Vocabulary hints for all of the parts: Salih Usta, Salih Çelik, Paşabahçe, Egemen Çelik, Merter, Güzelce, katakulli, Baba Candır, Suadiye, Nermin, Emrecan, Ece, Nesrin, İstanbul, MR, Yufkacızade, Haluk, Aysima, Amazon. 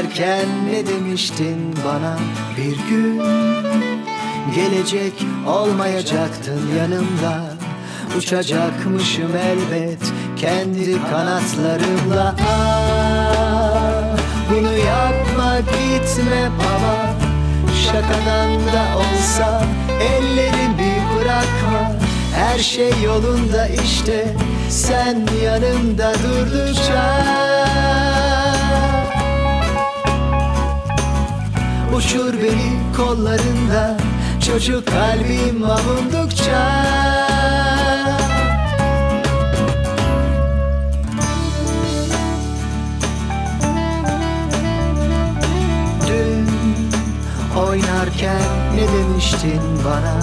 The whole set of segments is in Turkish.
giderken ne demiştin bana? Bir gün gelecek olmayacaktın yanımda. Uçacakmışım elbet kendi kanatlarımla. Ah, bunu yapma, gitme baba. Şakadan da olsa ellerimi bırakma. Her şey yolunda işte, sen yanımda durdukça. Uçur beni kollarında, çocuk kalbim avundukça. Dün oynarken ne demiştin bana?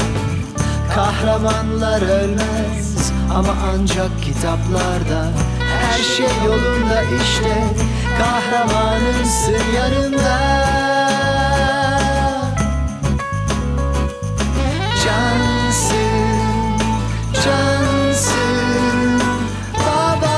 Kahramanlar ölmez ama ancak kitaplarda. Her şey yolunda işte, kahramanımsın yanında. Cansın, cansın baba.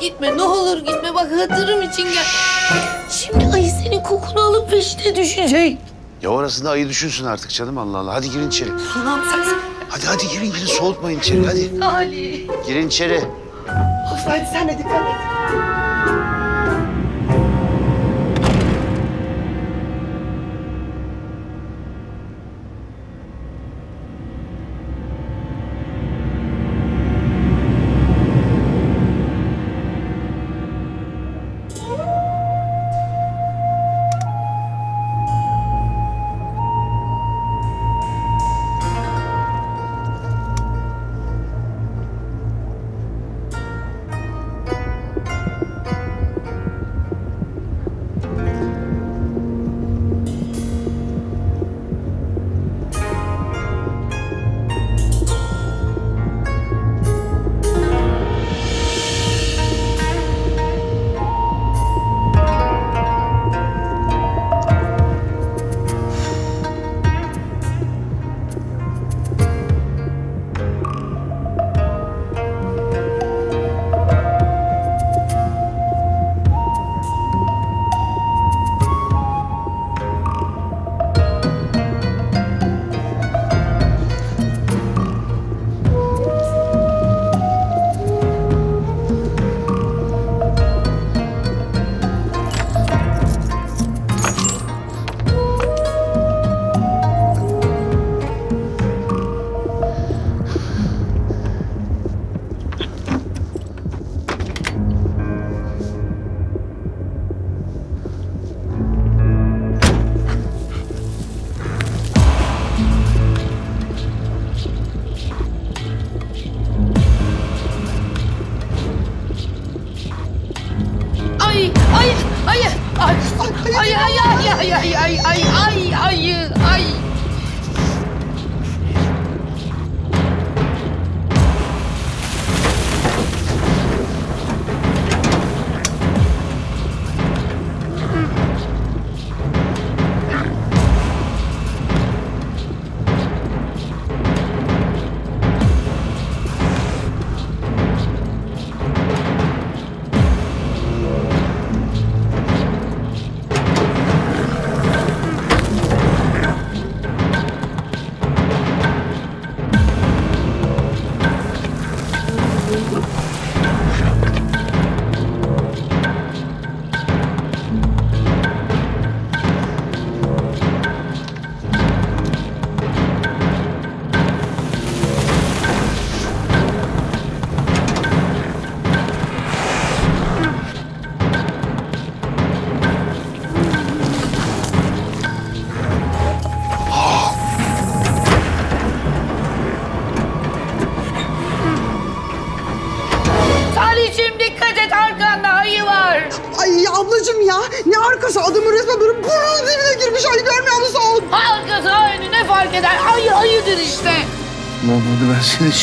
Gitme, ne olur gitme. Bak hatırım için gel. Şimdi ayı senin kokunu alıp peşine düşecek. Ya orasında ayı düşünsün artık canım, Allah Allah. Hadi girin içeri. Allah'ım sen... Hadi girin soğutmayın içeri hadi. Salih. Girin içeri. Of, hadi sen de dikkat et.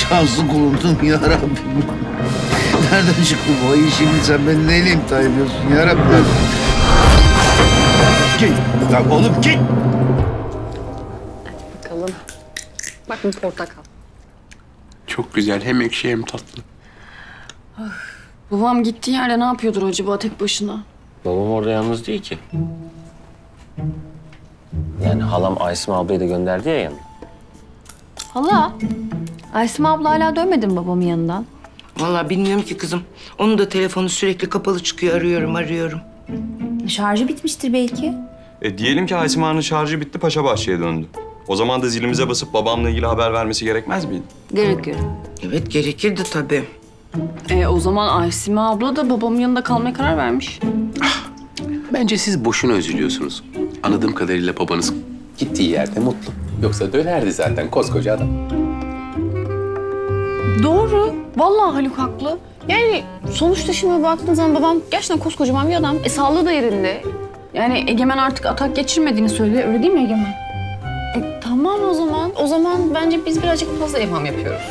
Şanslı kurdum ya Rabbim. Nereden çıktı bu ayı şimdi? Sen beni neyle imtihan ediyorsun ya Rabbim? git. Tamam oğlum git. Bakalım. Bak bu portakal. Çok güzel. Hem ekşi hem tatlı. Ah, babam gittiği yerde ne yapıyordur acaba tek başına? Babam orada yalnız değil ki. Yani halam Aysima ablayı da gönderdi ya yanına. Hala? Aysima abla hala dönmedi mi babamın yanından? Vallahi bilmiyorum ki kızım. Onun da telefonu sürekli kapalı çıkıyor. Arıyorum. Şarjı bitmiştir belki. Diyelim ki Aysima'nın şarjı bitti, Paşabahçe'ye döndü. O zaman da zilimize basıp babamla ilgili haber vermesi gerekmez miydi? Gerekir. Evet, gerekirdi tabii. O zaman Aysima abla da babamın yanında kalmaya karar vermiş. Bence siz boşuna üzülüyorsunuz. Anladığım kadarıyla babanız gittiği yerde mutlu. Yoksa dönerdi zaten koskoca adam. Doğru. Vallahi Haluk haklı. Yani sonuçta şimdi baktığın zaman babam gerçekten koskocaman bir adam. Sağlığı da yerinde. Yani Egemen artık atak geçirmediğini söylüyor. Öyle değil mi Egemen? Tamam o zaman. O zaman bence biz birazcık fazla evham yapıyoruz.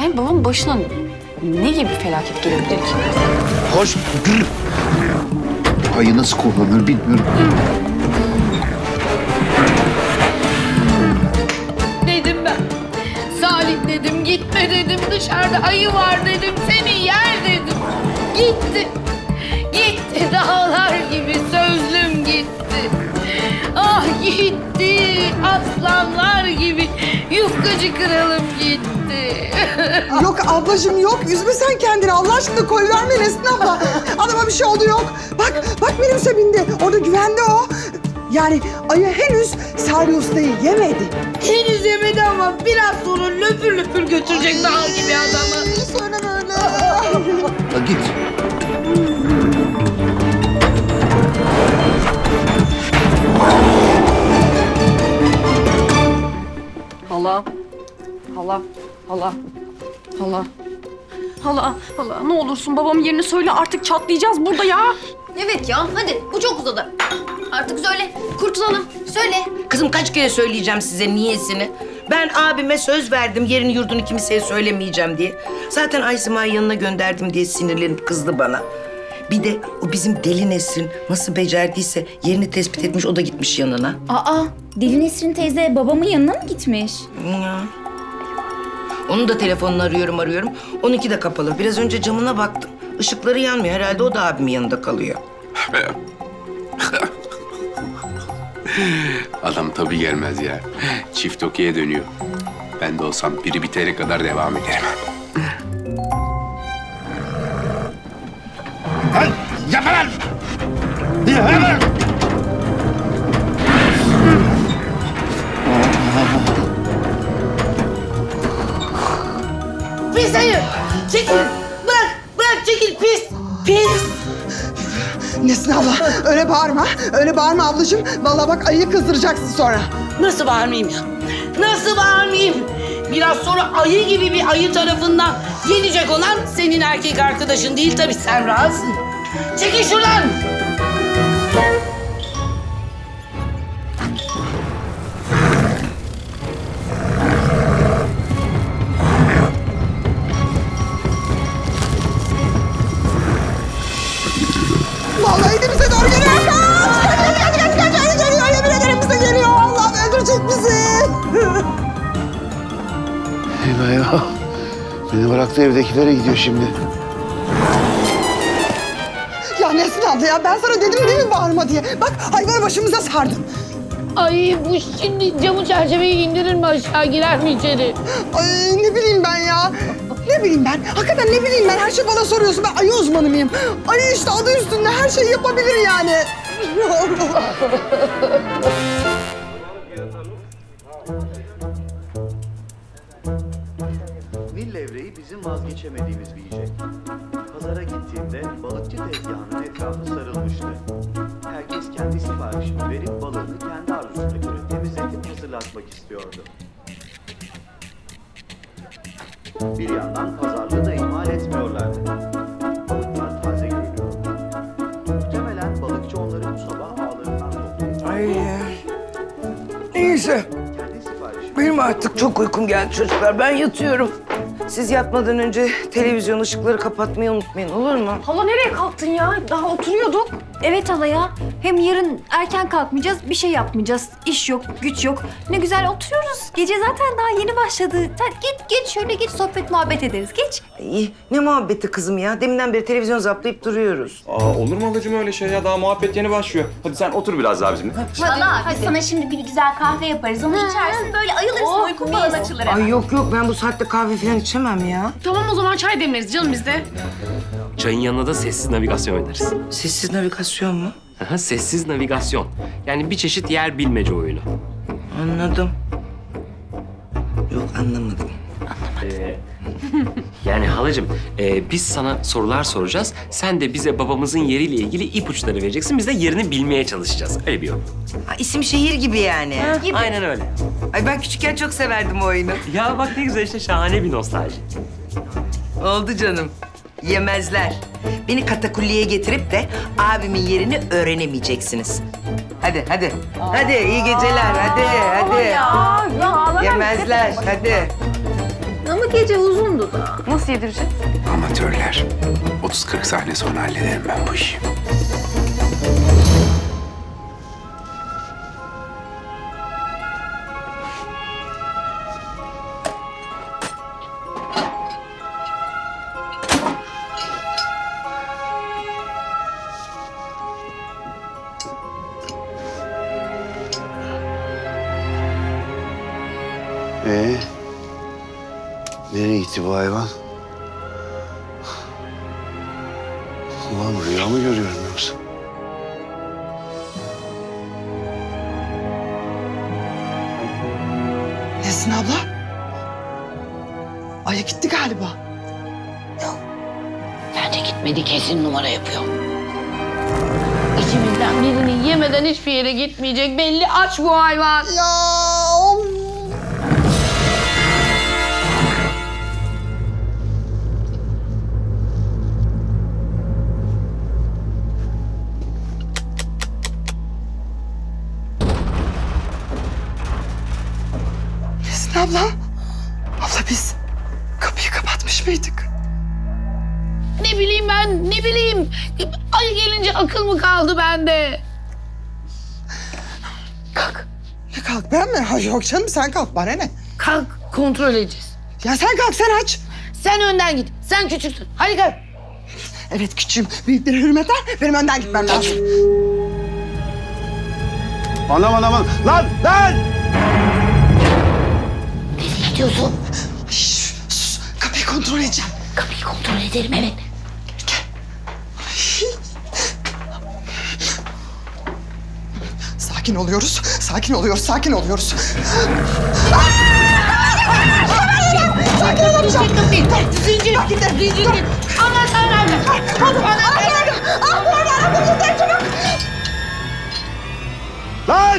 Yani babamın başına ne gibi felaket gelebilir ki? Hoş. Ayı nasıl kullanılır bilmiyorum. Dedim ben. Salih dedim, gitme dedim. Dışarıda ayı var dedim. Seni yer dedim. Gitti. Gitti dağlar gibi sözlüm gitti. Ah gitti. Aslanlar gibi yufkacı kralım gitti. Yok ablacığım yok. Üzme sen kendini. Allah aşkına koyuverme Nesrin abla. Adama bir şey oldu yok. Bak minibüse bindi. Orada güvende o. Yani ayı henüz Salih Usta'yı yemedi. Henüz yemedi ama biraz sonra löpür löpür götürecek dağ gibi adamı. Sonra böyle. Bak git. Hala, ne olursun babamın yerini söyle artık çatlayacağız burada ya. Evet ya, hadi bu çok uzadı. Artık söyle, kurtulalım, söyle. Kızım kaç kere söyleyeceğim size niyesini. Ben abime söz verdim, yerini yurdunu kimseye söylemeyeceğim diye. Zaten Aysima'yı yanına gönderdim diye sinirlenip kızdı bana. Bir de o bizim deli Nesrin nasıl becerdiyse yerini tespit etmiş, o da gitmiş yanına. Aa, deli Nesrin teyze babamın yanına mı gitmiş? Ya. Onun da telefonunu arıyorum. Onunki de kapalı. Biraz önce camına baktım. Işıkları yanmıyor. Herhalde o da abimin yanında kalıyor. Adam tabii gelmez ya. Çift okey'e dönüyor. Ben de olsam biri bitene kadar devam ederim. Yapma lan! Pis ayı! Çekil! Bırak çekil pis! Nesrin abla öyle bağırma ablacığım. Vallahi bak ayıyı kızdıracaksın sonra. Nasıl bağırmayayım ya? Biraz sonra ayı gibi bir ayı tarafından yenecek olan senin erkek arkadaşın değil tabii, sen rahatsın. Çekil şuradan! Vallahi bize doğru geliyor! Kaç! Geliyor! Yemin ederim bize geliyor! Allah'ım öldürecek bizi! Eyvah! Beni bıraktı, evdekilere gidiyor şimdi. Nesrin abla ya, ben sana dedim değil mi bağırma diye. Bak hayvanı başımıza sardım. Ay bu şimdi camı çerçeveyi indirir mi aşağı, girer mi içeri? Ay ne bileyim ben. Hakikaten ne bileyim ben, her şey bana soruyorsun. Ben ayı uzmanı mıyım? Ayı işte adı üstünde, her şeyi yapabilir yani. Mil levreyi bizim vazgeçemediğimiz bir yiyecek. Pazara gittiğimde balıkçı tezgahının etrafı sarılmıştı. Herkes kendi siparişini verip balığını kendi arzusuna göre temizletip hazırlatmak istiyordu. Bir yandan pazarlığı da ihmal etmiyorlardı. Balıklar taze görünüyordu. Muhtemelen balıkçı onları bu sabah ağlarından toplayıp... Neyse. Benim artık çok uykum geldi çocuklar. Ben yatıyorum. Siz yatmadan önce televizyon ışıkları kapatmayı unutmayın, olur mu? Hala nereye kalktın ya? Daha oturuyorduk. Evet hala ya. Hem yarın erken kalkmayacağız, bir şey yapmayacağız. İş yok, güç yok. Ne güzel oturuyoruz. Gece zaten daha yeni başladı. Sen git şöyle git, sohbet muhabbet ederiz. Geç. Ay, ne muhabbeti kızım ya? Deminden beri televizyon zaplayıp duruyoruz. Aa, olur mu halacığım öyle şey ya? Daha muhabbet yeni başlıyor. Hadi sen otur biraz daha bizimle. Hadi. Sana şimdi bir güzel kahve yaparız. Onu içersin böyle ayılırsın, uykun falan açılır hemen. Ay yok ben bu saatte kahve falan içemem ya. Tamam o zaman çay demleriz canım biz de. Çayın yanına da sessiz navigasyon oynarız. Sessiz navigasyon mu? Aha, sessiz navigasyon. Yani bir çeşit yer bilmece oyunu. Anladım. Yok anlamadım. Yani halacığım, biz sana sorular soracağız. Sen de bize babamızın yeriyle ilgili ipuçları vereceksin. Biz de yerini bilmeye çalışacağız. Öyle bir yol. Ha, isim şehir gibi yani. Ha, gibi. Aynen öyle. Ay ben küçükken çok severdim o oyunu. Ya bak ne güzel işte, şahane bir nostalji. Oldu canım. Yemezler. Beni katakulliye getirip de abimin yerini öğrenemeyeceksiniz. Hadi. Aa, hadi iyi geceler. Hadi. Ya, yemezler. Hadi. Ama gece uzundu da. Nasıl yedireceğiz? Amatörler. 30-40 saniye sonra hallederim ben bu işi. Nereye gitti bu hayvan? Ulan rüya mı görüyorum yoksa? Nesrin abla? Ayı gitti galiba. Yok. Bence gitmedi, kesin numara yapıyor. İçimizden birini yemeden hiçbir yere gitmeyecek. Belli aç bu hayvan. Ya! Abla biz kapıyı kapatmış mıydık? Ne bileyim. Ayı gelince akıl mı kaldı bende? Kalk. Ne kalk ben mi? Hayır, yok canım sen kalk bana ne? Kalk kontrol edeceğiz. Ya sen kalk sen aç. Sen önden git. Sen küçüksün. Hadi kalk. Evet küçüğüm. Büyüklere hürmeten benim önden gitmem lazım. Anam. Lan! Diyorsun. Şş, sus. Kapıyı kontrol edeceğim. Kapıyı kontrol ederim evet. Gel. Sakin oluyoruz. Sakin olamayacağım. Zincir. Anahtar nerede? Anahtar nerede? Çabuk. Lan!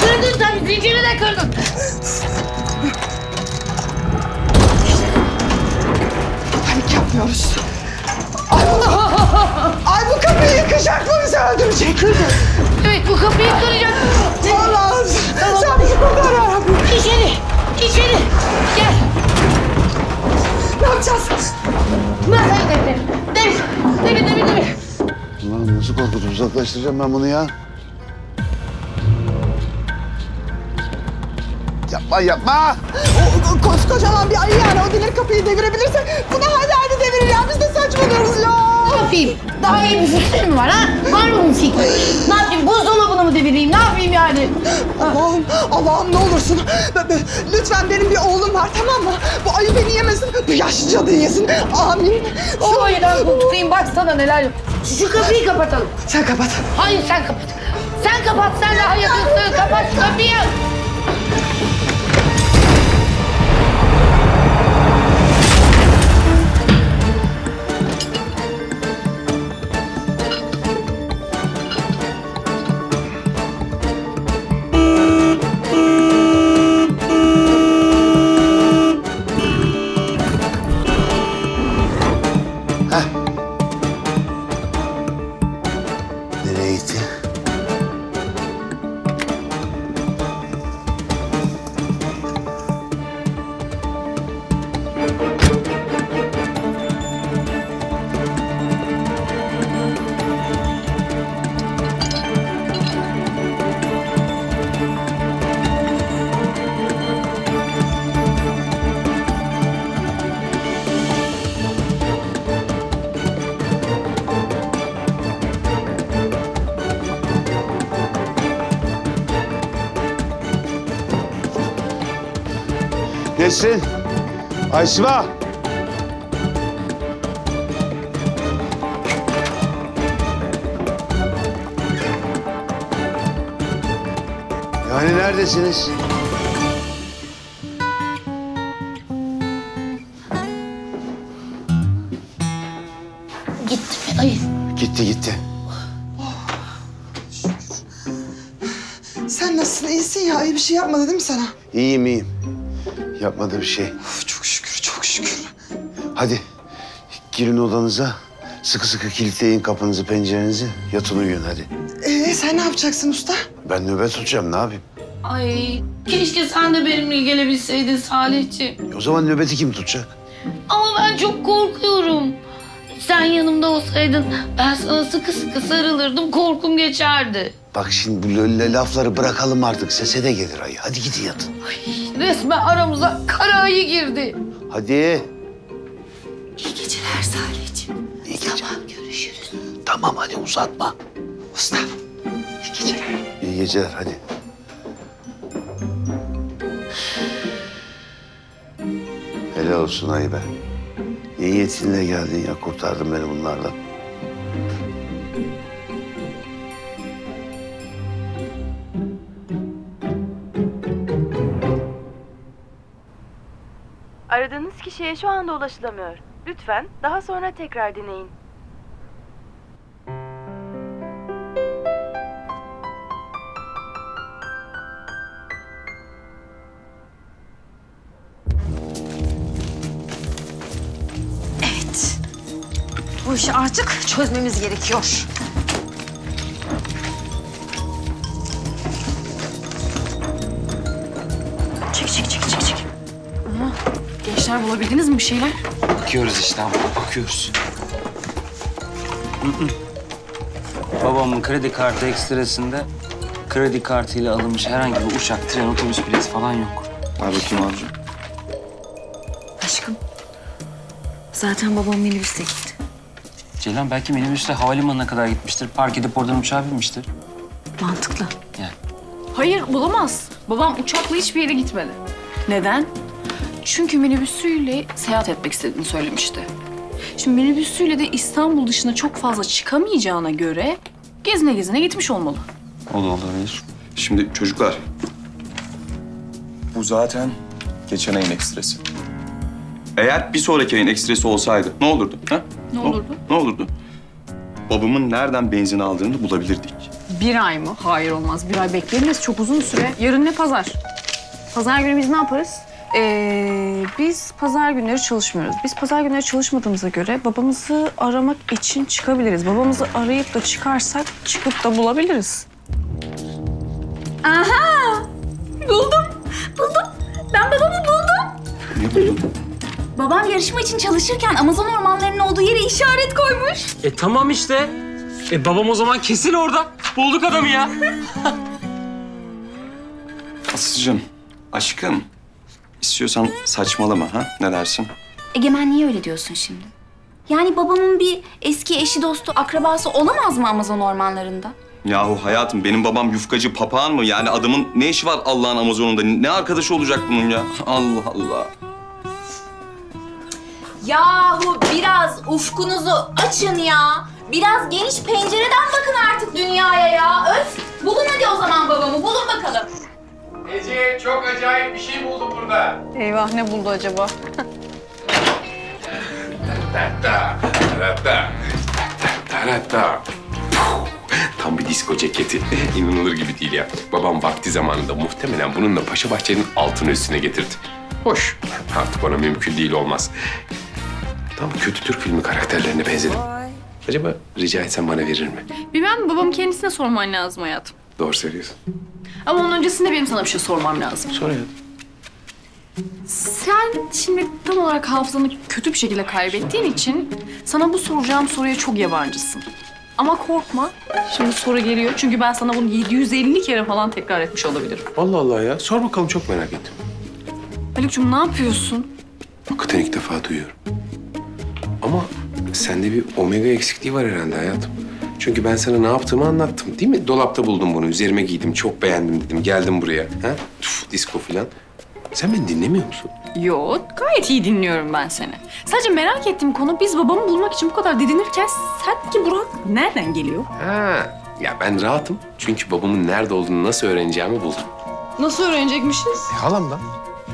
Kırdın tabii, zinciri de kırdın. Panik yapmıyoruz. Allah! Ay bu kapıyı yıkacak mı, bizi öldürecek? Evet, bu kapıyı kıracak. Allah'ım! Sen bizi kurtar yarabbim. İçeri! Gel! Ne yapacağız? Demir! Ulan nasıl korkutup uzaklaştıracağım ben bunu ya? Yapma! O koskocaman bir ayı yani. O gelir kapıyı devirebilirse bunu hadi devirir ya. Biz de saçmalıyoruz ya. Ne yapayım? Daha iyi bir fikrim var ha? Var mı bir fikrim? Ne yapayım? Buzdolabını mı devireyim? Ne yapayım yani? Allah'ım ne olursun. Lütfen benim bir oğlum var tamam mı? Bu ayı beni yemesin. Bu yaşlı cadıyı yesin. Amin. Şu ayıdan kurtulayım. Baksana neler yok. Şu kapıyı kapatalım. Sen kapat. Hayır sen kapat. Sen kapat. Sen daha yakınsın. Kapat şu kapıyı. Nesrin, Aysima. Yani neredesiniz? Gitti mi ayı? Gitti, gitti. Sen nasılsın? İyisin ya. Ayı bir şey yapmadı değil mi sana? İyiyim, iyiyim. Yapmadı bir şey. Of, çok şükür, çok şükür. Hadi girin odanıza. Sıkı sıkı kilitleyin kapınızı, pencerenizi. Yatın uyuyun hadi. Sen ne yapacaksın usta? Ben nöbet tutacağım, ne yapayım? Ay, keşke sen de benimle gelebilseydin Salihciğim. O zaman nöbeti kim tutacak? Ama ben çok korkuyorum. Sen yanımda olsaydın ben sana sıkı sıkı sarılırdım, korkum geçerdi. Bak şimdi bu lölle lafları bırakalım artık, sese de gelir ayı. Hadi gidin yatın. Ay, resmen aramıza kara ayı girdi. Hadi. İyi geceler Salihciğim. İyi geceler. Sabah görüşürüz. Tamam hadi uzatma. Usta. İyi geceler. İyi geceler hadi. Helal olsun ayı be. İyi niyetinle geldin ya, kurtardın beni bunlardan. Aradığınız kişiye şu anda ulaşılamıyor. Lütfen daha sonra tekrar deneyin. Evet. Bu işi artık çözmemiz gerekiyor. Çek. Gençler bulabildiniz mi bir şeyler? Bakıyoruz işte abla, bakıyoruz. Babamın kredi kartı ekstresinde kredi kartıyla alınmış herhangi bir uçak, tren, otobüs bileti falan yok. Abi kim amca? Aşkım. Zaten babam minibüste gitti. Ceylan belki minibüsle havalimanına kadar gitmiştir. Park edip oradan uçağa binmiştir. Mantıklı. Yani. Hayır bulamaz. Babam uçakla hiçbir yere gitmedi. Neden? Çünkü minibüsüyle seyahat etmek istediğini söylemişti. Şimdi minibüsüyle de İstanbul dışına çok fazla çıkamayacağına göre gezine gitmiş olmalı. Olur. Şimdi çocuklar, bu zaten geçen ayın ekstresi. Eğer bir sonraki ayın ekstresi olsaydı ne olurdu? Ha? Ne olurdu? Babamın nereden benzin aldığını bulabilirdik. Bir ay mı? Hayır olmaz. Bir ay bekleyemeyiz. Çok uzun süre. Yarın ne pazar? Pazar günü biz ne yaparız? Biz pazar günleri çalışmıyoruz. Biz pazar günleri çalışmadığımıza göre babamızı aramak için çıkabiliriz. Babamızı arayıp da çıkarsak çıkıp da bulabiliriz. Aha! Buldum. Ben babamı buldum. Ne buldun? Babam yarışma için çalışırken Amazon ormanlarının olduğu yere işaret koymuş. Tamam işte. Babam o zaman kesin orada. Bulduk adamı ya. Aslıcığım, aşkım. İstiyorsan saçmalama ha? Ne dersin? Egemen niye öyle diyorsun şimdi? Yani babamın bir eski eşi, dostu, akrabası olamaz mı Amazon ormanlarında? Yahu hayatım benim babam yufkacı papağan mı? Yani adamın ne işi var Allah'ın Amazon'unda? Ne arkadaşı olacak bunun ya? Allah Allah. Yahu biraz ufkunuzu açın ya. Biraz geniş pencereden bakın artık dünyaya ya. Öf! Bulun hadi o zaman babamı. Bulun bakalım. Ece çok acayip bir şey buldu burada. Eyvah ne buldu acaba? Tam bir disko ceketi. İnanılır gibi değil ya. Babam vakti zamanında muhtemelen bununla Paşabahçe'nin altını üstüne getirdi. Hoş. Artık bana mümkün değil olmaz. Tam kötü Türk filmi karakterlerine benzedim. Acaba rica etsem bana verir mi? Bilmem, babam kendisine sorman lazım hayatım. Doğru söylüyorsun. Ama onun öncesinde benim sana bir şey sormam lazım. Sor ya. Sen şimdi tam olarak hafızanı kötü bir şekilde kaybettiğin için sana bu soracağım soruya çok yabancısın. Ama korkma, şimdi soru geliyor. Çünkü ben sana bunu 750 kere falan tekrar etmiş olabilirim. Allah Allah ya. Sor bakalım, çok merak ettim. Haluk'cum ne yapıyorsun? Hakikaten ilk defa duyuyorum. Ama sende bir omega eksikliği var herhalde hayatım. Çünkü ben sana ne yaptığımı anlattım değil mi? Dolapta buldum bunu, üzerime giydim, çok beğendim dedim. Geldim buraya, ha? Disko falan. Sen beni dinlemiyor musun? Yok, gayet iyi dinliyorum ben seni. Sadece merak ettiğim konu, biz babamı bulmak için bu kadar didinirken sanki Burak nereden geliyor? Ha, ya ben rahatım. Çünkü babamın nerede olduğunu nasıl öğreneceğimi buldum. Nasıl öğrenecekmişiz? Halamdan.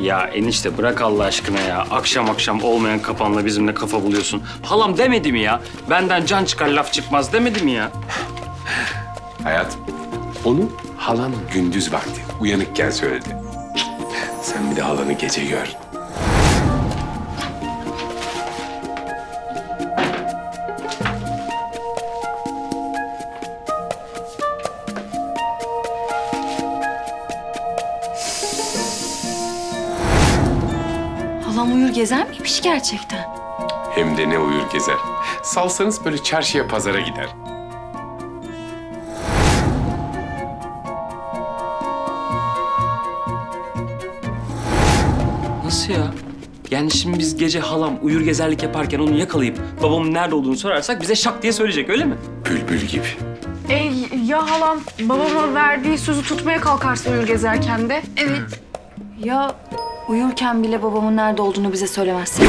Ya enişte bırak Allah aşkına ya. Akşam akşam olmayan kafanla bizimle kafa buluyorsun. Halam demedi mi ya? Benden can çıkar laf çıkmaz demedi mi ya? Hayat, onu halan gündüz vakti, uyanıkken söyledi. Sen bir de halanı gece gör. Halam uyur gezer miymiş gerçekten? Hem de ne uyur gezer. Salsanız böyle çarşıya pazara gider. Ya. Yani şimdi biz gece halam uyur gezerlik yaparken onu yakalayıp babamın nerede olduğunu sorarsak bize şak diye söyleyecek, öyle mi? Bülbül gibi. Ya halam babama verdiği sözü tutmaya kalkarsa uyur gezerken de? Evet. Ya uyurken bile babamın nerede olduğunu bize söylemezsin.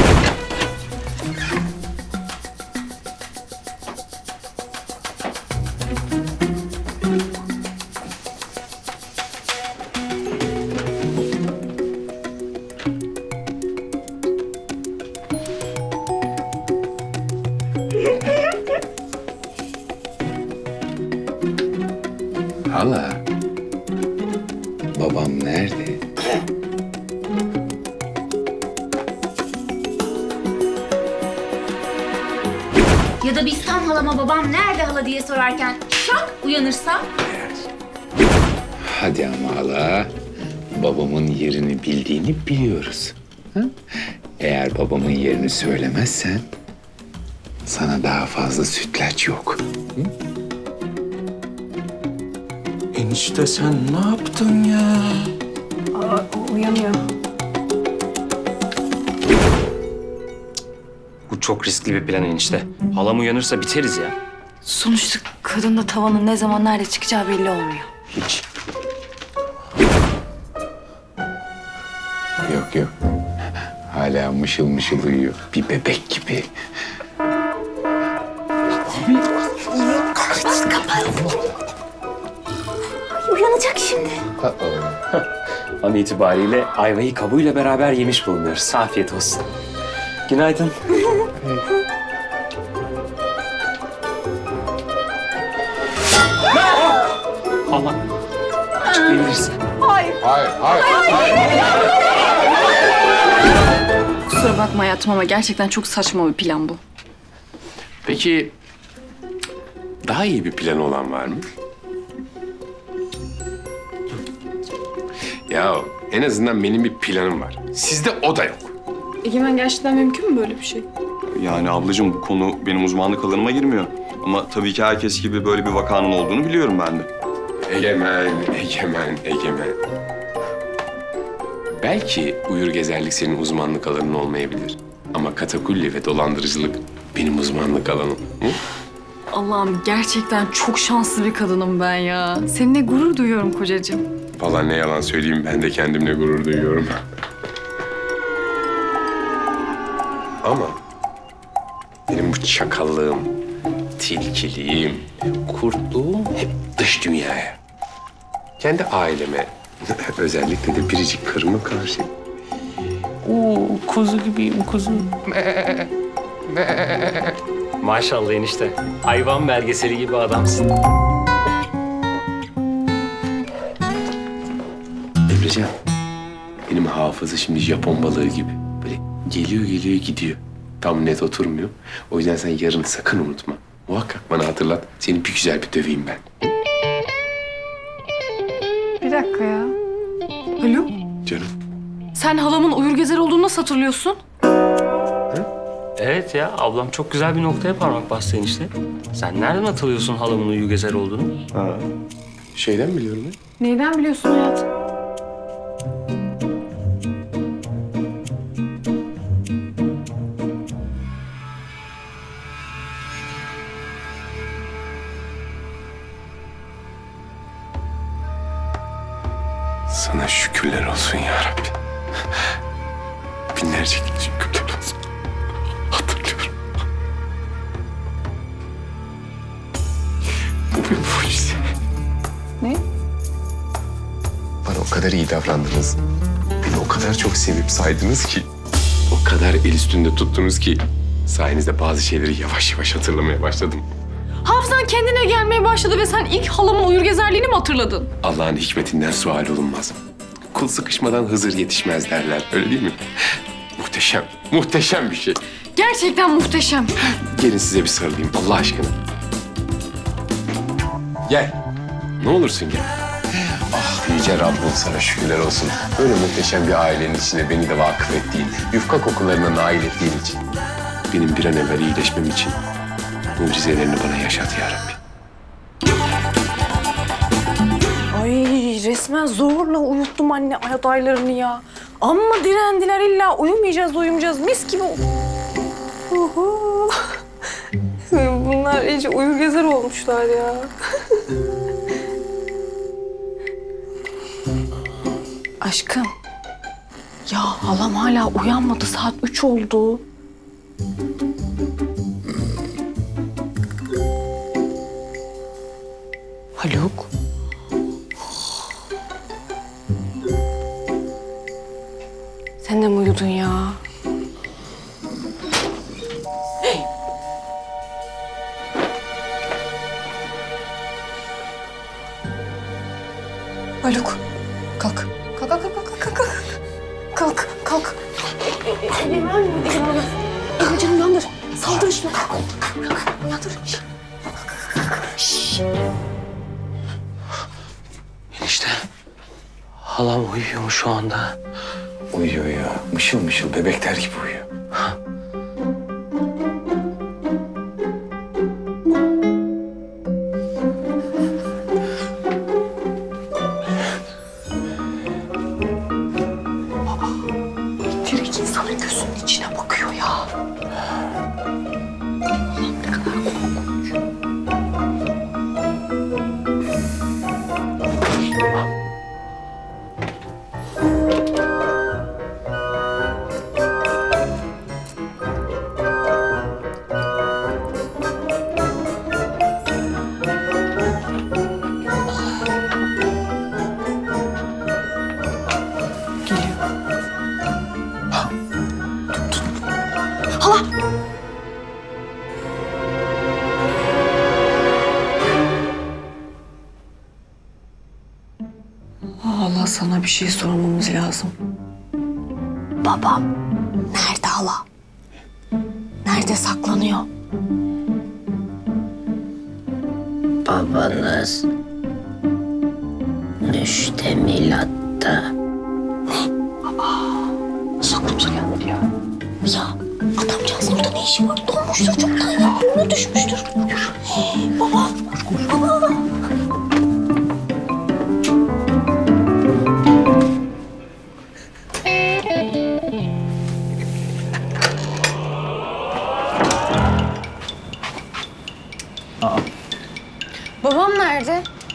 Hadi ama hala, babamın yerini bildiğini biliyoruz. Ha? Eğer babamın yerini söylemezsen, sana daha fazla sütlaç yok. Hı? Enişte sen ne yaptın ya? Aa, uyanıyor. Bu çok riskli bir plan enişte. Halam uyanırsa biteriz ya. Sonuçta kadın da tavanın ne zaman nerede çıkacağı belli olmuyor. Hiç. Yok yok. Hala mışıl mışıl uyuyor. Bir bebek gibi. Abi. Kapat kapat. Uyanacak şimdi. An itibariyle ayvayı kabuğuyla beraber yemiş bulunuyoruz. Afiyet olsun. Günaydın. Allah çıkabilirsin. Hayır. Hayır. Hayır. Kusura bakma hayatım ama gerçekten çok saçma bir plan bu. Peki daha iyi bir plan olan var mı? Ya en azından benim bir planım var. Sizde o da yok. Egemen gerçekten mümkün mü böyle bir şey? Yani ablacığım bu konu benim uzmanlık alanıma girmiyor. Ama tabii ki herkes gibi böyle bir vakanın olduğunu biliyorum ben de. Egemen. Belki uyur gezerlik senin uzmanlık alanın olmayabilir. Ama katakulli ve dolandırıcılık benim uzmanlık alanım. Hı? Allah'ım gerçekten çok şanslı bir kadınım ben ya. Seninle gurur duyuyorum kocacığım. Vallahi ne yalan söyleyeyim, ben de kendimle gurur duyuyorum. Ama benim bu çakallığım, tilkiliğim, kurtluğum hep dış dünyaya. Kendi aileme, özellikle de biricik karıma karşı. Kuzu gibiyim, kuzu. Maşallah enişte, hayvan belgeseli gibi adamsın. Emrecan, benim hafıza şimdi Japon balığı gibi. Böyle geliyor gidiyor. Tam net oturmuyor. O yüzden sen yarın sakın unutma. Muhakkak bana hatırlat. Seni bir güzel bir döveyim ben. Bir dakika ya. Haluk. Canım. Sen halamın uyur gezer olduğunu nasıl hatırlıyorsun? Hı? Evet ya, ablam çok güzel bir noktaya parmak bastı enişte. Sen nereden hatırlıyorsun halamın uyur gezer olduğunu? Ha. Şeyden biliyorum ben. Neyden biliyorsun hayatım? Sana şükürler olsun ya Rabbi. Binlerce kişi köle olsun. Hatırlıyorum. Bugün polise. Ne? Bana o kadar iyi davrandınız. Beni o kadar çok sevip saydınız ki. O kadar el üstünde tuttunuz ki. Sayenizde bazı şeyleri yavaş yavaş hatırlamaya başladım. Hafızan kendine gelmeye başladı ve sen ilk halamın uyur gezerliğini mi hatırladın? Allah'ın hikmetinden sual olunmaz. Kul sıkışmadan Hızır yetişmez derler. Öyle değil mi? Muhteşem, muhteşem bir şey. Gerçekten muhteşem. Gelin size bir sarılayım Allah aşkına. Gel. Ne olursun gel. Ah yüce Rabbim sana şükürler olsun. Böyle muhteşem bir ailenin içine beni de vakıf ettiğin, yufka kokularına nail ettiğin için. Benim bir an evvel iyileşmem için mucizelerini bana yaşat ya Rabbi. Ay resmen zorla uyuttum anne adaylarını ya. Amma direndiler illa uyumayacağız uyumayacağız mis gibi. Uhu. Bunlar iyice uyur gezer olmuşlar ya. Aşkım. Ya halam hala uyanmadı saat 3 oldu. Haluk. Sen de mi uyudun ya? Hey. Haluk, kalk. Kalk. Emrecan'ı uyandır. Saldır şuna. Uyandır. Şşş. Enişte. Halam uyuyor mu şu anda? Uyuyor ya. Mışıl mışıl bebekler gibi uyuyor. Sana bir şey sormamız lazım. Babam nerede hala? Nerede saklanıyor? Babanız müştemilatta. Ne? Aa, saklımıza gelmedi ya. Ya adamcağız burada ne işi var? Donmuştur çoktan ya. Burnuna düşmüştür. Baba. Baba.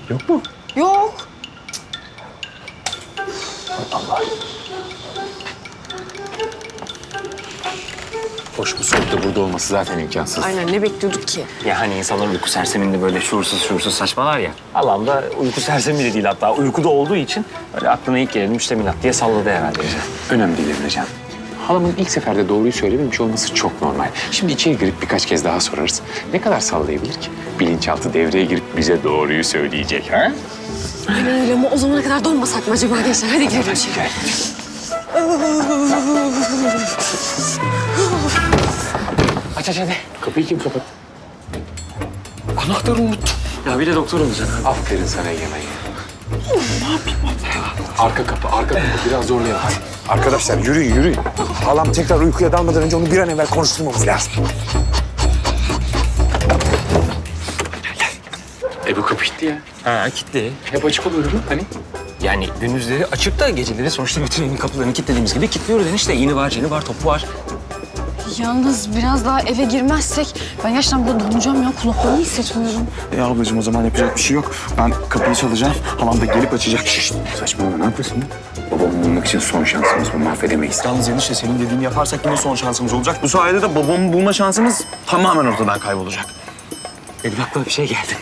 Yok mu? Yok. Allah. Hoş bu soğukta burada olması zaten imkansız. Aynen ne bekliyorduk ki? Ya hani insanlar uyku serseminde böyle şuursuz saçmalar ya. Allah'ım da uyku sersemi de değil hatta uykuda olduğu için böyle aklına ilk gelen müştemilat diye salladı herhalde. Önemli değil Emrecan. Halamın ilk seferde doğruyu söylememiş olması çok normal. Şimdi içeri girip birkaç kez daha sorarız. Ne kadar sallayabilir ki? Bilinçaltı devreye girip bize doğruyu söyleyecek ha? Aynen öyle ama o zamana kadar donmasak mı acaba gençler? Hadi girelim. Aç hadi. Kapıyı kim kapattı? Anahtarı unuttum. Ya bir de doktor olacaksın. Aferin sana yemeği. Ne yapayım ben? Arka kapı biraz zorlayalım. Arkadaşlar yürüyün. Halam tekrar uykuya dalmadan önce onu bir an evvel konuşturmamız lazım. Bu kapı kilitli ya. Ha kilitli. Hep açık oluyor mu? Hani? Yani gündüzleri açıp da geceleri sonuçta bütün kapılarını kilitlediğimiz gibi kilitliyoruz enişte. İğni var, cini var, topu var. Yalnız biraz daha eve girmezsek ben gerçekten burada donacağım ya. Kulaklarımı hissetmiyorum. Ya ablacığım o zaman yapacak bir şey yok. Ben kapıyı çalacağım. Halam da gelip açacak. Şişt. Saçmalama ne yapıyorsun? Babamı bulmak için son şansımız bu. Mahvedemeyiz. Yalnız enişte senin dediğini yaparsak yine son şansımız olacak. Bu sayede de babamı bulma şansımız tamamen ortadan kaybolacak. Benim aklıma bir şey geldi.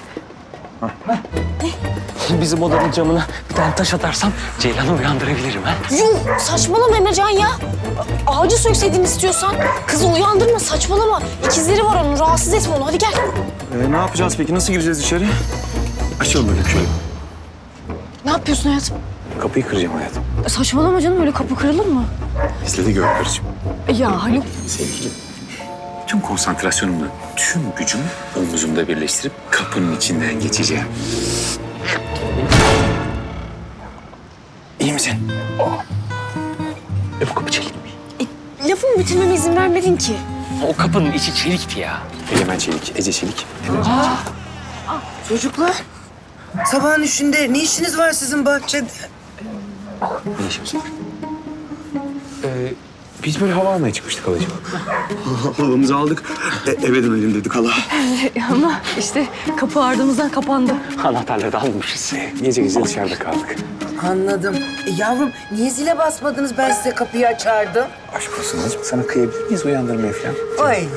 Ha. Ha. Bizim odanın camına bir tane taş atarsam Ceylan'ı uyandırabilirim ha? Yuh! Saçmalama Emrecan ya! Ağacı sökseydin istiyorsan. Kızı uyandırma, saçmalama. İkizleri var onun, rahatsız etme onu. Hadi gel. Ne yapacağız peki? Nasıl gireceğiz içeri? Açalım böyle şöyle. Ne yapıyorsun hayatım? Kapıyı kıracağım hayatım. Saçmalama canım, öyle kapı kırılır mı? İzle de gör karıcığım. Ya Haluk. Sevgilim. Tüm konsantrasyonumla, tüm gücümü omuzumda birleştirip kapının içinden geçeceğim. İyi misin? Bu kapı çelikmiş. Lafımı bitirmeme izin vermedin ki. O kapının içi çelikti ya. Elemen çelik, Ece çelik. Çocuklar, sabahın 3'ünde ne işiniz var sizin bahçede? Ne işimiz var? Biz böyle hava almaya çıkmıştık halacığım. Havamızı aldık, eve dönelim dedik hala. Ama işte kapı ardımızdan kapandı. Anahtarları da almışız. Gece gece dışarıda kaldık. Anladım. Yavrum niye zile basmadınız? Ben size kapıyı açardım. Aşk olsun halacığım, sana kıyabilir miyiz uyandırmaya falan? Ay,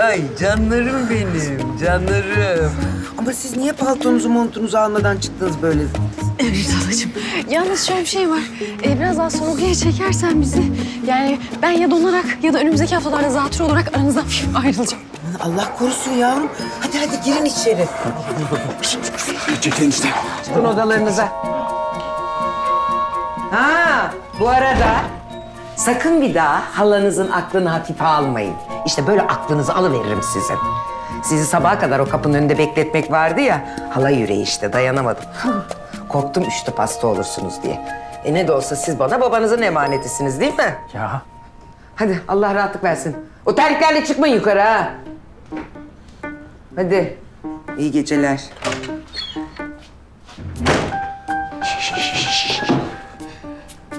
ay canlarım benim, canlarım. Ama siz niye paltonuzu, montunuzu almadan çıktınız böyle? Evet halacığım. Yalnız şöyle bir şey var. Biraz daha sorguya çekersen bizi... Yani ben ya donarak ya da önümüzdeki haftalarda zatürre olarak aranızdan ayrılacağım. Allah korusun yavrum. Hadi hadi girin içeri. Çekilin işte. Çıkın odalarınıza. Ha, bu arada sakın bir daha halanızın aklını hafife almayın. İşte böyle aklınızı alıveririm sizin. Sizi sabaha kadar o kapının önünde bekletmek vardı ya. Hala yüreği işte dayanamadım. Korktum üçlü pasta olursunuz diye. Ne de olsa siz bana babanızın emanetisiniz değil mi? Ya. Hadi Allah rahatlık versin. O terliklerle çıkmayın yukarı ha. Hadi. İyi geceler.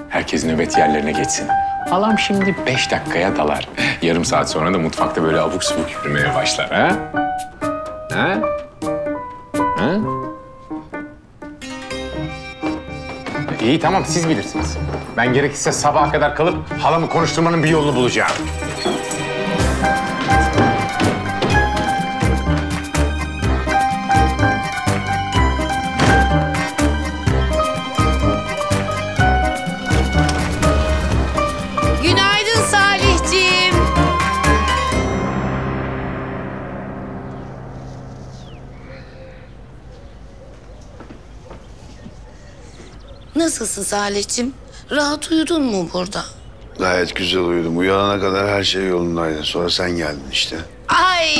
Herkes nöbet yerlerine geçsin. Halam şimdi 5 dakikaya dalar. Yarım saat sonra da mutfakta böyle abuk subuk yürümeye başlar ha. Ha? Ha? İyi tamam, siz bilirsiniz. Ben gerekirse sabaha kadar kalıp halamı konuşturmanın bir yolunu bulacağım. Günaydın Salihciğim. Nasılsın Salih'ciğim? Rahat uyudun mu burada? Gayet güzel uyudum. Uyanana kadar her şey yolundaydı. Sonra sen geldin işte. Ay!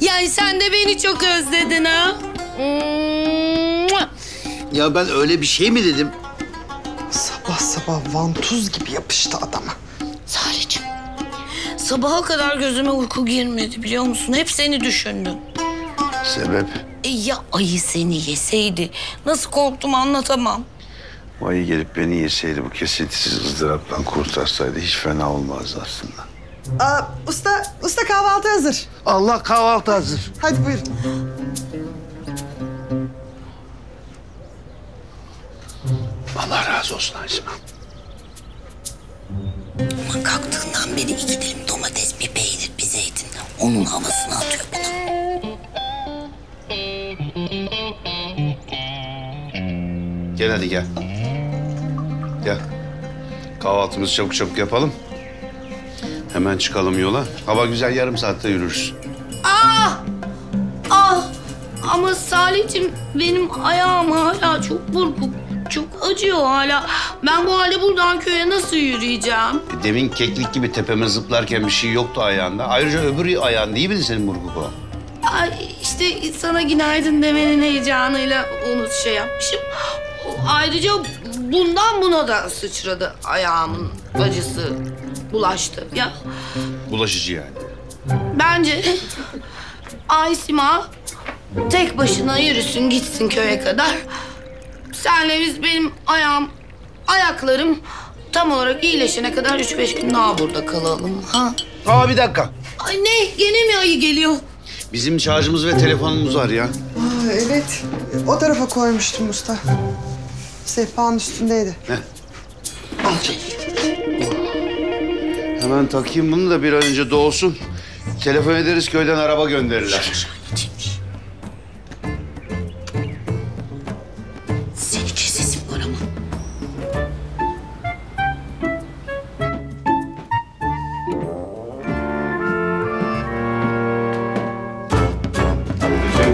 Yani sen de beni çok özledin ha? Ya ben öyle bir şey mi dedim? Sabah sabah vantuz gibi yapıştı adama. Salih'ciğim, sabaha kadar gözüme uyku girmedi biliyor musun? Hep seni düşündüm. Sebep? Ya ayı seni yeseydi? Nasıl korktum anlatamam. Ayı gelip beni yeseydi, bu kesintisiz ızdıraptan kurtarsaydı hiç fena olmazdı aslında. Aa, usta kahvaltı hazır. Allah kahvaltı hazır. Hadi buyur. Allah razı olsun Aysima. Ama kalktığından beri 2 dilim domates, bir peynir, bir zeytin. Onun havasını atıyor bana. Gel hadi gel. Gel. Kahvaltımızı çabuk çabuk yapalım. Hemen çıkalım yola. Hava güzel, yarım saatte yürürüz. Ah! Ah! Ama Salih'ciğim benim ayağım hala çok burkuk. Çok acıyor hala. Ben bu halde buradan köye nasıl yürüyeceğim? Demin keklik gibi tepeme zıplarken bir şey yoktu ayağında. Ayrıca öbür ayağın değil miydi senin burkuk o? Ay işte sana günaydın demenin heyecanıyla onu şey yapmışım. Ayrıca bundan buna da sıçradı ayağımın acısı. Bulaştı ya. Bulaşıcı yani. Bence Aysima tek başına yürüsün gitsin köye kadar. Senle biz benim ayaklarım tam olarak iyileşene kadar 3-5 gün daha burada kalalım. Ha? Aa bir dakika. Ay ne? Gene mi ayı geliyor? Bizim şarjımız ve telefonumuz var ya. Aa evet. O tarafa koymuştum usta. Sehpanın üstündeydi. Heh. Al canım. Hemen takayım bunu da bir an önce doğsun. Telefon ederiz, köyden araba gönderirler. Seni kesesim var ama.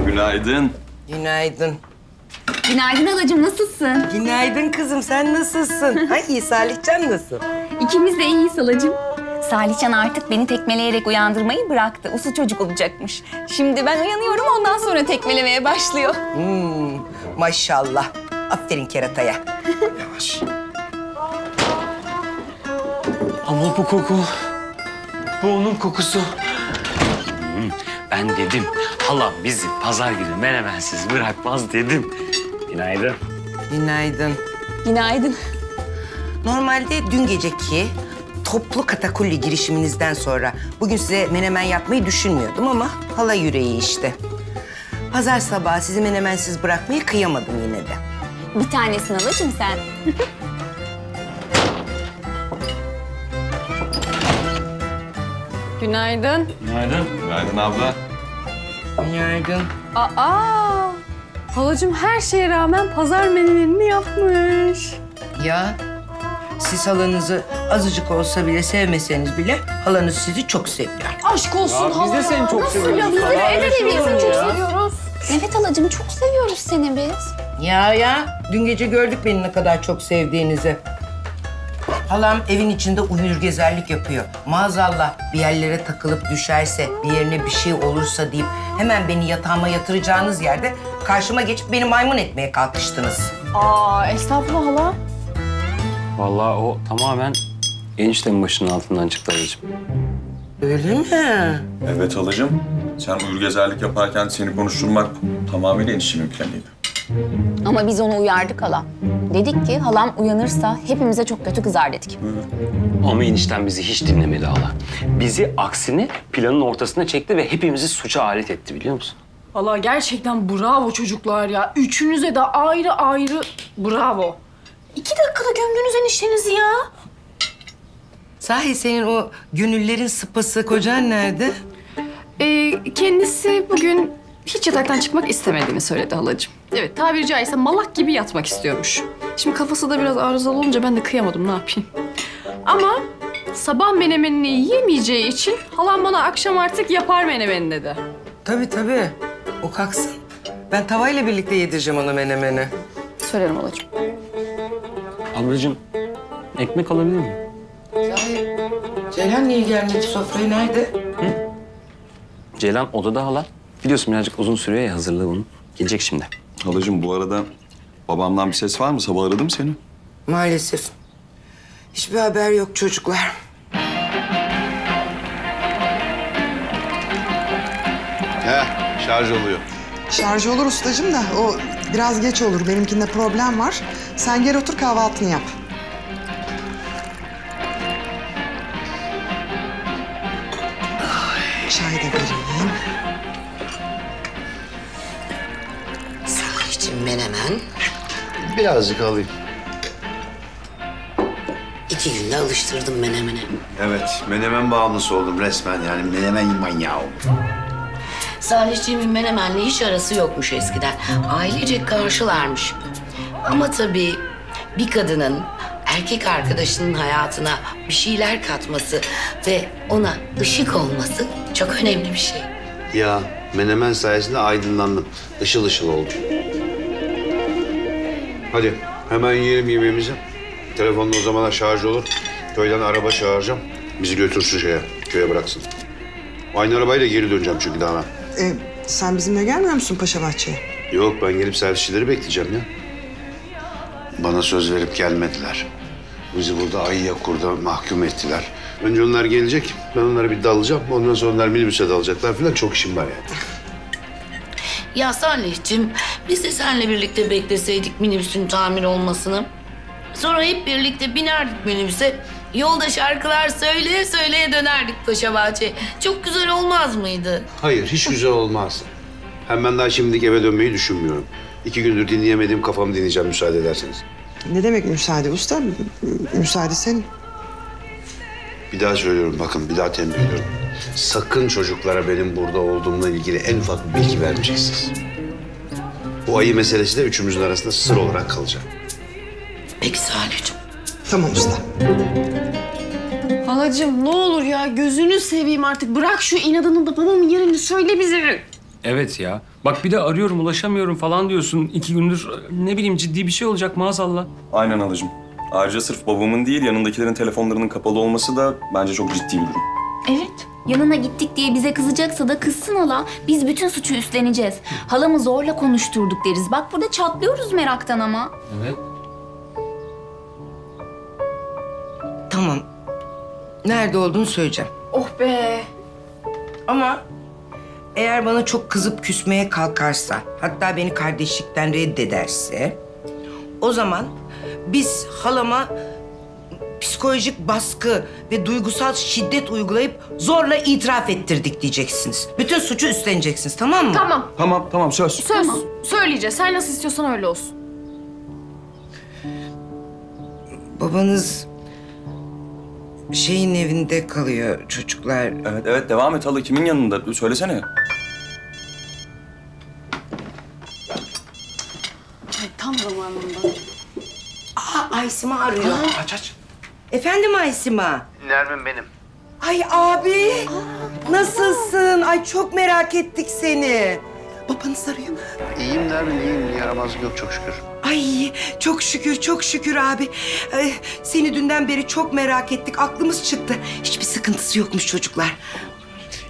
Günaydın. Günaydın. Günaydın halacığım, nasılsın? Günaydın kızım, sen nasılsın? Ay iyi, Salihcan nasıl? İkimiz de iyiyiz halacığım. Salihcan artık beni tekmeleyerek uyandırmayı bıraktı. Usul çocuk olacakmış. Şimdi ben uyanıyorum, ondan sonra tekmelemeye başlıyor. Maşallah. Aferin kerataya. Yavaş. Ama bu koku. Bu onun kokusu. Ben dedim, halam bizi pazar günü menemensiz bırakmaz dedim. Günaydın. Günaydın. Günaydın. Normalde dün geceki toplu katakulli girişiminizden sonra bugün size menemen yapmayı düşünmüyordum ama hala yüreği işte. Pazar sabahı sizi menemensiz bırakmayı kıyamadım yine de. Bir tanesin halacığım sen. Günaydın. Günaydın. Günaydın abla. Günaydın. Aa! Halacığım her şeye rağmen pazar menemenini yapmış. Ya siz halanızı azıcık olsa bile sevmeseniz bile halanız sizi çok seviyor. Aşk olsun hala. Biz de seni çok seviyoruz. Nasıl ya? Biz de çok seviyoruz. Evet halacığım, çok seviyoruz seni biz. Ya dün gece gördük beni ne kadar çok sevdiğinizi. Halam evin içinde uyur gezerlik yapıyor. Maazallah bir yerlere takılıp düşerse, bir yerine bir şey olursa deyip hemen beni yatağıma yatıracağınız yerde karşıma geçip beni maymun etmeye kalkıştınız. Aa estağfurullah hala. Vallahi o tamamen eniştemin başının altından çıktı halacığım. Öyle mi? Evet halacığım. Sen uyur gezerlik yaparken seni konuşturmak tamamıyla eniştemin planıydı. Ama biz onu uyardık hala. Dedik ki halam uyanırsa hepimize çok kötü kızar dedik. Ama enişten bizi hiç dinlemedi hala. Bizi aksine planın ortasına çekti ve hepimizi suça alet etti, biliyor musun? Hala gerçekten bravo çocuklar ya. Üçünüze de ayrı ayrı bravo. 2 dakikada gömdünüz eniştenizi ya. Sahi senin o gönüllerin sıpası kocan nerede? Kendisi bugün hiç yataktan çıkmak istemediğini söyledi halacığım. Evet, tabiri caizse malak gibi yatmak istiyormuş. Şimdi kafası da biraz arızalı olunca ben de kıyamadım, ne yapayım. Ama sabah menemenini yiyemeyeceği için halam bana akşam artık yapar menemeni dedi. Tabii. O kalksın. Ben tavayla birlikte yedireceğim ona menemeni. Söylerim halacığım. Ablacığım, ekmek alabilir miyim? Sahi, Ceylan niye gelmedi sofraya, nerede? Hı? Ceylan odada hala. Biliyorsun birazcık uzun sürüyor ya hazırlığı onun. Gelecek şimdi. Halacığım bu arada babamdan bir ses var mı? Sabah aradım seni. Maalesef. Hiçbir haber yok çocuklar. Şarj oluyor. Şarj olur ustacığım da o biraz geç olur. Benimkinde problem var. Sen gel otur kahvaltını yap. Çay da vereyim. Menemen. Birazcık alayım. 2 günde alıştırdım menemene. Evet, menemen bağımlısı oldum resmen, yani menemen manyağı oldum. Salihciğimin menemenle hiç arası yokmuş eskiden. Ailecek karşılarmış. Ama tabii bir kadının erkek arkadaşının hayatına bir şeyler katması ve ona ışık olması çok önemli bir şey. Ya menemen sayesinde aydınlandım. Işıl ışıl oldum. Hadi hemen yiyelim yemeğimizi. Telefonun o zamana şarj olur. Köyden araba çağıracağım. Bizi götürsün köye bıraksın. Aynı arabayla geri döneceğim çünkü daha. Sen bizimle gelmiyor musun Paşabahçe'ye? Yok, ben gelip servisçileri bekleyeceğim ya. Bana söz verip gelmediler. Bizi burada ayıya kurda mahkum ettiler. Önce onlar gelecek, ben onlara bir dalacağım. Ondan sonra onlar minibüse dalacaklar falan, çok işim var yani. Ya Salih'cim, biz de seninle birlikte bekleseydik minibüsün tamir olmasını. Sonra hep birlikte binerdik minibüse, Yolda şarkılar söyleye söyleye dönerdik Paşabahçe'ye. Çok güzel olmaz mıydı? Hayır, hiç güzel olmaz. Hem ben daha şimdilik eve dönmeyi düşünmüyorum. 2 gündür dinleyemedim, kafamı dinleyeceğim müsaade ederseniz. Ne demek müsaade usta? Müsaade senin. Bir daha söylüyorum bakın, bir daha tembihliyorum. Sakın çocuklara benim burada olduğumla ilgili en ufak bilgi vermeyeceksiniz. Bu ayı meselesi de üçümüzün arasında sır olarak kalacak. Peki Salih'cim. Tamam usta. Halacığım ne olur ya, gözünü seveyim artık. Bırak şu inadını da babamın yerini söyle bize. Evet ya. Bak bir de arıyorum ulaşamıyorum falan diyorsun. 2 gündür ne bileyim ciddi bir şey olacak maazallah. Aynen halacığım. Ayrıca sırf babamın değil yanındakilerin telefonlarının kapalı olması da bence çok ciddi bir durum. Evet. Yanına gittik diye bize kızacaksa da kızsın hala. Biz bütün suçu üstleneceğiz. Halamı zorla konuşturduk deriz. Bak burada çatlıyoruz meraktan ama. Evet. Tamam. Nerede olduğunu söyleyeceğim. Oh be. Ama eğer bana çok kızıp küsmeye kalkarsa, hatta beni kardeşlikten reddederse, o zaman biz halama psikolojik baskı ve duygusal şiddet uygulayıp zorla itiraf ettirdik diyeceksiniz. Bütün suçu üstleneceksiniz, tamam mı? Tamam. Tamam, tamam söz. Söz. Tamam. Söyleyeceğiz. Sen nasıl istiyorsan öyle olsun. Babanız şeyin evinde kalıyor çocuklar. Evet, evet. Devam et halı. Kimin yanında? Söylesene. Tam zamanında. Aa, Aysima arıyor. Aa. Aç, aç. Efendim Aysima? Nermin benim. Ay abi. Aa, nasılsın? Ay çok merak ettik seni. Babanız arıyor. İyiyim Nermin, iyiyim. Yaramazlık yok çok şükür. Ay çok şükür, çok şükür abi. Seni dünden beri çok merak ettik. Aklımız çıktı. Hiçbir sıkıntısı yokmuş çocuklar.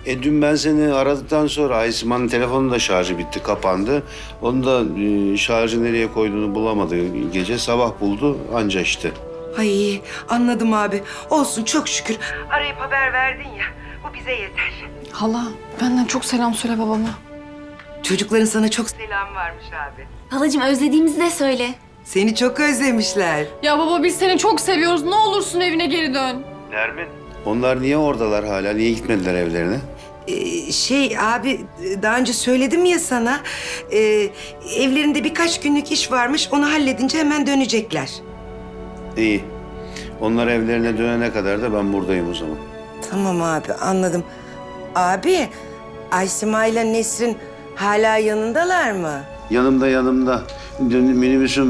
Dün ben seni aradıktan sonra Aysima'nın telefonunda şarjı bitti, kapandı. Onu da şarjı nereye koyduğunu bulamadı gece. Sabah buldu anca işte. Ay anladım abi. Olsun çok şükür. Arayıp haber verdin ya. Bu bize yeter. Hala benden çok selam söyle babama. Çocukların sana çok selam varmış abi. Halacığım özlediğimizi de söyle. Seni çok özlemişler. Ya baba biz seni çok seviyoruz. Ne olursun evine geri dön. Nermin. Onlar niye oradalar hala? Niye gitmediler evlerine? Abi daha önce söyledim ya sana. Evlerinde birkaç günlük iş varmış. Onu halledince hemen dönecekler. İyi. Onlar evlerine dönene kadar da ben buradayım o zaman. Tamam abi anladım. Abi Aysima ile Nesrin hala yanındalar mı? Yanımda. Dün minibüsün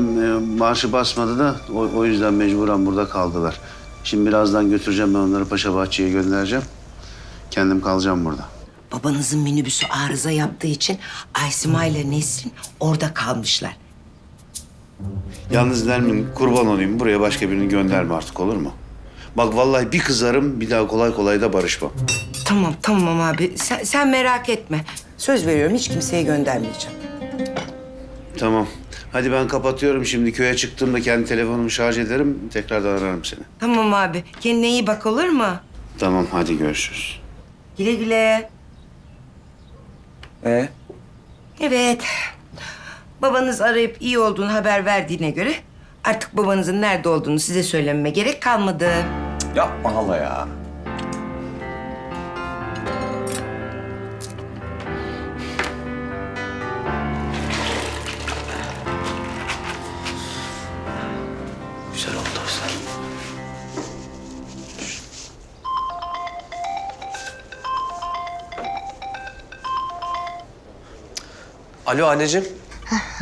marşı basmadı da o yüzden mecburen burada kaldılar. Şimdi birazdan götüreceğim ben onları Paşabahçe'ye göndereceğim. Kendim kalacağım burada. Babanızın minibüsü arıza yaptığı için Aysima ile Nesrin orada kalmışlar. Yalnız Nermin kurban olayım buraya başka birini gönderme artık olur mu? Bak vallahi bir kızarım bir daha kolay kolay da barışmam. Tamam tamam abi sen merak etme. Söz veriyorum hiç kimseye göndermeyeceğim. Tamam. Hadi ben kapatıyorum şimdi. Köye çıktığımda kendi telefonumu şarj ederim. Tekrardan ararım seni. Tamam abi. Kendine iyi bak olur mu? Tamam hadi görüşürüz. Güle güle. Evet. Babanız arayıp iyi olduğunu haber verdiğine göre artık babanızın nerede olduğunu size söylememe gerek kalmadı. Yapma hala ya. Alo anneciğim.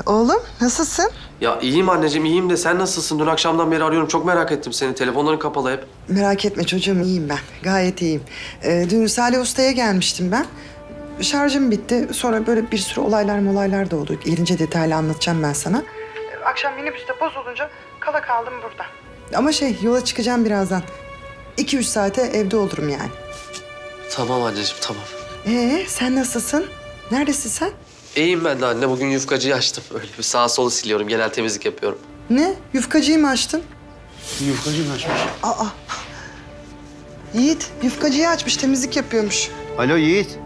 Oğlum nasılsın? Ya iyiyim anneciğim iyiyim de sen nasılsın? Dün akşamdan beri arıyorum çok merak ettim seni. Telefonların kapalı hep. Merak etme çocuğum iyiyim ben. Gayet iyiyim. Dün Salih Usta'ya gelmiştim ben. Şarjım bitti. Sonra böyle bir sürü olaylar da oldu. İlginç detaylı anlatacağım ben sana. Akşam minibüste bozulunca kala kaldım burada. Ama yola çıkacağım birazdan. 2-3 saate evde olurum yani. Tamam anneciğim tamam. Sen nasılsın? Neredesin sen? İyiyim ben de anne. Bugün yufkacıyı açtım. Öyle bir sağa sola siliyorum. Genel temizlik yapıyorum. Ne? Yufkacıyı mı açtın? Yufkacıyı mı açmış? Aa! Yiğit, yufkacıyı açmış. Temizlik yapıyormuş. Alo Yiğit.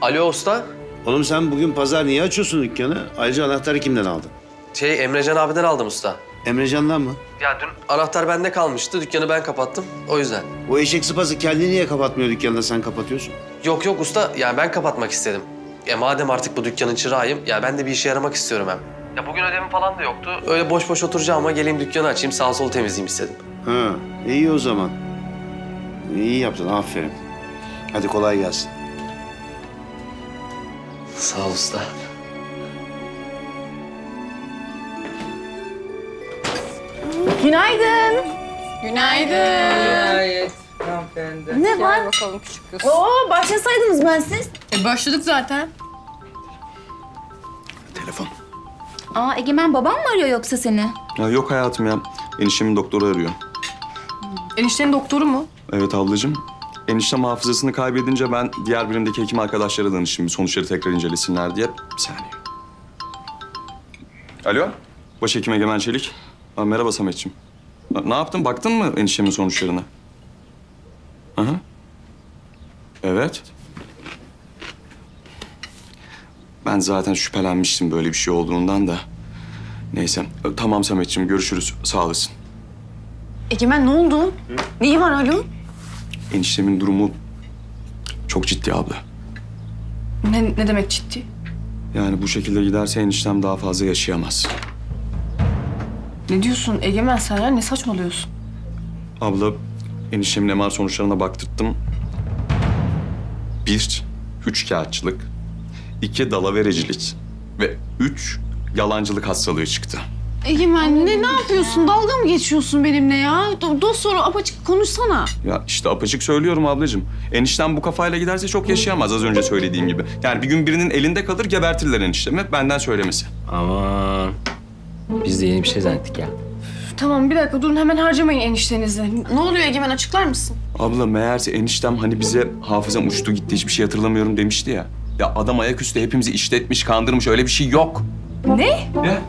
Alo usta. Oğlum sen bugün pazar niye açıyorsun dükkanı? Ayrıca anahtarı kimden aldın? Emrecan abiden aldım usta. Emrecan'dan mı? Ya dün anahtar bende kalmıştı. Dükkanı ben kapattım. O yüzden. O eşek sıpası kendini niye kapatmıyor dükkanında? Sen kapatıyorsun. Yok yok usta. Yani ben kapatmak istedim. Ya madem artık bu dükkanın çırağıyım, ya ben de bir işe yaramak istiyorum hem. Ya bugün ödevim falan da yoktu. Öyle boş boş oturacağıma geleyim dükkanı açayım, sağ sol temizleyeyim istedim. Ha, iyi o zaman. İyi yaptın, aferin. Hadi kolay gelsin. Sağ ol usta. Günaydın. Günaydın. Günaydın. Ne var? Gel bakalım küçük kız. Oo, başlasaydınız ben siz. Başladık zaten. Telefon. Aa, Egemen babam mı arıyor yoksa seni? Ya yok hayatım ya. Eniştemin doktoru arıyor. Eniştenin doktoru mu? Evet ablacığım. Eniştem hafızasını kaybedince ben diğer birimdeki hekim arkadaşlara danıştım. Sonuçları tekrar incelesinler diye. Bir saniye. Alo. Başhekim Egemen Çelik. Aa, merhaba Sametciğim. Ne yaptın? Baktın mı eniştemin sonuçlarına? Aha. Evet. Ben zaten şüphelenmiştim böyle bir şey olduğundan da. Neyse. Tamam Sametciğim, görüşürüz. Sağ olasın. Egemen ne oldu? Hı? Neyi var Haluk? Eniştemin durumu çok ciddi abla. Ne demek ciddi? Yani bu şekilde giderse eniştem daha fazla yaşayamaz. Ne diyorsun Egemen sen ya? Ne saçmalıyorsun? Abla, eniştemin MR sonuçlarına baktırttım. 1, üçkağıtçılık. 2, dalaverecilik. Ve 3, yalancılık hastalığı çıktı. Egemen ne yapıyorsun? Dalga mı geçiyorsun benimle ya? Dost soru apaçık konuşsana. Ya işte apaçık söylüyorum ablacığım. Eniştem bu kafayla giderse çok yaşayamaz az önce söylediğim gibi. Yani bir gün birinin elinde kalır, gebertirler eniştemi. Benden söylemesi. Aman. Biz de yeni bir şey zannettik ya. Tamam bir dakika durun, hemen harcamayın eniştenizi. Ne oluyor Egemen, açıklar mısın? Abla meğerse eniştem hani bize hafızam uçtu gitti, hiçbir şey hatırlamıyorum demişti ya. Ya adam ayaküstü hepimizi işletmiş, kandırmış, öyle bir şey yok. Ne? Ya.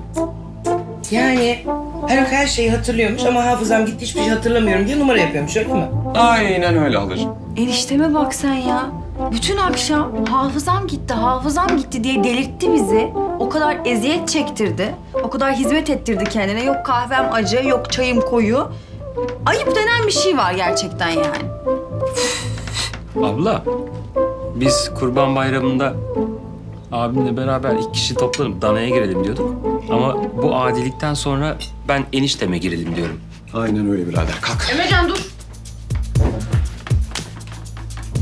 Yani Haluk her şeyi hatırlıyormuş ama hafızam gitti, hiçbir şey hatırlamıyorum diye numara yapıyormuş, öyle mi? Aynen öyle ablacığım. Enişteme bak sen ya. Bütün akşam hafızam gitti, hafızam gitti diye delirtti bizi. O kadar eziyet çektirdi, o kadar hizmet ettirdi kendine. Yok kahvem acı, yok çayım koyu. Ayıp denen bir şey var gerçekten yani. Abla, biz Kurban Bayramı'nda abimle beraber 2 kişi toplanıp danaya girelim diyorduk. Ama bu adilikten sonra ben enişteme girelim diyorum. Aynen öyle birader, kalk. Emrecan dur.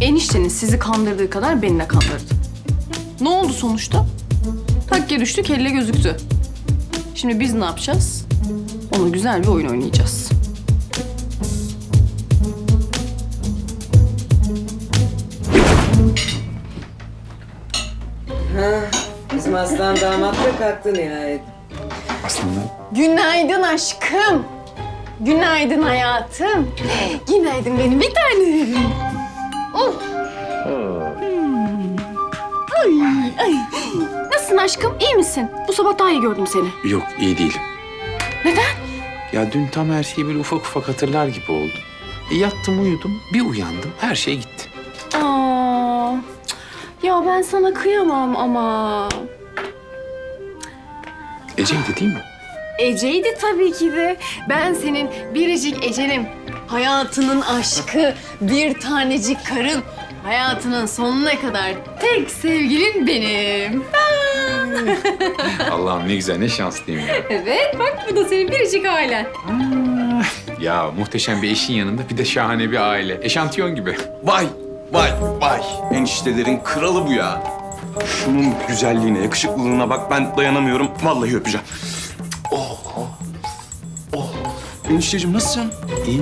Eniştenin sizi kandırdığı kadar beni de kandırdı. Ne oldu sonuçta? Takke düştü, kelle gözüktü. Şimdi biz ne yapacağız? Ona güzel bir oyun oynayacağız. Ha, bizim aslan damat da kalktı nihayet. Aslan damat. Günaydın aşkım. Günaydın hayatım. Günaydın benim bir tanem. Oh. Hmm. Ay, ay. Nasılsın aşkım? İyi misin? Bu sabah daha iyi gördüm seni. Yok, iyi değilim. Neden? Ya dün tam her şeyi böyle ufak ufak hatırlar gibi oldum. Yattım, uyudum, bir uyandım, her şey gitti. Aa, ya ben sana kıyamam ama. Ece'ydi değil mi? Ece'ydi tabii ki de. Ben senin biricik Ece'nim. Hayatının aşkı, bir tanecik karın, hayatının sonuna kadar tek sevgilin benim. Allah'ım ne güzel, ne şanslıyım ya. Evet, bak bu da senin biricik ailen. Ya muhteşem bir eşin yanında bir de şahane bir aile. Eşantiyon gibi. Vay, vay, vay. Eniştelerin kralı bu ya. Şunun güzelliğine, yakışıklılığına bak, ben dayanamıyorum. Vallahi öpeceğim. Enişteciğim nasılsın? İyi.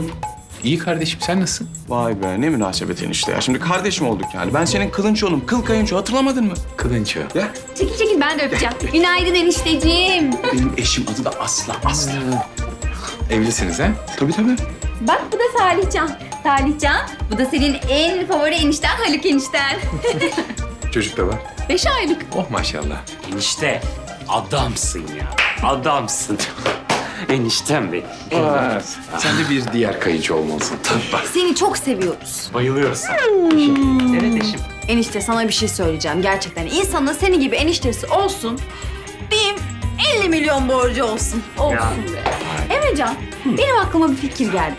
İyi kardeşim, sen nasılsın? Vay be, ne münasebet enişte ya. Şimdi kardeşim olduk yani. Ben senin kılınçoğunum, kıl kayınço, hatırlamadın mı? Kılınço. Ya. Çekil çekil, ben de öpeceğim. Günaydın enişteciğim. Benim eşim adı da Aslı, Aslı. Evlisiniz ha? Tabii tabii. Bak bu da Salihcan. Salihcan, bu da senin en favori enişten Haluk enişten. Çocuk da var. 5 aylık. Oh maşallah. Enişte, adamsın ya. Adamsın. Eniştem benim. Evet. Sen de bir diğer kayıcı olmalısın. Tabii. Seni çok seviyoruz. Bayılıyoruz. Evet eşim. Enişte sana bir şey söyleyeceğim gerçekten. İnsanın seni gibi eniştesi olsun. Diyeyim 50 milyon borcu olsun. Olsun ya. Be. Emrecan, benim aklıma bir fikir geldi.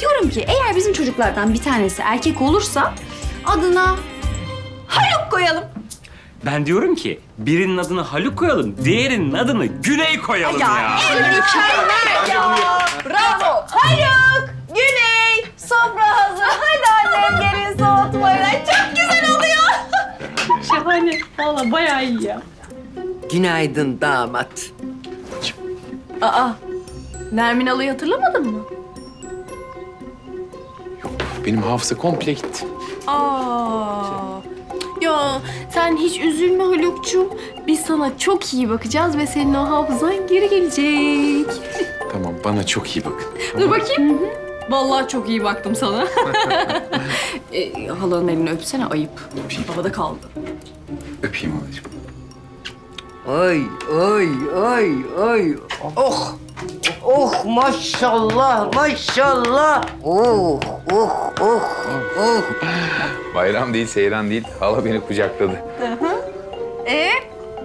Diyorum ki eğer bizim çocuklardan bir tanesi erkek olursa adına Haluk koyalım. Ben diyorum ki birinin adını Haluk koyalım, diğerinin adını Güney koyalım ya. Emrecan ya. Bravo. Haluk, Güney, sofra hazır. Hadi annem gelin soğutmayla. Çok güzel oluyor. Şahane. Vallahi bayağı iyi ya. Günaydın damat. Aa, Nermin alayı hatırlamadın mı? Yok, benim hafıza komple gitti. Aa, ya sen hiç üzülme Haluk'cum. Biz sana çok iyi bakacağız ve senin o hafızan geri gelecek. Tamam, bana çok iyi bakın. Tamam. Dur bakayım. Hı -hı. Vallahi çok iyi baktım sana. Halanın elini öpsene, ayıp. Öpeyim. Havada kaldı. Öpeyim halacığım. Ay, ay, ay, ay. Oh, oh maşallah, maşallah. Oh, oh, oh, oh. Bayram değil, seyran değil. Hala beni kucakladı.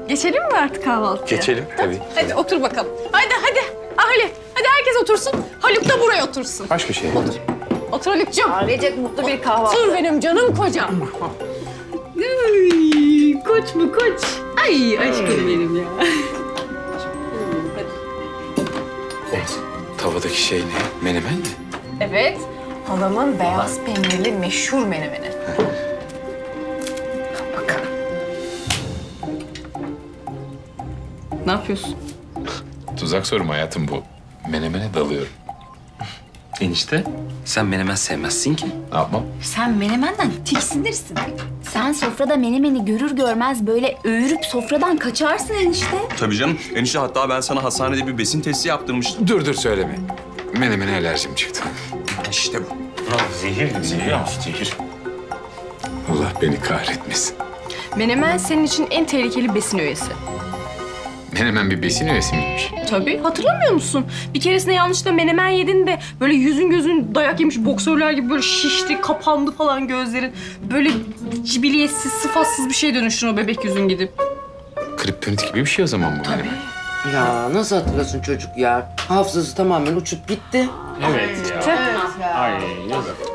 Geçelim mi artık kahvaltıya? Geçelim tabii. Hadi otur bakalım. Hadi, hadi. Aile, hadi herkes otursun. Haluk da buraya otursun. Başka şey. Otur, otur Haluk'cum. Ailecek mutlu bir kahvaltı. Otur benim canım kocam. Ay, koç mu koç? Ay aşkım benim ya. Tavadaki şey ne? Menemen mi? Evet. Halamın beyaz peynirli meşhur menemeni. Bakalım. Ne yapıyorsun? Tuzak sorum hayatım bu. Menemene dalıyorum. Enişte, sen menemen sevmezsin ki. Ne yapmam? Sen menemenden tiksinirsin. Sen sofrada menemeni görür görmez böyle öğürüp sofradan kaçarsın enişte. Tabii canım. Enişte hatta ben sana hastanede bir besin testi yaptırmıştım. Dur söyleme. Menemene alerjim çıktı. İşte bu. Lan zehir mi? Zehir ama zehir. Allah beni kahretmesin. Menemen senin için en tehlikeli besin öğesi. Menemen bir besin öğesi miymiş? Tabii. Hatırlamıyor musun? Bir keresinde yanlışlıkla menemen yedin de böyle yüzün gözün dayak yemiş boksörler gibi böyle şişti, kapandı falan gözlerin. Böyle cibiliyetsiz, sıfatsız bir şeye dönüştün o bebek yüzün gidip. Kriptonit gibi bir şey o zaman bu tabii. Menemen. Ya nasıl hatırlasın çocuk ya? Hafızası tamamen uçup gitti. Evet ya. Gitti. Ay,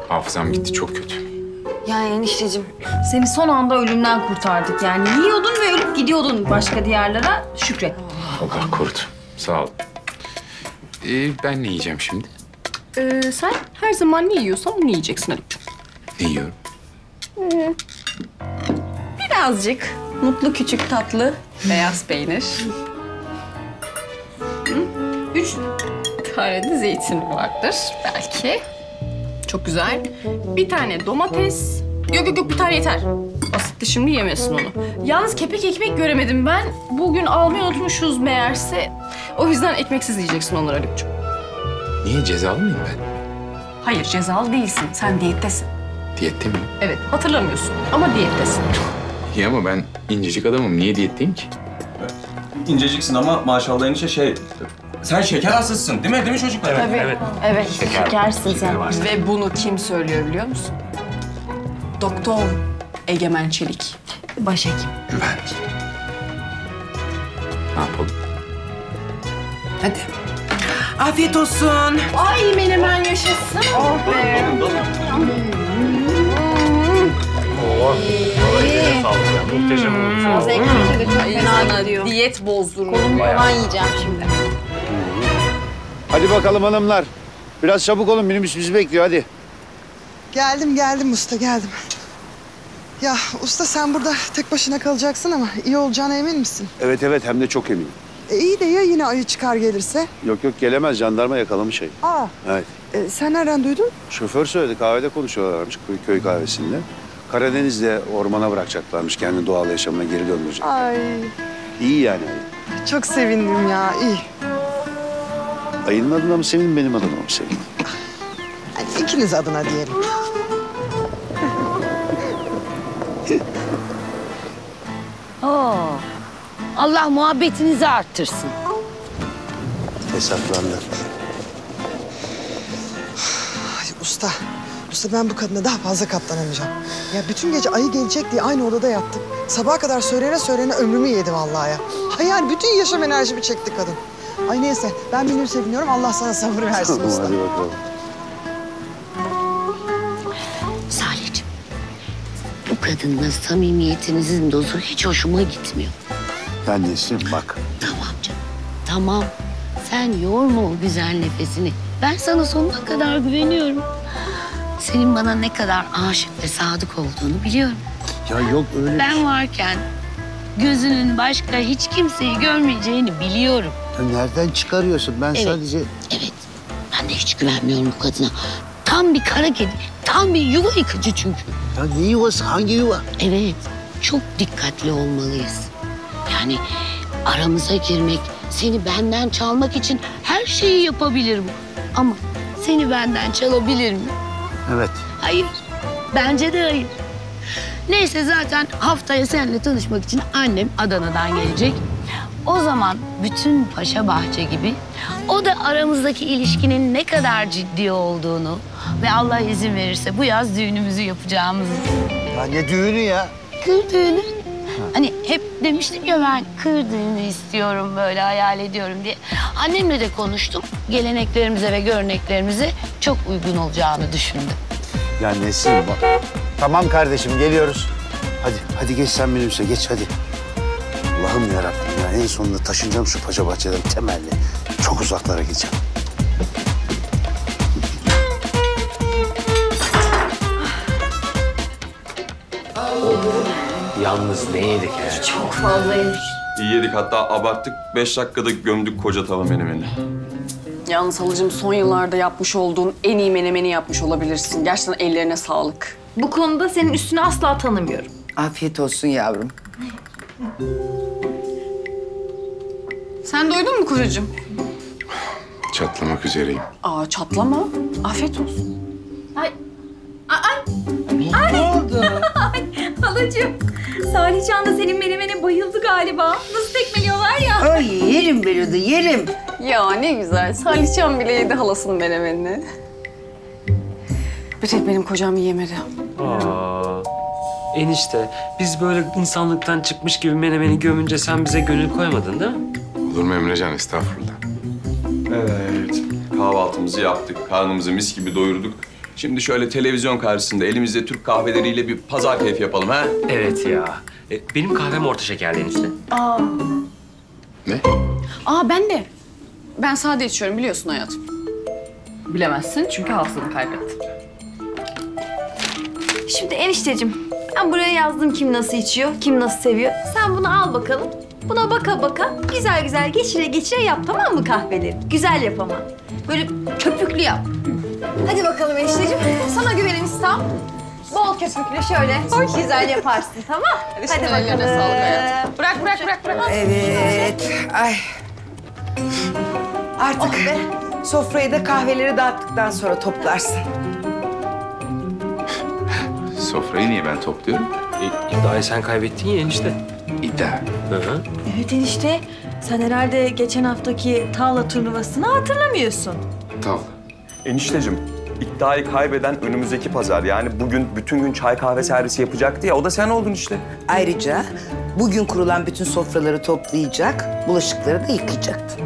hafızam gitti, çok kötü. Ya enişteciğim, seni son anda ölümden kurtardık yani. Yiyordun ve ölüp gidiyordun başka diyarlara. Şükret. Allah korusun. Sağ ol. Ben ne yiyeceğim şimdi? Sen her zaman ne yiyorsan onu yiyeceksin Haluk. Ne yiyorum? Birazcık mutlu küçük tatlı beyaz peynir. 3 tane de zeytin vardır belki. Çok güzel. 1 tane domates. Yok, 1 tane yeter. Asitti, şimdi yemesin onu. Yalnız kepek ekmek göremedim ben. Bugün almayı unutmuşuz meğerse. O yüzden ekmeksiz yiyeceksin onları Haluk'cum. Niye? Cezalı mıyım ben? Hayır, cezalı değilsin. Sen diyettesin. Diyette miyim? Evet, hatırlamıyorsun ama diyettesin. İyi ama ben incecik adamım. Niye diyetteyim ki? Evet. İnceciksin ama maşallah enişte şey... Sen şeker hastasısın değil mi? Değil mi çocuklar? Evet, tabii. Evet. Evet, şekersin sen. Ve bunu kim söylüyor biliyor musun? Doktor Egemen Çelik. Başhekim. Güven. Ne yapalım? Hadi. Afiyet olsun. Ay menemen yaşasın. Oh be. Oh, vallahi sağlık. Muhteşem olmuş. Zevkli de çok fena gidiyor. Diyet bozdurmuş. Kolum falan yiyeceğim şimdi. Hadi bakalım hanımlar. Biraz çabuk olun, minibüs bizi bekliyor hadi. Geldim usta, geldim. Ya usta sen burada tek başına kalacaksın ama iyi olacağına emin misin? Evet, hem de çok eminim. İyi de ya yine ayı çıkar gelirse? Yok, gelemez, jandarma yakalamış ayı. Aa. Evet. Sen nereden duydun? Şoför söyledi, kahvede konuşuyorlarmış, köy kahvesinde. Karadeniz'de ormana bırakacaklarmış, kendi doğal yaşamına geri dönmeyecek. Ay. İyi yani. Çok sevindim ya, iyi. Ayının adına mı sevin, benim adıma mı sevin? Hadi ikiniz adına diyelim. Allah muhabbetinizi arttırsın. Hesaplandı. Usta ben bu kadına daha fazla katlanamayacağım. Ya bütün gece ayı gelecek diye aynı odada yattık. Sabaha kadar söylene ömrümü yedi vallahi ya. Hayal bütün yaşam enerjimi çekti kadın. Ay neyse, ben benim seviniyorum. Allah sana sabır versin usta. Tamam, hadi bakalım. Salih'ciğim, bu kadınla samimiyetinizin dozu hiç hoşuma gitmiyor. Ben Nesrin, bak. Tamam canım, tamam. Sen yorma o güzel nefesini. Ben sana sonuna kadar güveniyorum. Senin bana ne kadar aşık ve sadık olduğunu biliyorum. Ya yok öyle. Ben varken gözünün başka hiç kimseyi görmeyeceğini biliyorum. Ya nereden çıkarıyorsun? Ben evet, sadece... Evet, ben de hiç güvenmiyorum bu kadına. Tam bir kara kedi, tam bir yuva yıkıcı çünkü. Ya ne yuvası? Hangi yuva? Evet, çok dikkatli olmalıyız. Yani aramıza girmek, seni benden çalmak için her şeyi yapabilir bu. Ama seni benden çalabilir mi? Evet. Hayır, bence de hayır. Neyse, zaten haftaya seninle tanışmak için annem Adana'dan gelecek. O zaman bütün Paşabahçe gibi o da aramızdaki ilişkinin ne kadar ciddi olduğunu ve Allah izin verirse bu yaz düğünümüzü yapacağımızı. Ya ne düğünü ya? Kır düğünü. Ha. Hani hep demiştim ya, ben kır düğünü istiyorum, böyle hayal ediyorum diye. Annemle de konuştum. Geleneklerimize ve göreneklerimize çok uygun olacağını düşündüm. Ya Nesrin bak. Tamam kardeşim, geliyoruz. Hadi geç sen minibüse, geç hadi. Allah'ım yarabbim ya, en sonunda taşınacağım şu Paşabahçe'den temelli. Çok uzaklara gideceğim. Yalnız ne yedik ya? Çok fazla yedik. İyi yedik, hatta abarttık. 5 dakikada gömdük koca tava menemeni. Yalnız Halıcığım, son yıllarda yapmış olduğun en iyi menemeni yapmış olabilirsin. Gerçekten ellerine sağlık. Bu konuda senin üstünü asla tanımıyorum. Afiyet olsun yavrum. Sen doydun mu kocacığım? Çatlamak üzereyim. Aa, çatlama. Afiyet olsun. Ay. Ay. Ne oldu? Ay. Halacığım, Salihcan da senin menemene bayıldı galiba. Nasıl tekmeliyorlar ya. Ay yerim veriyordu, yerim. Ya ne güzel. Salihcan bile yedi halasının menemenini. Bir tek benim kocam yiyemedi. Aa, enişte, biz böyle insanlıktan çıkmış gibi menemeni gömünce sen bize gönül koymadın değil mi? Olur mu Emrecan? Estağfurullah. Evet, kahvaltımızı yaptık, karnımızı mis gibi doyurduk. Şimdi şöyle televizyon karşısında elimizde Türk kahveleriyle bir pazar keyfi yapalım ha? Evet ya. Benim kahvem orta şekerli enişte. Aa. Ne? Aa, ben de. Ben sade içiyorum, biliyorsun hayatım. Bilemezsin çünkü hafızanı kaybettim. Şimdi enişteciğim, ben buraya yazdım kim nasıl içiyor, kim nasıl seviyor. Sen bunu al bakalım. Buna baka baka, güzel güzel geçire geçire yap, tamam mı kahveleri? Güzel yap ama. Böyle köpüklü yap. Hadi bakalım enişteciğim, sana güvenim tam. Bol köpüklü şöyle güzel yaparsın, tamam? Hadi bakalım. Bırak. Evet, ay. Artık oh sofrayı da kahveleri dağıttıktan sonra toplarsın. Sofrayı niye ben topluyorum? İddiayı sen kaybettin ya enişte. İddia? Hı-hı. Evet enişte, sen herhalde geçen haftaki tavla turnuvasını hatırlamıyorsun. Tavla. Enişteciğim, iddiayı kaybeden önümüzdeki pazar, yani bugün bütün gün çay kahve servisi yapacaktı ya, o da sen oldun işte. Ayrıca bugün kurulan bütün sofraları toplayacak, bulaşıkları da yıkayacaktın.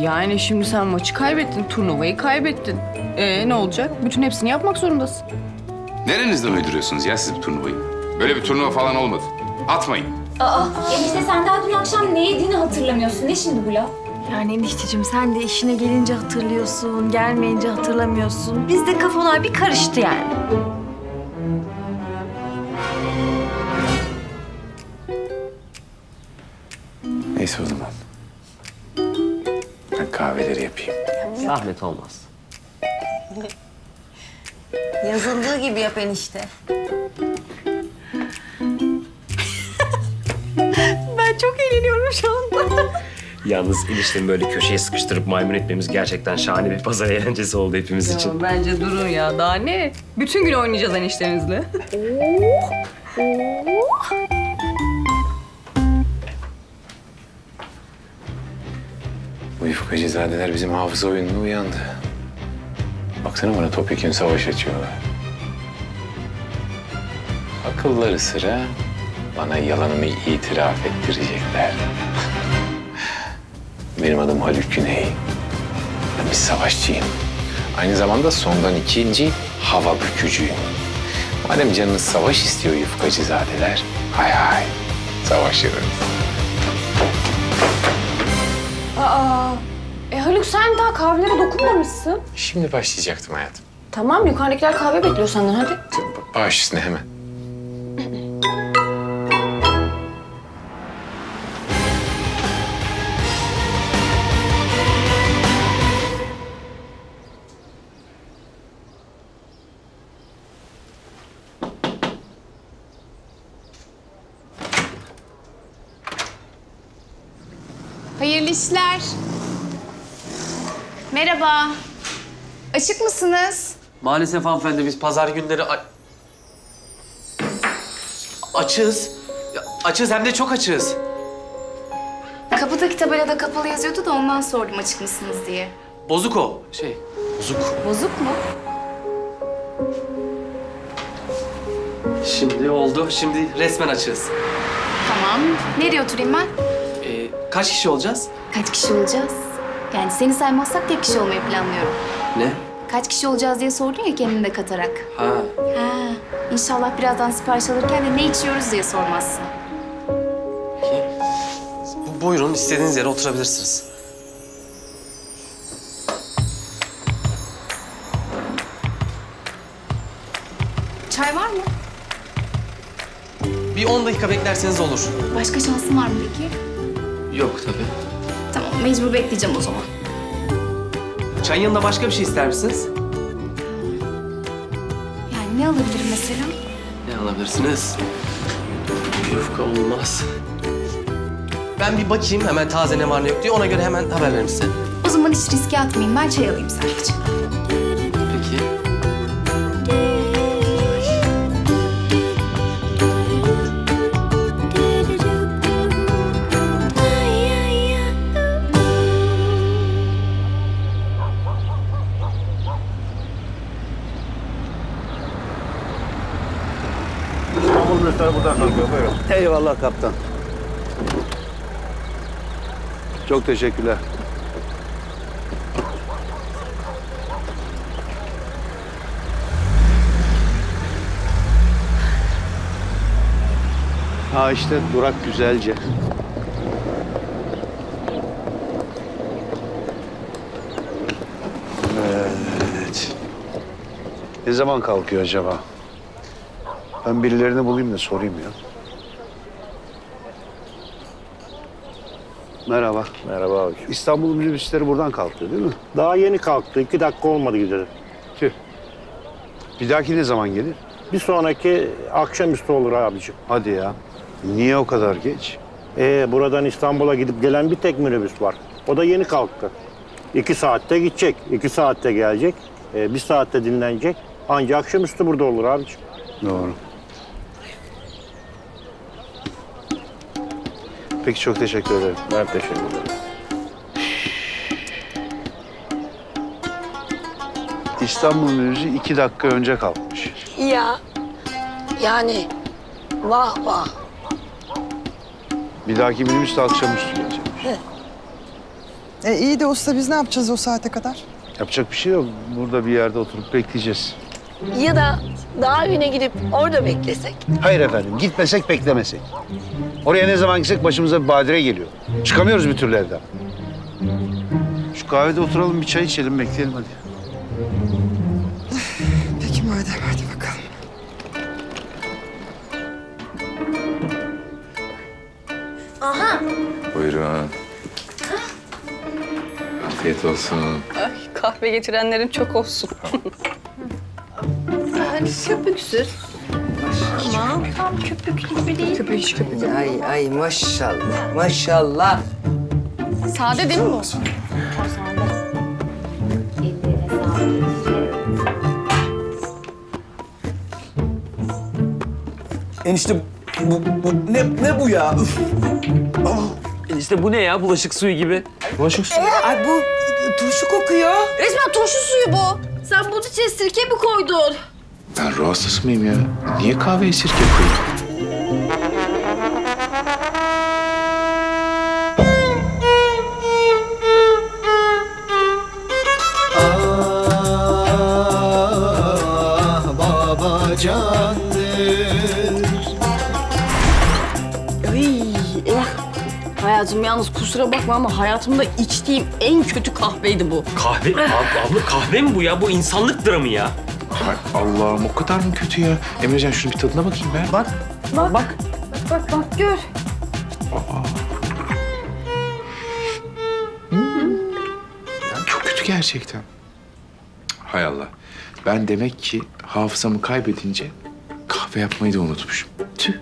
Yani şimdi sen maçı kaybettin, turnuvayı kaybettin. Ne olacak? Bütün hepsini yapmak zorundasın. Nerenizden uyduruyorsunuz ya siz bu turnuvayı? Böyle bir turnuva falan olmadı. Atmayın. Aa, enişte sen daha dün akşam ne yediğini hatırlamıyorsun. Ne şimdi bu laf? Yani enişteciğim, sen de işine gelince hatırlıyorsun, gelmeyince hatırlamıyorsun. Bizde kafalar bir karıştı yani. Neyse o zaman. Ben kahveleri yapayım. Zahmet olmaz. Yazıldığı gibi yap enişte. Ben çok eğleniyorum şu anda. Yalnız eniştemi böyle köşeye sıkıştırıp maymun etmemiz gerçekten şahane bir pazar eğlencesi oldu hepimiz için. Ya, bence durun ya, daha ne? Bütün gün oynayacağız eniştemizle. Bu ifkacızadeler bizim hafıza oyununa uyandı. Baksana bana, topyekün savaş açıyorlar. Akılları sıra bana yalanımı itiraf ettirecekler. Benim adım Haluk Güney. Ben bir savaşçıyım. Aynı zamanda sondan ikinci hava bükücüyüm. Madem canınız savaş istiyor yufkacızadeler, hay hay savaşırız. Aa, Haluk sen daha kahvelere dokunmamışsın. Şimdi başlayacaktım hayatım. Tamam, yukarıdakiler kahve bekliyor senden, hadi. Baş üstüne hemen. Hayırlı işler. Merhaba. Açık mısınız? Maalesef hanımefendi biz pazar günleri açığız. Açığız hem de çok açığız. Kapıdaki tabelada kapalı yazıyordu da ondan sordum açık mısınız diye. Bozuk o. Şey, bozuk. Bozuk mu? Şimdi oldu. Şimdi resmen açığız. Tamam. Nereye oturayım ben? Kaç kişi olacağız? Kaç kişi olacağız? Yani seni saymazsak tek kişi olmayı planlıyorum. Ne? Kaç kişi olacağız diye sordun ya kendini de katarak. Ha. Ha. İnşallah birazdan sipariş alırken de ne içiyoruz diye sormazsın. Peki. Buyurun istediğiniz yere oturabilirsiniz. Çay var mı? Bir 10 dakika beklerseniz olur. Başka şansın var mı peki? Yok tabii. Tamam, mecbur bekleyeceğim o zaman. Çayın yanında başka bir şey ister misiniz? Yani ne alabilirim mesela? Ne alabilirsiniz? Yufka olmaz. Ben bir bakayım hemen taze ne var ne yok diye, ona göre hemen haber veririm size. O zaman hiç riske atmayayım, ben çay alayım sadece. Peki. Eyvallah kaptan. Çok teşekkürler. Ha işte durak Güzelce. Evet. Ne zaman kalkıyor acaba? Ben birilerini bulayım da sorayım ya. Merhaba. Merhaba abi. İstanbul minibüsleri buradan kalkıyor değil mi? Daha yeni kalktı. 2 dakika olmadı gidelim. Tüh. Bir dahaki ne zaman gelir? Bir sonraki akşamüstü olur abiciğim. Hadi ya. Niye o kadar geç? Buradan İstanbul'a gidip gelen bir tek minibüs var. O da yeni kalktı. 2 saatte gidecek. 2 saatte gelecek. 1 saatte dinlenecek. Ancak akşamüstü burada olur abiciğim. Doğru. Peki, çok teşekkür ederim. Ben teşekkür ederim. İstanbul minibüsü 2 dakika önce kalkmış. Ya, yani vah vah. Bir dahaki minibüs de akşamüstü gelecek. İyi de usta biz ne yapacağız o saate kadar? Yapacak bir şey yok. Burada bir yerde oturup bekleyeceğiz. Ya da daha öne gidip orada beklesek. Hayır efendim, gitmesek beklemesek. Oraya ne zaman gitsek başımıza bir badire geliyor. Çıkamıyoruz bir türlü evden. Şu kahvede oturalım, bir çay içelim, bekleyelim hadi. Peki madem, hadi bakalım. Aha! Buyurun. Ha? Afiyet olsun. Ay, kahve getirenlerin çok olsun. Köpüksüz. Ama tam köpük gibi değil. Köpük köpük. Ay ay maşallah, maşallah. Sade değil mi bu? Sade. Enişte bu ne bu ya? Üf. Enişte bu ne ya? Bulaşık suyu gibi. Bulaşık suyu. Ay bu turşu kokuyor. Resmen turşu suyu bu. Sen bunun içine sirke mi koydun? Ben ruh hastası mıyım ya? Niye kahveye sirke koydun? kusura bakma ama hayatımda içtiğim en kötü kahveydi bu. Kahve? Abla kahve mi bu ya? Bu insanlık dramı ya. Allah'ım o kadar mı kötü ya? Emrecan şunun bir tadına bakayım ben. Bak. Bak. Bak. Bak gör. Aa. Çok kötü gerçekten. Hay Allah. Ben demek ki hafızamı kaybedince kahve yapmayı da unutmuşum. Tüh.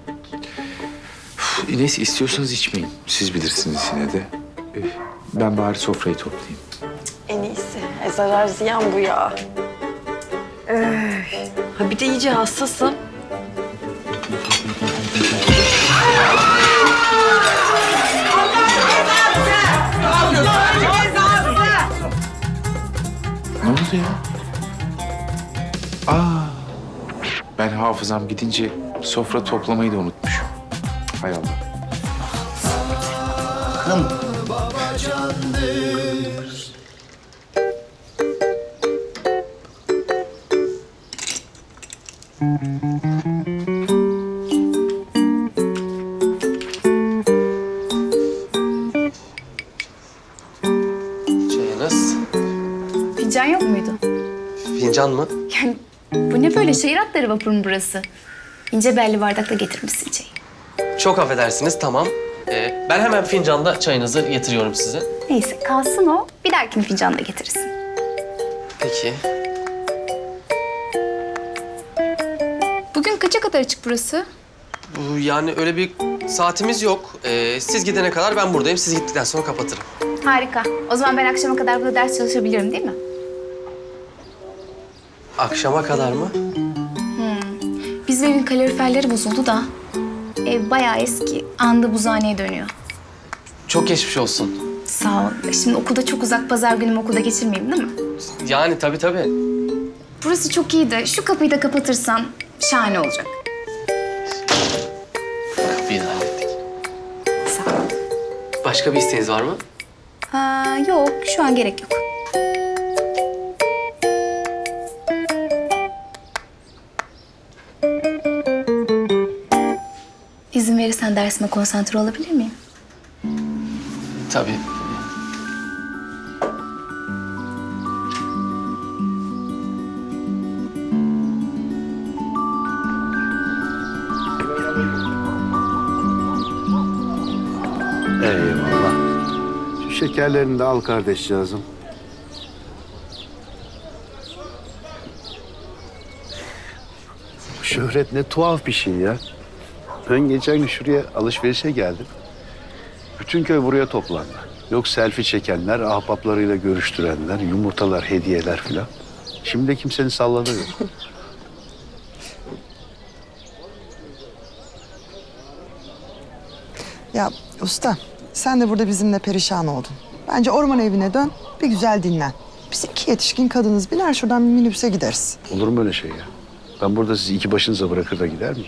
Neyse istiyorsanız içmeyin. Siz bilirsiniz yine de. Ben bari sofrayı toplayayım. En iyisi. Zarar ziyan bu ya. Ha bir de iyice hassasım. Ne oldu ya? Aa, ben hafızam gidince sofra toplamayı da unutmuşum. Hay Allah. Kım. Çayınız. Fincan yok muydu? Fincan mı? Yani bu ne böyle? Şehir atları vapurun burası. İnce belli bardakla getirmişsin çayı. Çok affedersiniz, tamam. Ben hemen fincanda çayınızı getiriyorum size. Neyse, kalsın o. Bir dahakini fincanda getirirsin. Peki. Bugün kaça kadar açık burası? Yani öyle bir saatimiz yok. Siz gidene kadar ben buradayım. Siz gittikten sonra kapatırım. Harika. O zaman ben akşama kadar burada ders çalışabilirim, değil mi? Akşama kadar mı? Bizim evin kaloriferleri bozuldu da. Ev bayağı eski, anda buzhaneye dönüyor. Çok geçmiş olsun. Sağ ol. Şimdi okulda çok uzak, pazar günümü okulda geçirmeyeyim değil mi? Yani tabii. Burası çok iyi de şu kapıyı da kapatırsan şahane olacak. Kapıyı da hallettik. Sağ ol. Başka bir isteğiniz var mı? Yok, şu an gerek yok. İzin verirsen dersime konsantre olabilir miyim? Tabii. Eyvallah. Şu şekerlerini de al kardeşcağızım. Şöhret ne tuhaf bir şey ya. Ben geçen gün şuraya alışverişe geldim. Bütün köy buraya toplandı. Yok selfie çekenler, ahbaplarıyla görüştürenler, yumurtalar, hediyeler filan. Şimdi de kimsenin salladığı yok. Ya usta, sen de burada bizimle perişan oldun. Bence orman evine dön, bir güzel dinlen. Biz iki yetişkin kadınız, biner şuradan bir minibüse gideriz. Olur mu öyle şey ya? Ben burada sizi iki başınıza bırakır da gider miyim?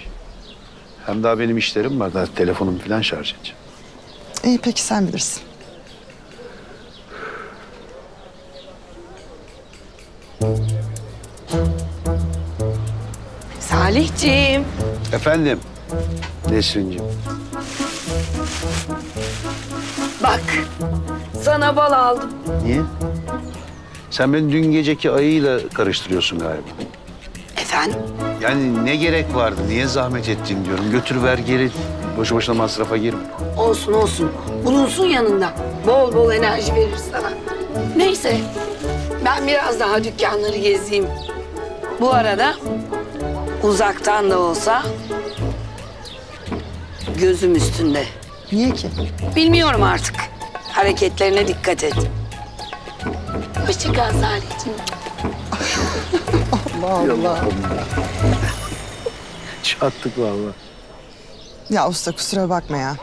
Hem daha benim işlerim var. Daha telefonum falan şarj edeceğim. İyi peki sen bilirsin. Salihciğim. Efendim. Nesrinciğim. Bak. Sana bal aldım. Niye? Sen beni dün geceki ayıyla karıştırıyorsun galiba. Efendim? Yani ne gerek vardı, niye zahmet ettin diyorum. Götür ver geri, boşu boşuna masrafa girme. Olsun. Bulunsun yanında. Bol bol enerji verir sana. Neyse, ben biraz daha dükkanları gezeyim. Bu arada uzaktan da olsa gözüm üstünde. Niye ki? Bilmiyorum artık. Hareketlerine dikkat et. Hoşça kal Salih'cim. Allah. Çattık vallahi. Ya usta kusura bakma ya.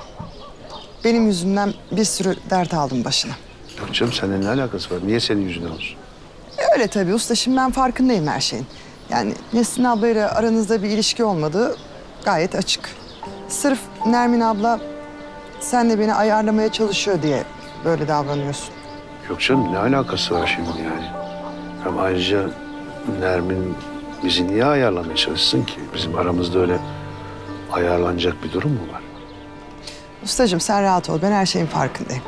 Benim yüzümden bir sürü dert aldım başına. Yok canım seninle ne alakası var? Niye senin yüzünden olsun? Öyle tabii usta. Şimdi ben farkındayım her şeyin. Yani Nesrin ablayla aranızda bir ilişki olmadığı gayet açık. Sırf Nermin abla senle beni ayarlamaya çalışıyor diye böyle davranıyorsun. Yok canım ne alakası var şimdi yani? Ama ayrıca... Nermin bizi niye ayarlamaya çalışsın ki? Bizim aramızda öyle ayarlanacak bir durum mu var? Ustacığım sen rahat ol. Ben her şeyin farkındayım.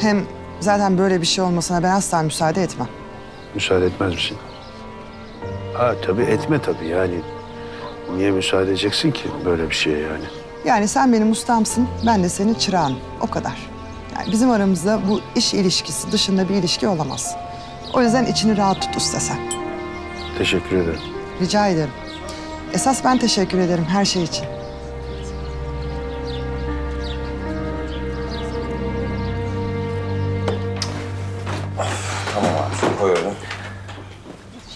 Hem zaten böyle bir şey olmasına ben asla müsaade etmem. Müsaade etmez misin? Ha tabii etme tabii yani. Niye müsaade edeceksin ki böyle bir şeye yani? Yani sen benim ustamsın, ben de senin çırağın. O kadar. Yani bizim aramızda bu iş ilişkisi dışında bir ilişki olamaz. O yüzden içini rahat tut usta sen. Teşekkür ederim. Rica ederim. Esas ben teşekkür ederim her şey için. Of, tamam abi, şunu koyuyorum.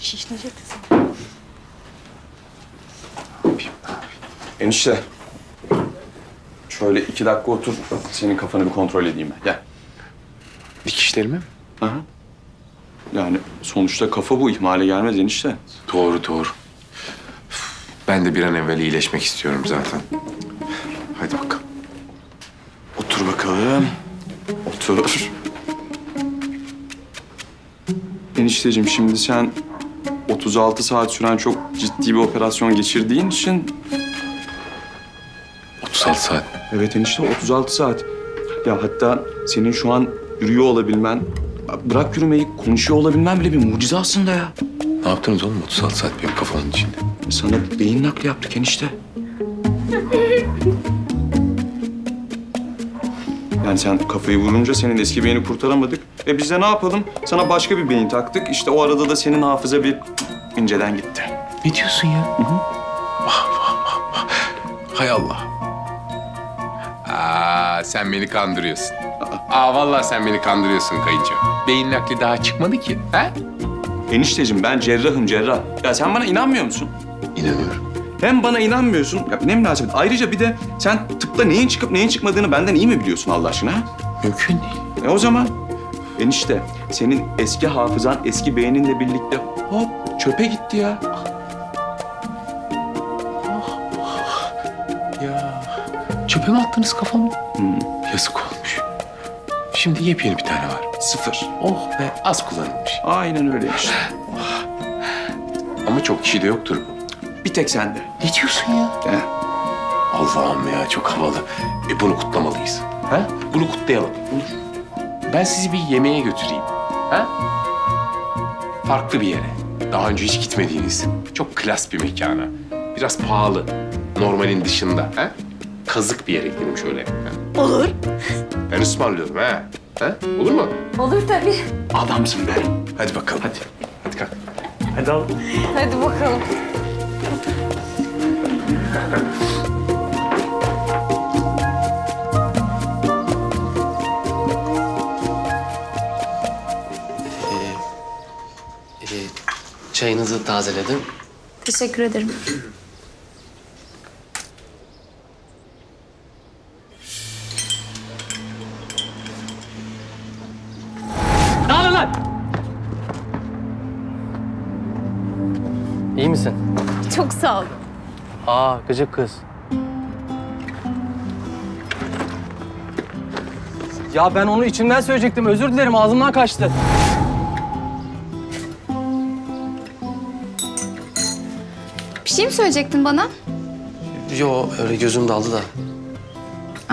Şişlenecek kızım. Enişte. Şöyle 2 dakika otur, senin kafanı bir kontrol edeyim ben. Gel. Dikişlerimi mi? Hı hı. Yani sonuçta kafa bu, ihmale gelmez enişte. Doğru, doğru. Ben de bir an evvel iyileşmek istiyorum zaten. Hadi bakalım. Otur bakalım. Otur. Enişteciğim şimdi sen 36 saat süren çok ciddi bir operasyon geçirdiğin için... 36 saat. Evet enişte 36 saat. Ya hatta senin şu an yürüyor olabilmen, bırak yürümeyi, konuşuyor olabilmen bile bir mucize aslında ya. Ne yaptınız oğlum 36 saat benim kafamın içinde? Sana beyin nakli yaptık enişte. Yani sen kafayı vurunca senin eski beyni kurtaramadık. E biz de ne yapalım? Sana başka bir beyin taktık. İşte o arada da senin hafıza bir inceden gitti. Ne diyorsun ya? Hı hı. Vah vah vah vah. Hay Allah. Aa, sen beni kandırıyorsun. Aa, vallahi sen beni kandırıyorsun kayınço. Beyin nakli daha çıkmadı ki, ha? Enişteciğim ben cerrahım cerrah. Ya sen bana inanmıyor musun? İnanıyorum. Hem bana inanmıyorsun, ya ne münasebet. Ayrıca bir de sen tıpta neyin çıkıp neyin çıkmadığını benden iyi mi biliyorsun Allah aşkına? Mümkün değil. E o zaman enişte senin eski hafızan, eski beyninle birlikte hop çöpe gitti ya. Çöpe mi attınız kafamı? Hmm. Yazık olmuş. Şimdi yepyeni bir tane var. 0. Oh be, az kullanılmış. Aynen öyle işte. Oh. Ama çok kişi de yoktur bu. Bir tek sende. Ne diyorsun ya? He? Allah'ım ya, çok havalı. Bunu kutlamalıyız. Ha? Bunu kutlayalım. Olur. Ben sizi bir yemeğe götüreyim. Ha? Farklı bir yere. Daha önce hiç gitmediğiniz, çok klas bir mekana. Biraz pahalı, normalin dışında. Ha? Kazık bir yere gidelim şöyle. Ha? Olur. Ben ısmarlıyorum ha. Ha? Olur mu? Olur tabii. Adamsın be. Hadi bakalım. Hadi. Hadi kalk. Hadi al. Hadi bakalım. Çayınızı tazeledim. Teşekkür ederim. İyi misin? Çok sağ ol. Aa, gıcık kız. Ya ben onu içimden söyleyecektim. Özür dilerim, ağzımdan kaçtı. Bir şey mi söyleyecektin bana? Yo, öyle gözüm daldı da.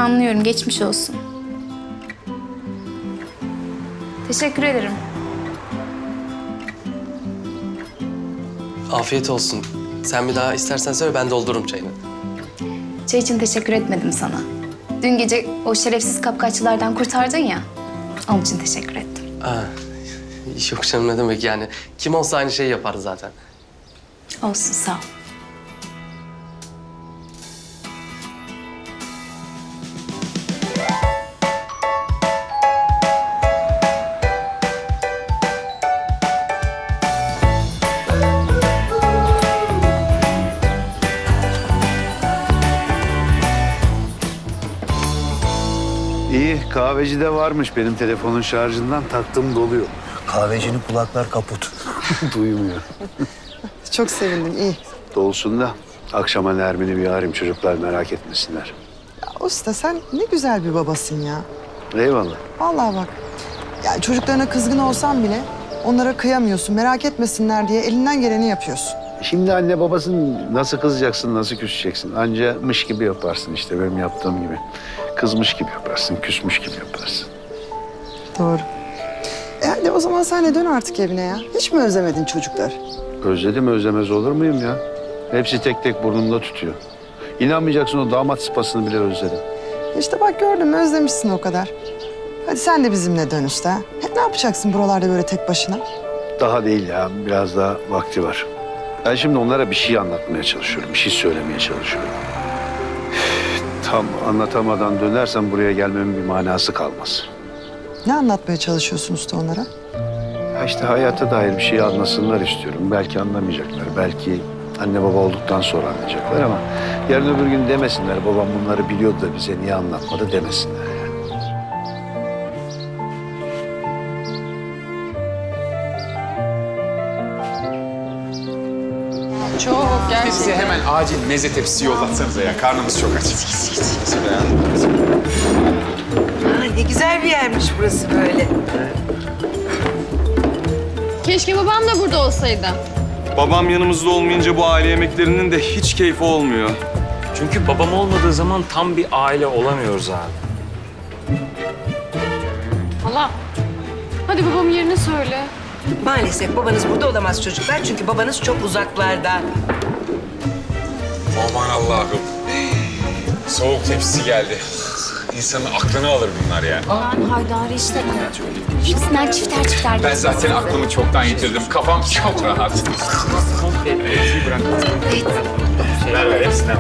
Anlıyorum, geçmiş olsun. Teşekkür ederim. Afiyet olsun. Sen bir daha istersen söyle, ben doldururum çayını. Çay için teşekkür etmedim sana. Dün gece o şerefsiz kapkaççılardan kurtardın ya, onun için teşekkür ettim. Aa, yok canım ne demek yani. Kim olsa aynı şeyi yapar zaten. Olsun, sağ ol. Kahveci de varmış, benim telefonun şarjından taktım doluyor. Kahvecinin kulaklar kaput. Duymuyor. Çok sevindim, iyi. Dolsun da akşama Nermin'i bir arayayım, çocuklar merak etmesinler. Ya usta sen ne güzel bir babasın ya. Eyvallah. Vallahi bak, ya çocuklarına kızgın olsan bile onlara kıyamıyorsun, merak etmesinler diye elinden geleni yapıyorsun. Şimdi anne babasının nasıl kızacaksın, nasıl küseceksin? Anca mış gibi yaparsın işte benim yaptığım gibi. Kızmış gibi yaparsın, küsmüş gibi yaparsın. Doğru. Hadi o zaman sen de dön artık evine ya. Hiç mi özlemedin çocuklar? Özledim, özlemez olur muyum ya? Hepsi tek tek burnumda tutuyor. İnanmayacaksın, o damat sıpasını bile özledim. İşte bak gördüm, özlemişsin o kadar. Hadi sen de bizimle dön usta. Ne yapacaksın buralarda böyle tek başına? Daha değil ya, biraz daha vakti var. Ben şimdi onlara bir şey anlatmaya çalışıyorum, bir şey söylemeye çalışıyorum. Tam anlatamadan dönersem buraya gelmemin bir manası kalmaz. Ne anlatmaya çalışıyorsun usta onlara? Ya işte hayata dair bir şey anlasınlar istiyorum. Belki anlamayacaklar, belki anne baba olduktan sonra anlayacaklar ama... yarın öbür gün demesinler, babam bunları biliyordu da bize niye anlatmadı demesinler. Bize hemen acil meze tepsisi yollatsanıza ya. Karnımız çok aç. Ne güzel bir yermiş burası böyle. Keşke babam da burada olsaydı. Babam yanımızda olmayınca bu aile yemeklerinin de hiç keyfi olmuyor. Çünkü babam olmadığı zaman tam bir aile olamıyoruz abi. Allah. Hadi babamın yerini söyle. Maalesef babanız burada olamaz çocuklar çünkü babanız çok uzaklarda. Aman Allah'ım. Soğuk tepsisi geldi. İnsanın aklını alır bunlar ya. Ben Haydar'ı işte. Hepsinden çifter çifter. Ben zaten aklımı çoktan yitirdim. Kafam çok rahat. Ver ver hepsinden.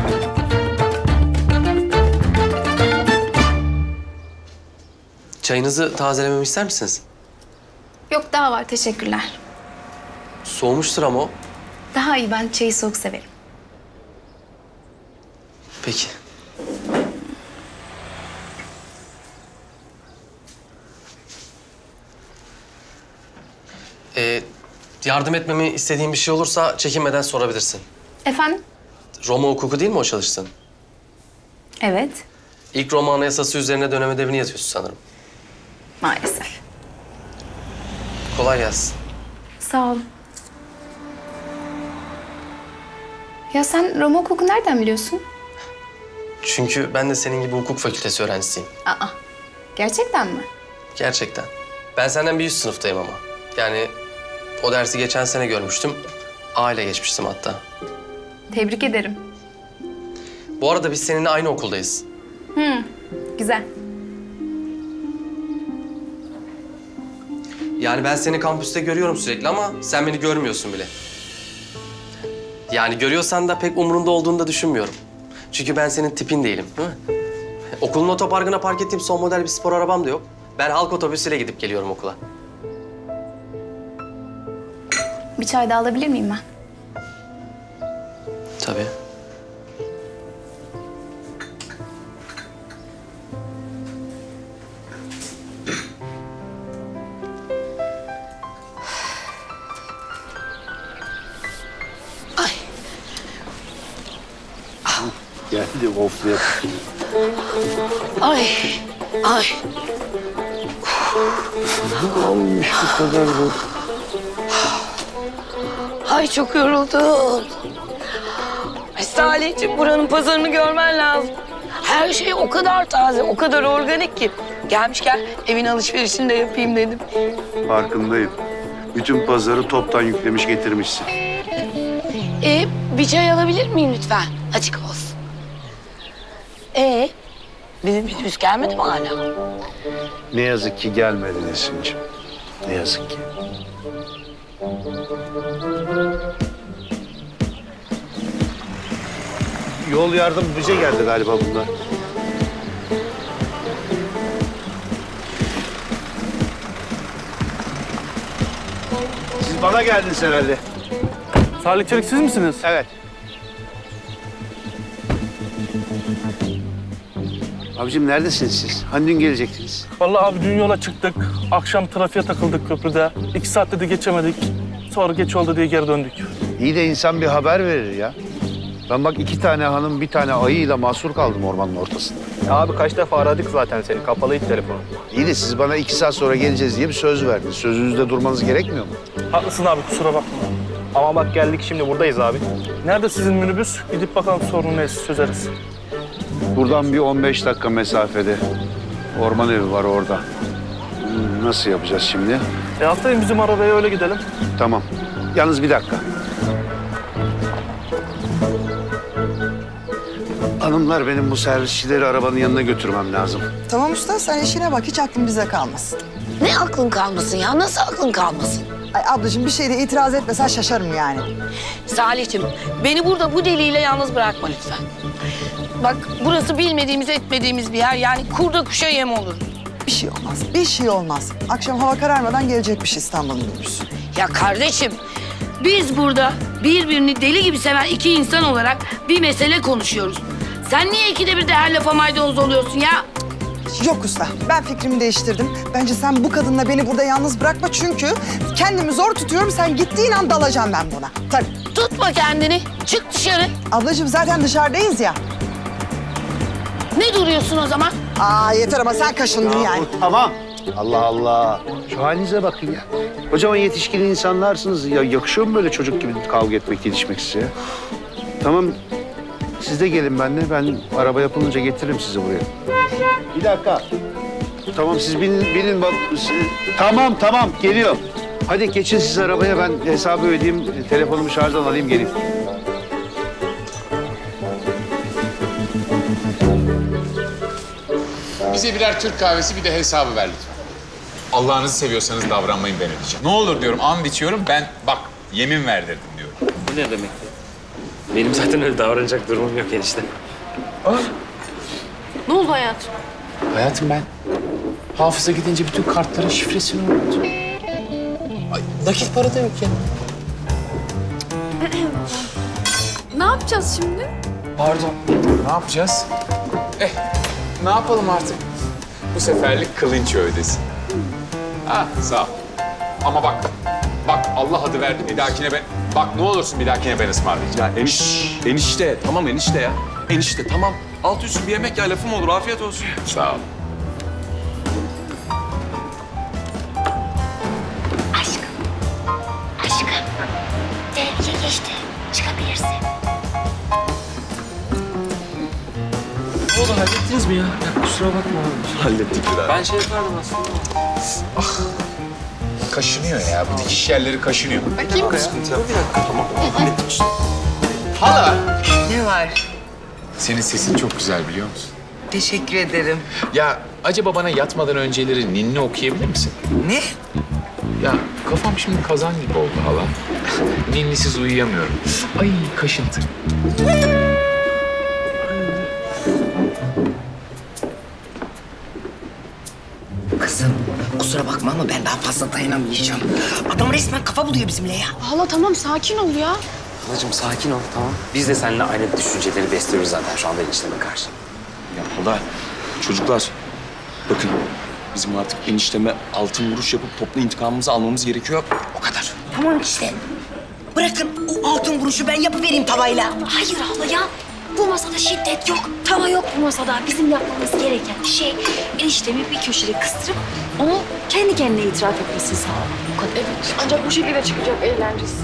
Çayınızı tazelememi ister misiniz? Yok daha var teşekkürler. Soğumuştur ama o. Daha iyi ben çayı soğuk severim. Peki. Yardım etmemi istediğin bir şey olursa çekinmeden sorabilirsin. Efendim? Roma hukuku değil mi o çalıştığın? Evet. İlk Roma Anayasası üzerine dönem ödevini yazıyorsun sanırım. Maalesef. Kolay gelsin. Sağ ol. Ya sen Roma hukuku nereden biliyorsun? Çünkü ben de senin gibi hukuk fakültesi öğrencisiyim. Aa, gerçekten mi? Gerçekten. Ben senden bir üst sınıftayım ama. Yani o dersi geçen sene görmüştüm. A ile geçmiştim hatta. Tebrik ederim. Bu arada biz seninle aynı okuldayız. Hı, güzel. Yani ben seni kampüste görüyorum sürekli ama sen beni görmüyorsun bile. Yani görüyorsan da pek umurunda olduğunu da düşünmüyorum. Çünkü ben senin tipin değilim, değil mi? Okulun otoparkına park ettiğim son model bir spor arabam da yok. Ben halk otobüsüyle gidip geliyorum okula. Bir çay daha alabilir miyim ben? Tabii. Ay, ay. Almış bu kadar bu. Ay çok yoruldum. Ay Salih'ciğim buranın pazarını görmen lazım. Her şey o kadar taze, o kadar organik ki. Gelmişken evin alışverişini de yapayım dedim. Farkındayım. Bütün pazarı toptan yüklemiş getirmişsin. Bir çay alabilir miyim lütfen? Açık olsun. Bizim minibüs gelmedi mi hala? Ne yazık ki gelmedi Nesrin'cim. Ne yazık ki. Yol yardım bize geldi galiba bunlar. Siz bana geldiniz herhalde. Salih Çelik siz misiniz? Evet. Abicim neredesiniz siz? Hani dün gelecektiniz? Vallahi abi dün yola çıktık. Akşam trafiğe takıldık köprüde. 2 saatte de geçemedik. Sonra geç oldu diye geri döndük. İyi de insan bir haber verir ya. Ben bak 2 tane hanım 1 tane ayıyla mahsur kaldım ormanın ortasında. Ya abi kaç defa aradık zaten seni. Kapalıydı telefonu. İyi de siz bana 2 saat sonra geleceğiz diye bir söz verdiniz. Sözünüzde durmanız gerekmiyor mu? Haklısın abi kusura bakma. Ama bak geldik şimdi buradayız abi. Nerede sizin minibüs? Gidip bakalım sorunu neyse çözeriz. Buradan bir 15 dakika mesafede. Orman evi var orada. Nasıl yapacağız şimdi? Atlayın bizim arabaya, öyle gidelim. Tamam. Yalnız bir dakika. Hanımlar, benim bu servisçileri arabanın yanına götürmem lazım. Tamam usta, sen işine bak. Hiç aklın bize kalmasın. Ne aklın kalmasın ya? Nasıl aklın kalmasın? Ay ablacığım, bir şeyde itiraz etmesen şaşarım yani. Salih'ciğim, beni burada bu deliyle yalnız bırakma lütfen. Bak, burası bilmediğimiz etmediğimiz bir yer. Yani kurda kuşa yem olur. Bir şey olmaz, bir şey olmaz. Akşam hava kararmadan gelecekmiş İstanbul'un görürsün. Ya kardeşim, biz burada birbirini deli gibi seven iki insan olarak bir mesele konuşuyoruz. Sen niye ikide bir de her lafa maydanoz oluyorsun ya? Yok usta, ben fikrimi değiştirdim. Bence sen bu kadınla beni burada yalnız bırakma çünkü kendimi zor tutuyorum. Sen gittiğin an dalacağım ben buna. Tabii. Tutma kendini, çık dışarı. Ablacığım zaten dışarıdayız ya. Ne duruyorsun o zaman? Aa yeter ama sen kaşındın ya, yani. Tamam. Allah Allah. Şu halinize bakın ya. Kocaman yetişkin insanlarsınız. Ya yakışıyor mu böyle çocuk gibi kavga etmek, gelişmek size? Tamam. Siz de gelin benimle. Ben araba yapılınca getiririm sizi buraya. Bir dakika. Tamam siz binin bak. Tamam geliyor. Hadi geçin siz arabaya, ben hesabı ödeyeyim. Telefonumu şarjdan alayım, geleyim. Bize birer Türk kahvesi, bir de hesabı ver lütfen. Allah'ınızı seviyorsanız davranmayın ben ödeyeceğim. Ne olur diyorum, and içiyorum ben, bak yemin verdirdim diyorum. Bu ne demek? Benim zaten öyle davranacak durumum yok enişte. Aa. Ne oldu hayatım? Hayatım, ben hafıza gidince bütün kartların şifresini unuttum. Ay, nakit para da yok ya. Ne yapacağız şimdi? Pardon, ne yapacağız? Ne yapalım artık? Bu seferlik kılınç ödesin. Ha, sağ ol. Ama bak Allah adı verdi bir dahakine ben... Bak ne olursun bir dahakine ben ısmarlayacağım. Ya enişte, tamam enişte ya. Enişte, tamam. Altı üstü bir yemek ya, lafım olur. Afiyet olsun. Sağ ol. Aşkım. Tehlike geçti. Çıkabilirsin. Ne oldu, hallettiniz mi ya? Kusura bakma abi. Hallettik biraz. Ben şey yapardım aslında. Ah. Kaşınıyor ya. Bu dikiş yerleri kaşınıyor. Bakayım mı? Sıkıntı yok. Tamam. Hallettik işte. Hala. Ne var? Senin sesin çok güzel, biliyor musun? Teşekkür ederim. Ya acaba bana yatmadan önceleri ninni okuyabilir misin? Ne? Ya kafam şimdi kazan gibi oldu hala. Ninnisiz uyuyamıyorum. Ay kaşıntı. Kızım kusura bakma ama ben daha fazla dayanamayacağım. Adam resmen kafa buluyor bizimle ya. Hala tamam, sakin ol ya. Halacığım sakin ol, tamam. Biz de seninle aynı düşünceleri besliyoruz zaten şu anda enişteme karşı. Ya hala, çocuklar bakın bizim artık enişteme altın vuruş yapıp toplu intikamımızı almamız gerekiyor. O kadar. Tamam işte. Bırakın o altın vuruşu, ben yapıvereyim tavayla. Hayır hala ya. Bu masada şiddet yok, tava yok bu masada. Bizim yapmamız gereken şey eniştemi bir köşeye kıstırıp onu kendi kendine itiraf etmesini sağlamak. Bu kadar. Evet. Ancak bu şekilde çıkacak eğlencesi.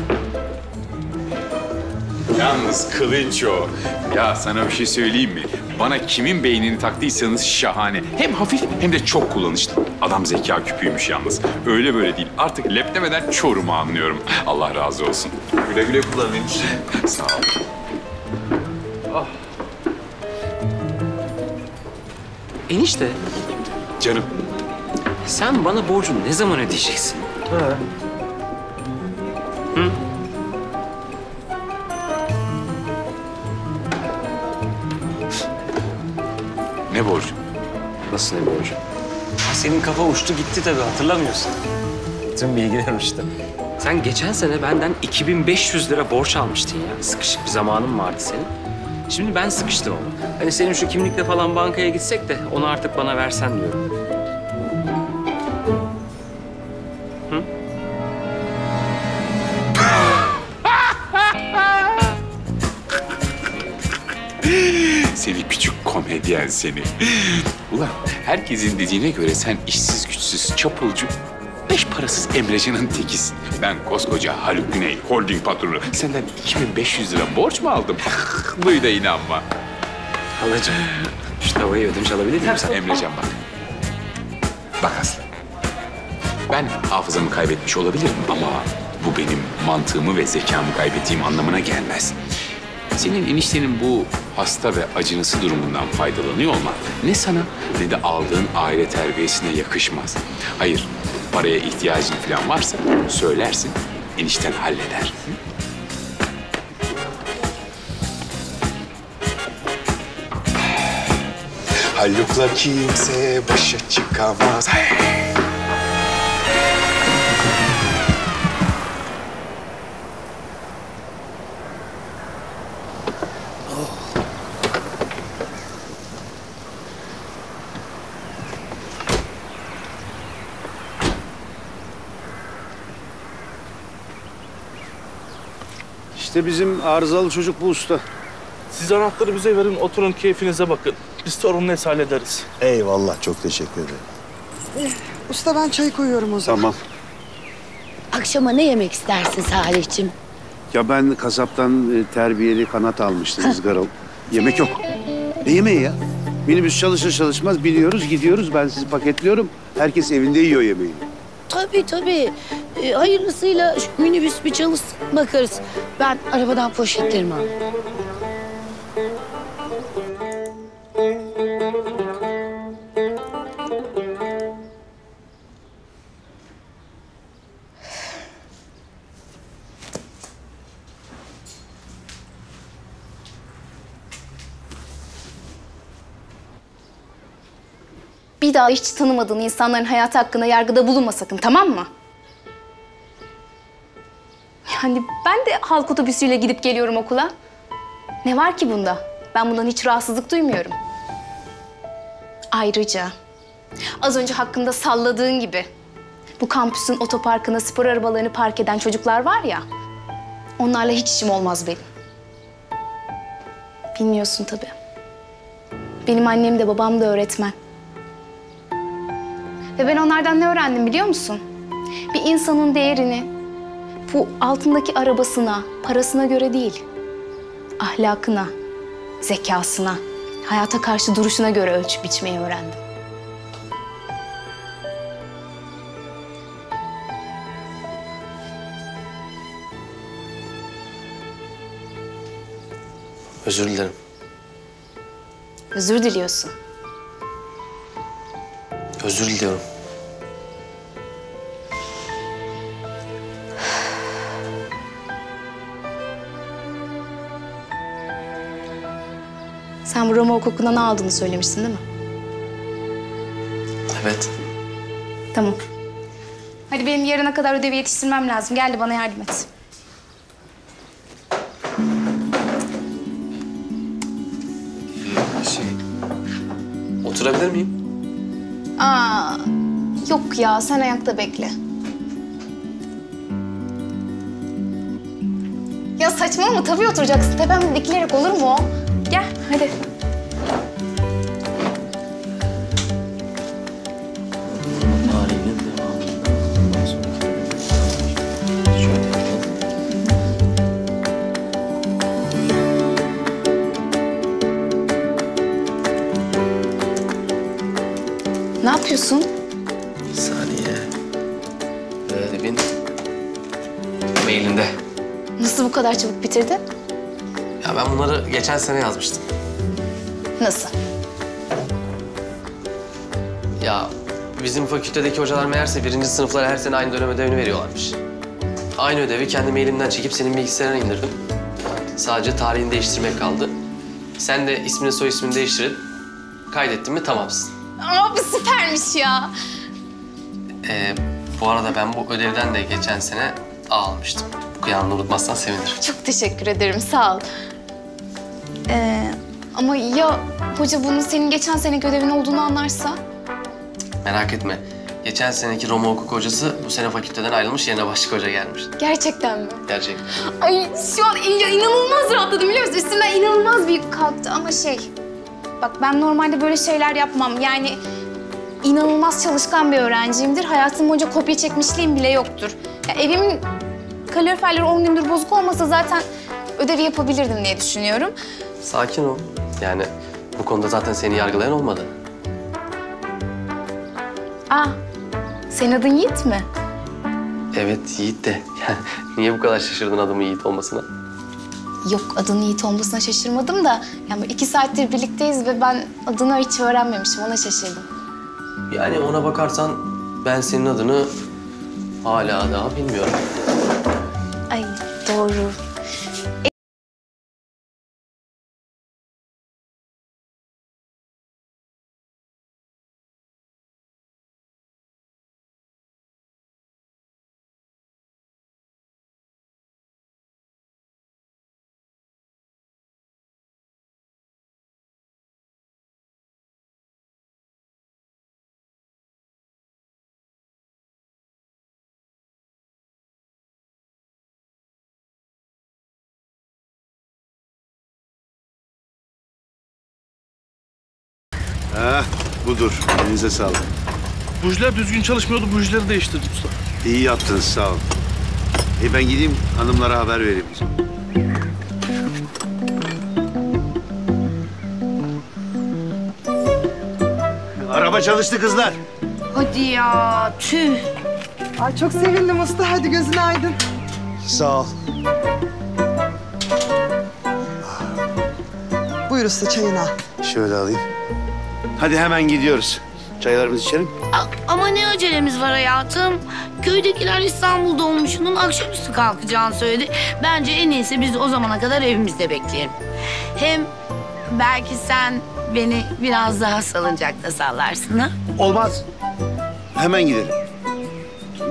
Yalnız Kılınço, ya sana bir şey söyleyeyim mi? Bana kimin beynini taktıysanız şahane. Hem hafif hem de çok kullanışlı. Adam zeka küpüymüş yalnız. Öyle böyle değil. Artık lep demeden Çorum'u anlıyorum. Allah razı olsun. Güle güle kullanın. Sağ ol. Ah. Enişte. Canım. Sen bana borcunu ne zaman ödeyeceksin? Ha. Hı? Ne borcu? Nasıl ne borcu? Senin kafa uçtu gitti tabii, hatırlamıyorsun. Tüm bilgiler uçtu. Sen geçen sene benden 2500 lira borç almıştın ya. Sıkışık bir zamanın vardı senin. Şimdi ben sıkıştım ama. Hani senin şu kimlikle falan bankaya gitsek de onu artık bana versen diyorum. Hı? Seni küçük komedyen seni. Ulan herkesin dediğine göre sen işsiz güçsüz çapulcu, beş parasız Emrecan'ın tekisin. Ben koskoca Haluk Güney holding patronu senden 2500 lira borç mu aldım? Duy da inanma. Halacığım şu tavayı ödünç alabilir miyim sen? Emrecan bak. Bak aslan. Ben hafızamı kaybetmiş olabilirim ama bu benim mantığımı ve zekamı kaybettiğim anlamına gelmez. Senin eniştenin bu hasta ve acınası durumundan faydalanıyor olman ne sana ne de aldığın aile terbiyesine yakışmaz. Hayır, paraya ihtiyacın falan varsa söylersin, enişten halleder. Haluk'la kimse başa çıkamaz. Hey! İşte bizim arızalı çocuk bu usta. Siz anahtarı bize verin, oturun keyfinize bakın. Biz sorununu hallederiz. Eyvallah, çok teşekkür ederim. Usta ben çay koyuyorum o zaman. Tamam. Akşama ne yemek istersin Salih'ciğim? Ya ben kasaptan terbiyeli kanat almıştım ızgaralı. Yemek yok. Ne yemeği ya? Minibüs çalışır çalışmaz biniyoruz, gidiyoruz. Ben sizi paketliyorum. Herkes evinde yiyor yemeği. Tabii tabii. Hayırlısıyla şu minibüs bir çalışsın, bakarız. Ben arabadan poşetlerim abi. Bir daha hiç tanımadığın insanların hayatı hakkında yargıda bulunma sakın, tamam mı? Yani ben de halk otobüsüyle gidip geliyorum okula. Ne var ki bunda? Ben bundan hiç rahatsızlık duymuyorum. Ayrıca az önce hakkında salladığın gibi bu kampüsün otoparkına spor arabalarını park eden çocuklar var ya, onlarla hiç işim olmaz benim. Bilmiyorsun tabii. Benim annem de babam da öğretmen. Ve ben onlardan ne öğrendim biliyor musun? Bir insanın değerini bu altındaki arabasına, parasına göre değil, ahlakına, zekasına, hayata karşı duruşuna göre ölçüp biçmeyi öğrendim. Özür dilerim. Özür diliyorsun. Özür diliyorum. Sen bu Roma hukukundan ne aldığını söylemişsin değil mi? Evet. Tamam. Hadi benim yarına kadar ödevi yetiştirmem lazım. Gel de bana yardım et. Oturabilir miyim? Aa, yok ya, sen ayakta bekle. Ya saçmalama, tabii oturacaksın. Tepemde dikilerek olur mu o? Gel, hadi. Ne yapıyorsun? Bir saniye. Bin mailinde. Nasıl bu kadar çabuk bitirdin? Ya ben bunları geçen sene yazmıştım. Nasıl? Ya bizim fakültedeki hocalar meğerse birinci sınıflara her sene aynı dönem ödevini veriyorlarmış. Aynı ödevi kendi mailimden çekip senin bilgisayarına indirdim. Sadece tarihini değiştirmek kaldı. Sen de ismini soy ismini değiştirip kaydettin mi tamamsın. Ama bu süpermiş ya. Bu arada ben bu ödevden de geçen sene A almıştım. Bu kıyamını unutmazsan sevinirim. Çok teşekkür ederim, sağ ol. Ama ya hoca bunun senin geçen seneki ödevin olduğunu anlarsa? Merak etme. Geçen seneki Roma hukuk hocası bu sene fakülteden ayrılmış, yerine başka hoca gelmiş. Gerçekten mi? Gerçekten. Ay şu an inanılmaz rahatladım biliyor musun? Üstümden inanılmaz bir yük kalktı ama Bak ben normalde böyle şeyler yapmam. Yani inanılmaz çalışkan bir öğrenciyimdir. Hayatım boyunca kopya çekmişliğim bile yoktur. Ya evimin kaloriferleri 10 gündür bozuk olmasa zaten ödevi yapabilirdim diye düşünüyorum. Sakin ol. Yani bu konuda zaten seni yargılayan olmadı. Aa, Senin adın Yiğit mi? Evet, Yiğit de. Niye bu kadar şaşırdın adımın Yiğit olmasına? Yok, adının Yiğit olmasına şaşırmadım da... Yani 2 saattir birlikteyiz ve ben adını hiç öğrenmemişim, ona şaşırdım. Yani ona bakarsan ben senin adını hala daha bilmiyorum. Ay, doğru. Hah, budur. Elinize sağlık. Bujiler düzgün çalışmıyordu, bujileri değiştirdi usta. İyi yaptınız, sağ olun. Ben gideyim, hanımlara haber vereyim. Araba çalıştı kızlar. Hadi ya, tüh. Ay çok sevindim usta, hadi gözün aydın. Sağ ol. Buyur usta, çayını al. Şöyle alayım. Hadi hemen gidiyoruz. Çaylarımızı içelim. Ama ne acelemiz var hayatım? Köydekiler İstanbul'da olmuşunun akşamüstü kalkacağını söyledi. Bence en iyisi biz o zamana kadar evimizde bekleyelim. Hem belki sen beni biraz daha salıncakta sallarsın ha? Olmaz. Hemen gidelim.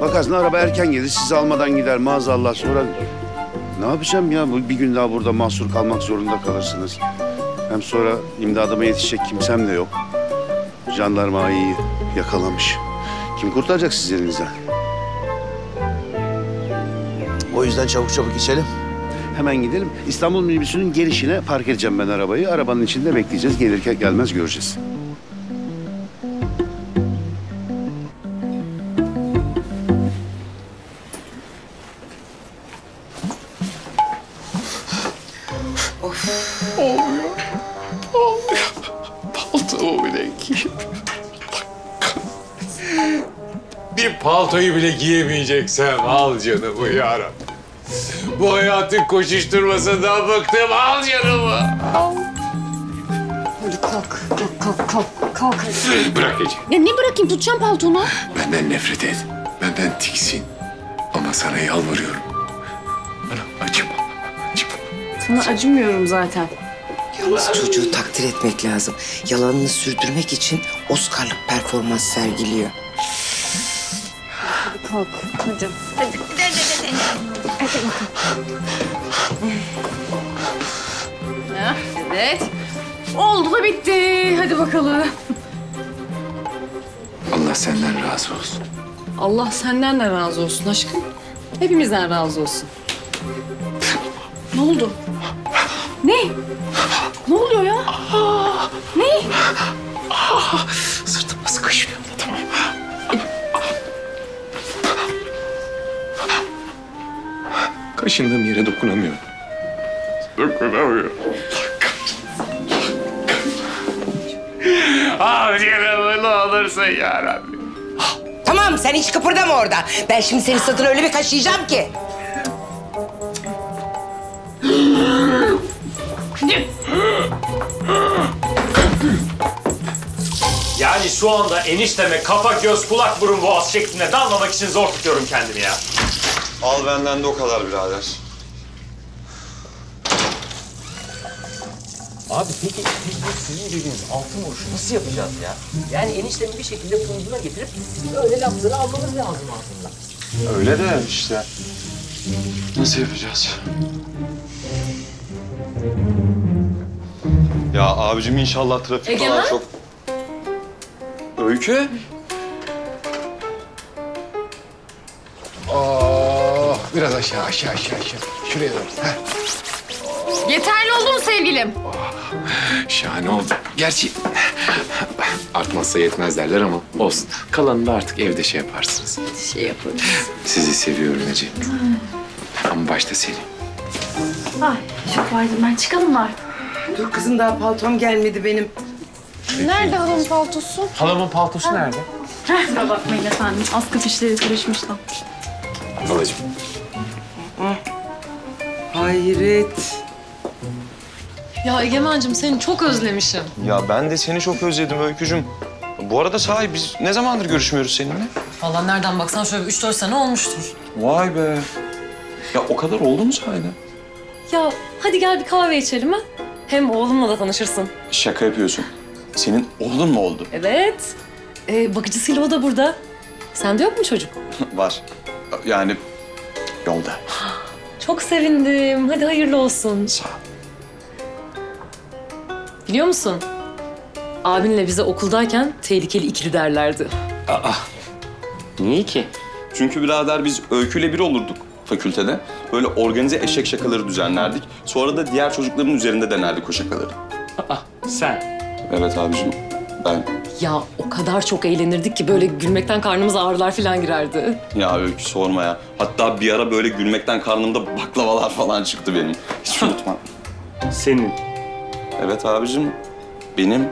Bakarsın araba erken gelir, sizi almadan gider maazallah sonra. Ne yapacağım ya? Bir gün daha burada mahsur kalmak zorunda kalırsınız. Hem sonra imdadıma yetişecek kimsem de yok. Jandarma ayıyı yakalamış. Kim kurtaracak sizi elinizden? O yüzden çabuk çabuk içelim. Hemen gidelim. İstanbul minibüsünün girişine park edeceğim ben arabayı. Arabanın içinde bekleyeceğiz. Gelirken gelmez göreceğiz. Paltoyu bile giyemeyeceksem al canımı yarabbim. Bu hayatın koşuşturmasından bıktım. Al canımı. Al. Haluk kalk. Kalk. Bırak Ece. Ya ne bırakayım? Tutacağım paltonu. Benden nefret et. Benden tiksin. Ama sana yalvarıyorum. Bana acıma. Sana acımıyorum zaten. Yalnız çocuğu takdir etmek lazım. Yalanını sürdürmek için Oscar'lık performans sergiliyor. Kalk, hadi. Hadi. Evet. Oldu da bitti. Hadi bakalım. Allah senden razı olsun. Allah senden de razı olsun aşkım. Hepimizden razı olsun. Ne oldu? Ne? Ne oluyor ya? Ne? Sırtıma sıkışıyor. Tamam. Kaşındığım yere dokunamıyorum. Dokunamıyorum. Al canımı ne olursa yarabbim. Tamam sen hiç kıpırdama orada. Ben şimdi senin sırtını öyle bir kaşıyacağım ki. Yani şu anda enişteme kafa, göz, kulak, burun, boğaz şeklinde damlamak için zor tutuyorum kendimi ya. Al benden de o kadar birader. Abi peki sizin dediğiniz altın vuruşu nasıl yapacağız ya? Yani eniştemi bir şekilde kunduna getirip öyle lafları almamız lazım aslında. Öyle de işte. Nasıl yapacağız? Ya abicim inşallah trafik falan çok... Öykü? Biraz aşağı. Şuraya doğru. Heh. Yeterli oldu mu sevgilim? Şahane oldu. Gerçi artmazsa yetmez derler ama olsun. Kalanını da artık evde şey yaparsınız. Şey yaparız. Sizi seviyorum Ece. Ama başta seni. Ay çok vardım ben. Çıkalım mı artık? Dur kızım daha paltom gelmedi benim. Nerede halamın paltosu? Halamın paltosu nerede? Kusura bakmayın efendim. Askı fişleri karışmışlar. Halacığım. Hayret. Ya Egemen'cim seni çok özlemişim. Ya ben de seni çok özledim Öykücüğüm. Bu arada sahi biz ne zamandır görüşmüyoruz seninle? Vallahi nereden baksan şöyle 3-4 sene olmuştur. Vay be. Ya o kadar oldu mu sahiden? Ya hadi gel bir kahve içelim ha. Hem oğlumla da tanışırsın. Şaka yapıyorsun. Senin oğlun mu oldu? Evet. Bakıcısıyla o da burada. Sende yok mu çocuk? Var. Yani yolda. Çok sevindim. Hadi hayırlı olsun. Sağ ol. Biliyor musun? Abinle bize okuldayken tehlikeli ikili derlerdi. Aa. Niye ki? Çünkü birader biz Öykü'yle bir olurduk fakültede. Böyle organize eşek şakaları düzenlerdik. Sonra da diğer çocukların üzerinde denerdik o şakaları. Aa, sen? Evet abiciğim, ben. Ya o kadar çok eğlenirdik ki böyle gülmekten karnımız ağrılar falan girerdi. Ya Öykü sorma ya. Hatta bir ara böyle gülmekten karnımda baklavalar falan çıktı benim. Hiç unutmam. Senin? Evet abiciğim, benim.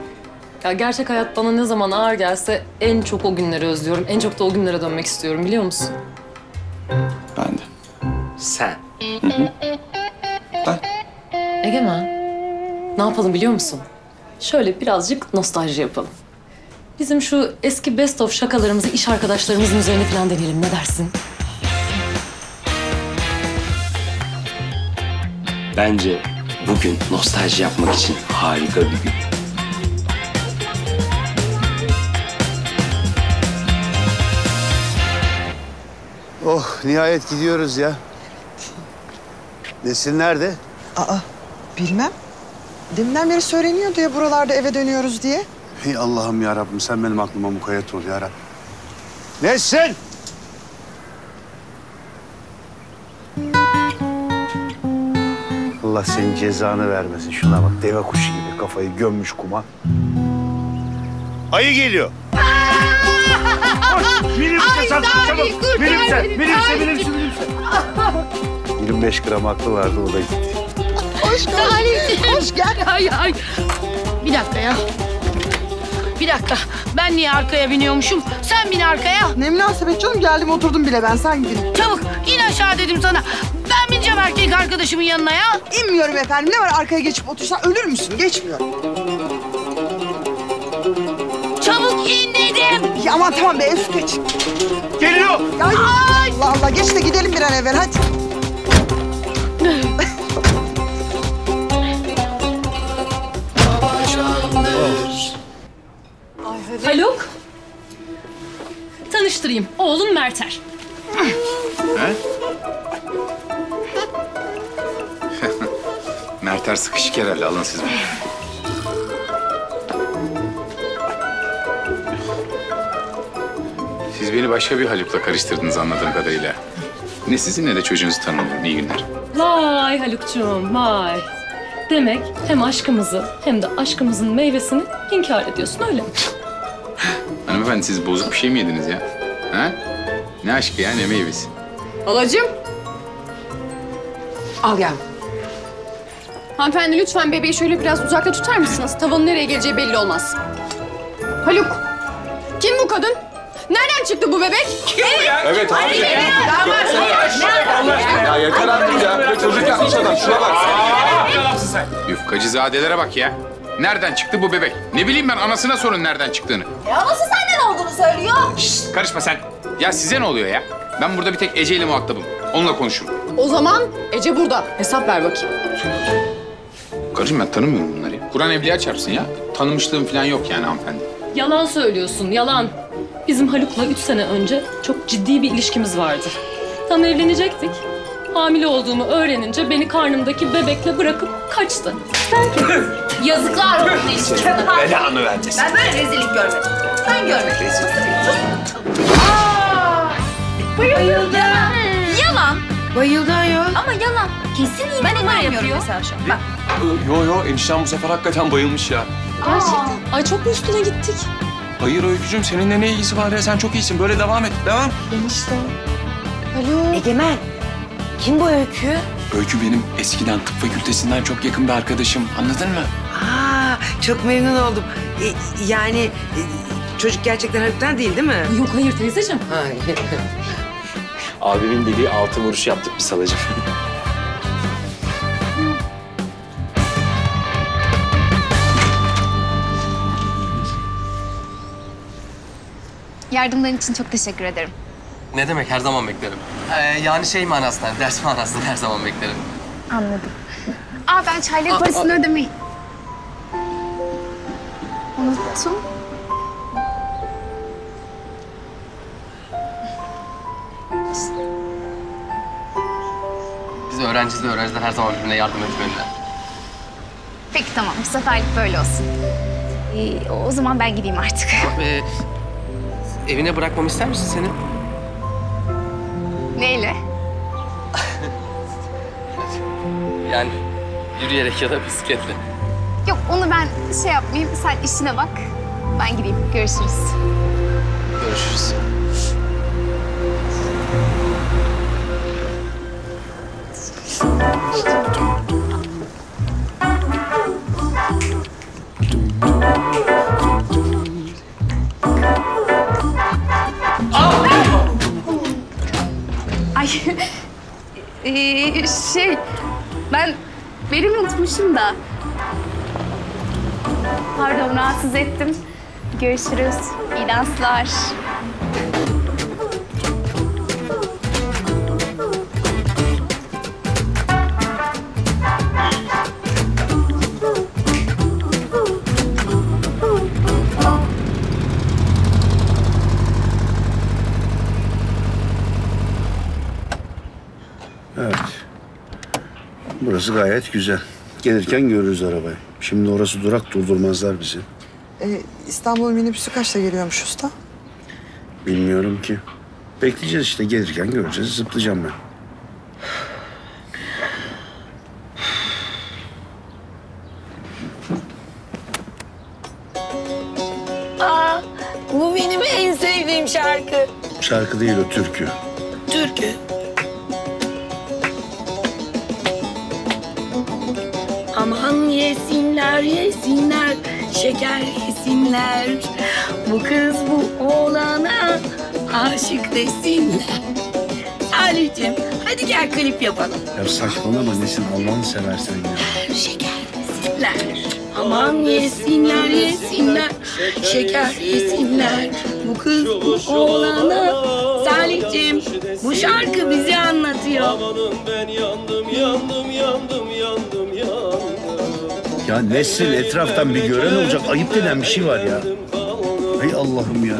Ya gerçek hayat bana ne zaman ağır gelse en çok o günleri özlüyorum. En çok da o günlere dönmek istiyorum biliyor musun? Ben de. Sen? Hı hı. Ben. Egemen, ne yapalım biliyor musun? Şöyle birazcık nostalji yapalım. Bizim şu eski best of şakalarımızı iş arkadaşlarımızın üzerine falan deneyelim. Ne dersin? Bence bugün nostalji yapmak için harika bir gün. Oh, nihayet gidiyoruz ya. Nesrin nerede? Aa, bilmem. Deminden beri söyleniyordu ya buralarda eve dönüyoruz diye. Hey Allah'ım ya Rabbim sen benim aklıma mukayyet ol ya Rabbim. Nesrin! Allah senin cezanı vermesin. Şuna bak deve kuşu gibi kafayı gömmüş kuma. Ayı geliyor. Minibüse sattın çabuk. Minibüse. 25 gram aklı vardı o da gitti. Hoş gel. Ay. Bir dakika ya. Bir dakika. Ben niye arkaya biniyormuşum? Sen bin arkaya. Ne münasebet canım geldim oturdum bile ben sen gidin. Çabuk in aşağı dedim sana. Ben bineceğim erkek arkadaşımın yanına ya. İnmiyorum efendim. Ne var arkaya geçip otursan ölür müsün? Geçmiyorum. Çabuk in dedim. Ya aman tamam be üst geç. Geliyor. Ay. Allah Allah geç de gidelim bir an evvel hadi. Haluk, tanıştırayım. Oğlum Merter. Merter sıkışık herhalde. Alın siz bunu. Siz beni başka bir Haluk'la karıştırdınız anladığım kadarıyla. Ne sizin ne de çocuğunuzu tanımıyorum. İyi günler. Vay Halukcuğum, vay. Demek hem aşkımızı hem de aşkımızın meyvesini inkar ediyorsun öyle mi? Hanımefendi siz bozuk bir şey mi yediniz ya? Ha? Ne aşkı ya ne meyvesi? Halacığım. Al gel. Hanımefendi lütfen bebeği şöyle biraz uzakta tutar mısınız? Tavanın nereye geleceği belli olmaz. Haluk. Kim bu kadın? Nereden çıktı bu bebek? Kim bu ya? Evet abi. Ay, ya. Ya yeter artık ya. Çocuk yapmış adam. Şuna bak. Ne yapsın sen? Yufkacızadelere bak ya. Nereden çıktı bu bebek? Ne bileyim ben anasına sorun nereden çıktığını. Anası senden olduğunu söylüyor. Şişt, karışma sen. Ya size ne oluyor ya? Ben burada bir tek Ece ile muhatabım. Onunla konuşurum. O zaman Ece burada. Hesap ver bakayım. Karıcığım ben tanımıyorum bunları. Kur'an evliya çarpsın ya. Tanımışlığım falan yok yani hanımefendi. Yalan söylüyorsun, yalan. Bizim Haluk'la 3 sene önce çok ciddi bir ilişkimiz vardı. Tam evlenecektik. Hamile olduğumu öğrenince beni karnımdaki bebekle bırakıp kaçtı. Yazıklar olsun işte. Belanı vermesin. Ben böyle rezillik görmedim. Ben görmedim. Bayıldı. Yalan. Bayıldı ayol. Ama yalan. Kesin yine ben inanmıyorum mesela şu an. Bak. Yo enişten bu sefer hakikaten bayılmış ya. Gerçekten. Ay çok mu üstüne gittik? Hayır Öykücüğüm seninle ne ilgisi var ya sen çok iyisin. Böyle devam et. Devam. Enişte. Alo. Egemen. Kim bu Öykü? Öykü benim eskiden tıp fakültesinden çok yakın bir arkadaşım. Anladın mı? Aa, çok memnun oldum. Yani Çocuk gerçekten Haluk'tan değil mi? Yok hayır teyzeciğim. Hayır. Abimin dediği altın vuruş yaptık biz halacığım. Yardımların için çok teşekkür ederim. Ne demek, her zaman beklerim. Yani şey manasından, ders manasından her zaman beklerim. Anladım. Aa ben çaylak parasını ödemeyi unuttum. Biz öğrenciler her zaman birbirine yardım etmeliler. Peki tamam, bu seferlik böyle olsun. O zaman ben gideyim artık. Evine bırakmamı ister misin seni? Neyle? Yani yürüyerek ya da bisikletle. Yok onu ben şey yapmayayım, sen işine bak. Ben gideyim, görüşürüz. Görüşürüz. Ay, ben unutmuşum da. Pardon, rahatsız ettim. Görüşürüz, iyi danslar. Burası gayet güzel. Gelirken görürüz arabayı. Şimdi orası durak, durdurmazlar bizi. İstanbul minibüsü kaçta geliyormuş usta? Bilmiyorum ki. Bekleyeceğiz işte, gelirken göreceğiz. Zıplayacağım ben. Aa, bu benim en sevdiğim şarkı. Şarkı değil o, türkü. Türkü. Aman yesinler, yesinler, şeker yesinler. Bu kız bu oğlana aşık desinler. Salih'cim, hadi gel klip yapalım. Ya saçmalama Nesin, Allah'ını seversen ya. Şeker yesinler. Aman yesinler, yesinler, şeker yesinler. Bu kız bu oğlana. Salih'cim, bu şarkı bizi anlatıyor. Amanım ben yandım, yandım, yandım, yandım, yandım. Ya Nesrin, etraftan bir gören olacak. Ayıp denen bir şey var ya. Ay Allah'ım ya.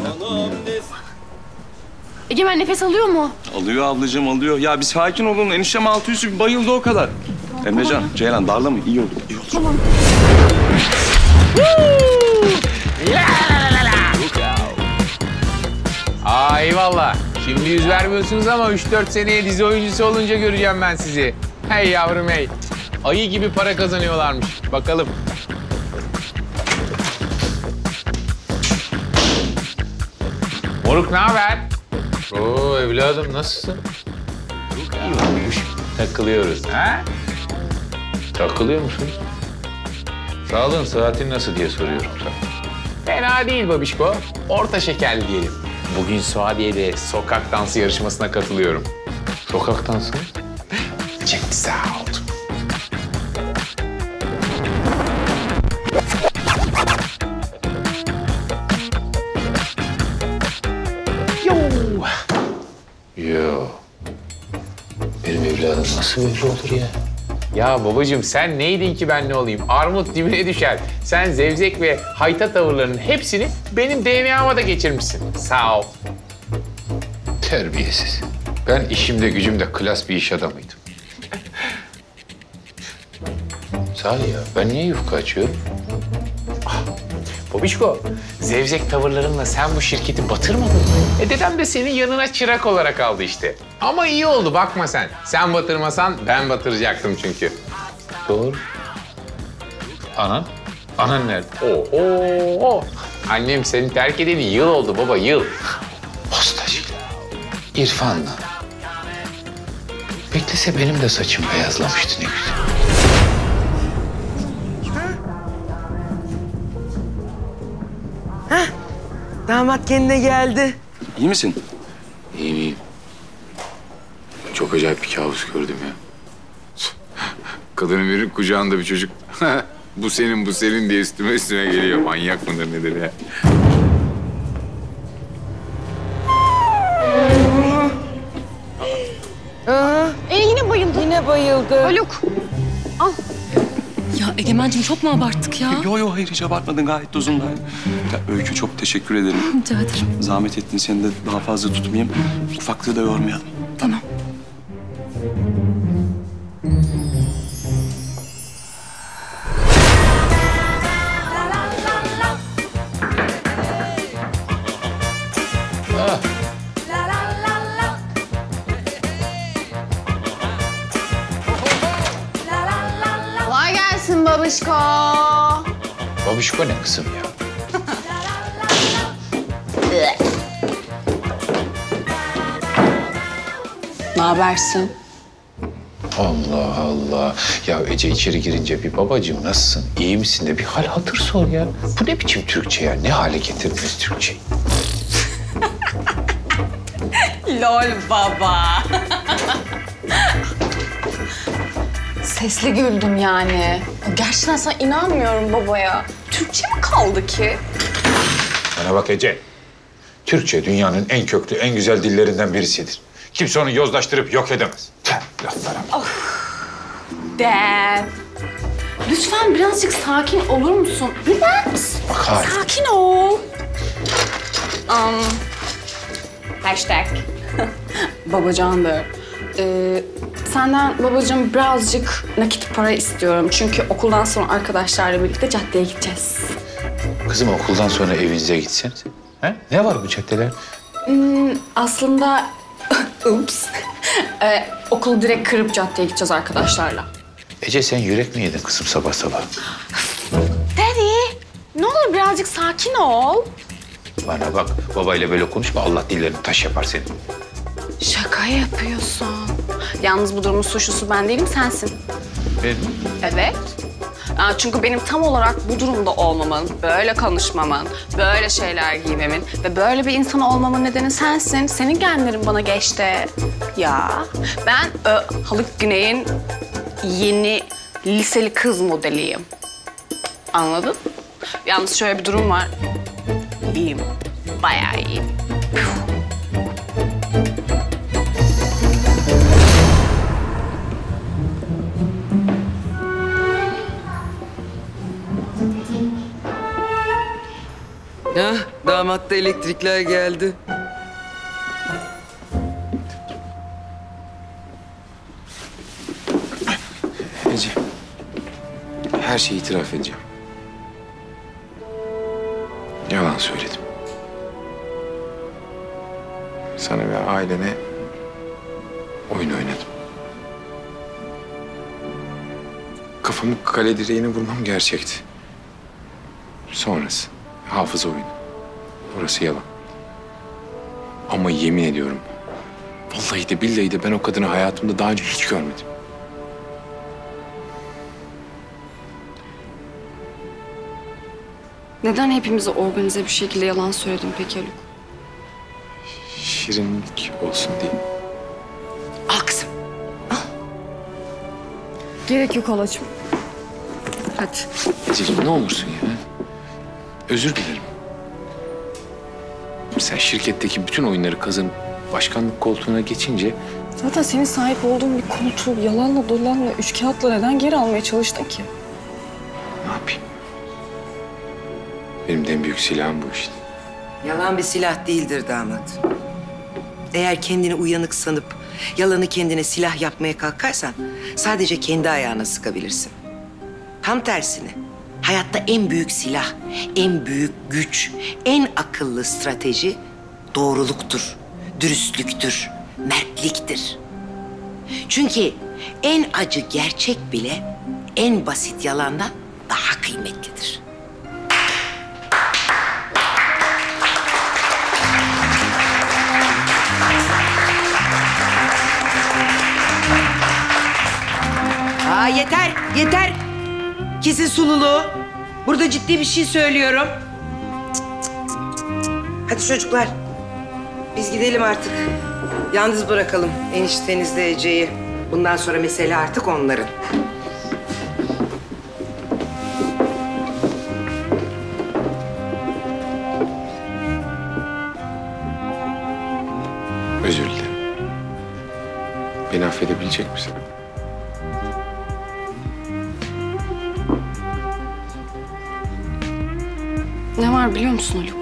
Egemen nefes alıyor mu? Alıyor ablacığım, alıyor. Ya bir sakin olun. Eniştem altı üstü bir bayıldı o kadar. Tamam, Emrecan, tamam. Ceylan darlama. İyi oldu. İyi oldu. Tamam. Aa eyvallah. Şimdi yüz vermiyorsunuz ama 3-4 seneye dizi oyuncusu olunca göreceğim ben sizi. Hey yavrum hey. Ayı gibi para kazanıyorlarmış. Bakalım. Moruk ne haber? Oo evladım nasılsın? Takılıyoruz. Ha? Takılıyor musun? Sağlığın, saatin nasıl diye soruyorum sana. Fena değil babişko. Orta şekerli diyelim. Bugün Suadiye'de sokak dansı yarışmasına katılıyorum. Sokak dansı? Check this out. Benim evladım nasıl böyle olur ya? Ya babacığım sen neydin ki ben ne olayım? Armut dibine düşer. Sen zevzek ve hayta tavırlarının hepsini benim DNA'ma da geçirmişsin. Sağ ol. Terbiyesiz. Ben işimde gücümde klas bir iş adamıydım. Salih ya ben niye yufka açıyorum? Babişko, zevzek tavırlarınla sen bu şirketi batırmadın mı? Dedem de senin yanına çırak olarak aldı işte. Ama iyi oldu, bakma sen. Sen batırmasan ben batıracaktım çünkü. Doğru. Anan nerede? Oo. Annem seni terk edeli yıl oldu baba, yıl. Postacı. İrfan'la. Beklese benim de saçım beyazlamıştı ne güzel. Damat kendine geldi. İyi misin? İyiyim, iyiyim. Çok acayip bir kabus gördüm ya. Kadının birinin kucağında bir çocuk. Bu senin, bu senin diye üstüme üstüme geliyor. Manyak mıdır nedir ya? Yine bayıldı. Yine bayıldı. Haluk, al. Ya Egemen'cim çok mu abarttık ya? Yo yo, hayır hiç abartmadın, gayet dozunda. Ya Öykü, çok teşekkür ederim. Rica ederim. Zahmet ettin, seni de daha fazla tutmayayım. Ufaklığı da yormayalım. Tamam. Babişko. Babişko ne kızım ya? Ne habersin? Allah Allah. Ya Ece içeri girince bir babacığım nasılsın, iyi misin de bir hal hatır sor ya. Bu ne biçim Türkçe ya? Ne hale getirdiniz Türkçeyi? Lol baba. Sesli güldüm yani. Gerçekten sana inanmıyorum babaya. Türkçe mi kaldı ki? Bana bak Ece. Türkçe dünyanın en köklü, en güzel dillerinden birisidir. Kimse onu yozlaştırıp yok edemez. Laflara bak. Dad. Lütfen birazcık sakin olur musun? Relax. Bak hayır. Sakin ol. Hashtag. Babacandır. Senden babacığım birazcık nakit para istiyorum. Çünkü okuldan sonra arkadaşlarla birlikte caddeye gideceğiz. Kızım okuldan sonra evinize gitseniz. He? Ne var bu caddeler? Aslında... Ups. Okulu direkt kırıp caddeye gideceğiz arkadaşlarla. Ece sen yürek mi yedin kızım sabah sabah? Daddy, ne olur birazcık sakin ol. Bana bak, babayla böyle konuşma. Allah dillerini taş yapar seni. Şaka yapıyorsun. Yalnız bu durumun suçlusu ben değilim, sensin. Ben mi? Evet. Çünkü benim tam olarak bu durumda olmamın, böyle konuşmamın, böyle şeyler giymemin ve böyle bir insan olmamın nedeni sensin. Senin genlerin bana geçti. Ya ben Haluk Güney'in yeni liseli kız modeliyim. Anladın? Yalnız şöyle bir durum var. İyiyim. Bayağı iyiyim. Hah, damatta elektrikler geldi. Ece, her şeyi itiraf edeceğim. Yalan söyledim. Sana ve ailene oyun oynadım. Kafamı kale direğine vurmam gerçekti. Sonrası hafıza oyunu. Orası yalan. Ama yemin ediyorum, vallahi de billahi de ben o kadını hayatımda daha önce hiç görmedim. Neden hepimize organize bir şekilde yalan söyledin peki Haluk? Şirinlik olsun diye. Al kızım. Al. Gerek yok halacığım. Hadi. Ececiğim ne olursun ya. Özür dilerim. Sen şirketteki bütün oyunları kazanıp başkanlık koltuğuna geçince... Zaten senin sahip olduğun bir koltuğu yalanla dolanla, üçkağıtla neden geri almaya çalıştın ki? Ne yapayım? Benim de en büyük silahım bu işte. Yalan bir silah değildir damat. Eğer kendini uyanık sanıp yalanı kendine silah yapmaya kalkarsan... sadece kendi ayağına sıkabilirsin. Tam tersine. Hayatta en büyük silah, en büyük güç, en akıllı strateji doğruluktur, dürüstlüktür, mertliktir. Çünkü en acı gerçek bile en basit yalandan daha kıymetlidir. Aa, yeter, yeter. Kesin sululuğu. Burada ciddi bir şey söylüyorum. Hadi çocuklar, biz gidelim artık. Yalnız bırakalım eniştenizle Ece'yi. Bundan sonra mesele artık onların. Özür dilerim. Beni affedebilecek misin? Ne var biliyor musun Haluk?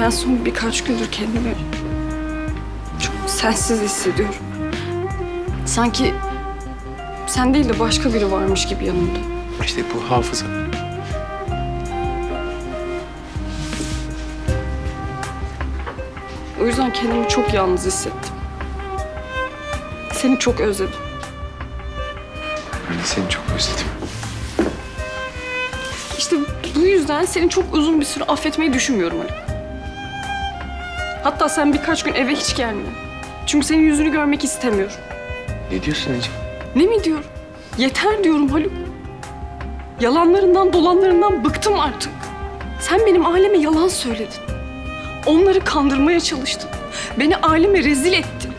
Ben son birkaç gündür kendimi çok sensiz hissediyorum. Sanki sen değil de başka biri varmış gibi yanımda. İşte bu hafıza. O yüzden kendimi çok yalnız hissettim. Seni çok özledim. Ben de seni çok özledim. İşte bu yüzden seni çok uzun bir süre affetmeyi düşünmüyorum Ali. Hatta sen birkaç gün eve hiç gelme. Çünkü senin yüzünü görmek istemiyorum. Ne diyorsun Ece? Ne mi diyorum? Yeter diyorum Haluk. Yalanlarından, dolanlarından bıktım artık. Sen benim aileme yalan söyledin. Onları kandırmaya çalıştın. Beni aileme rezil ettin.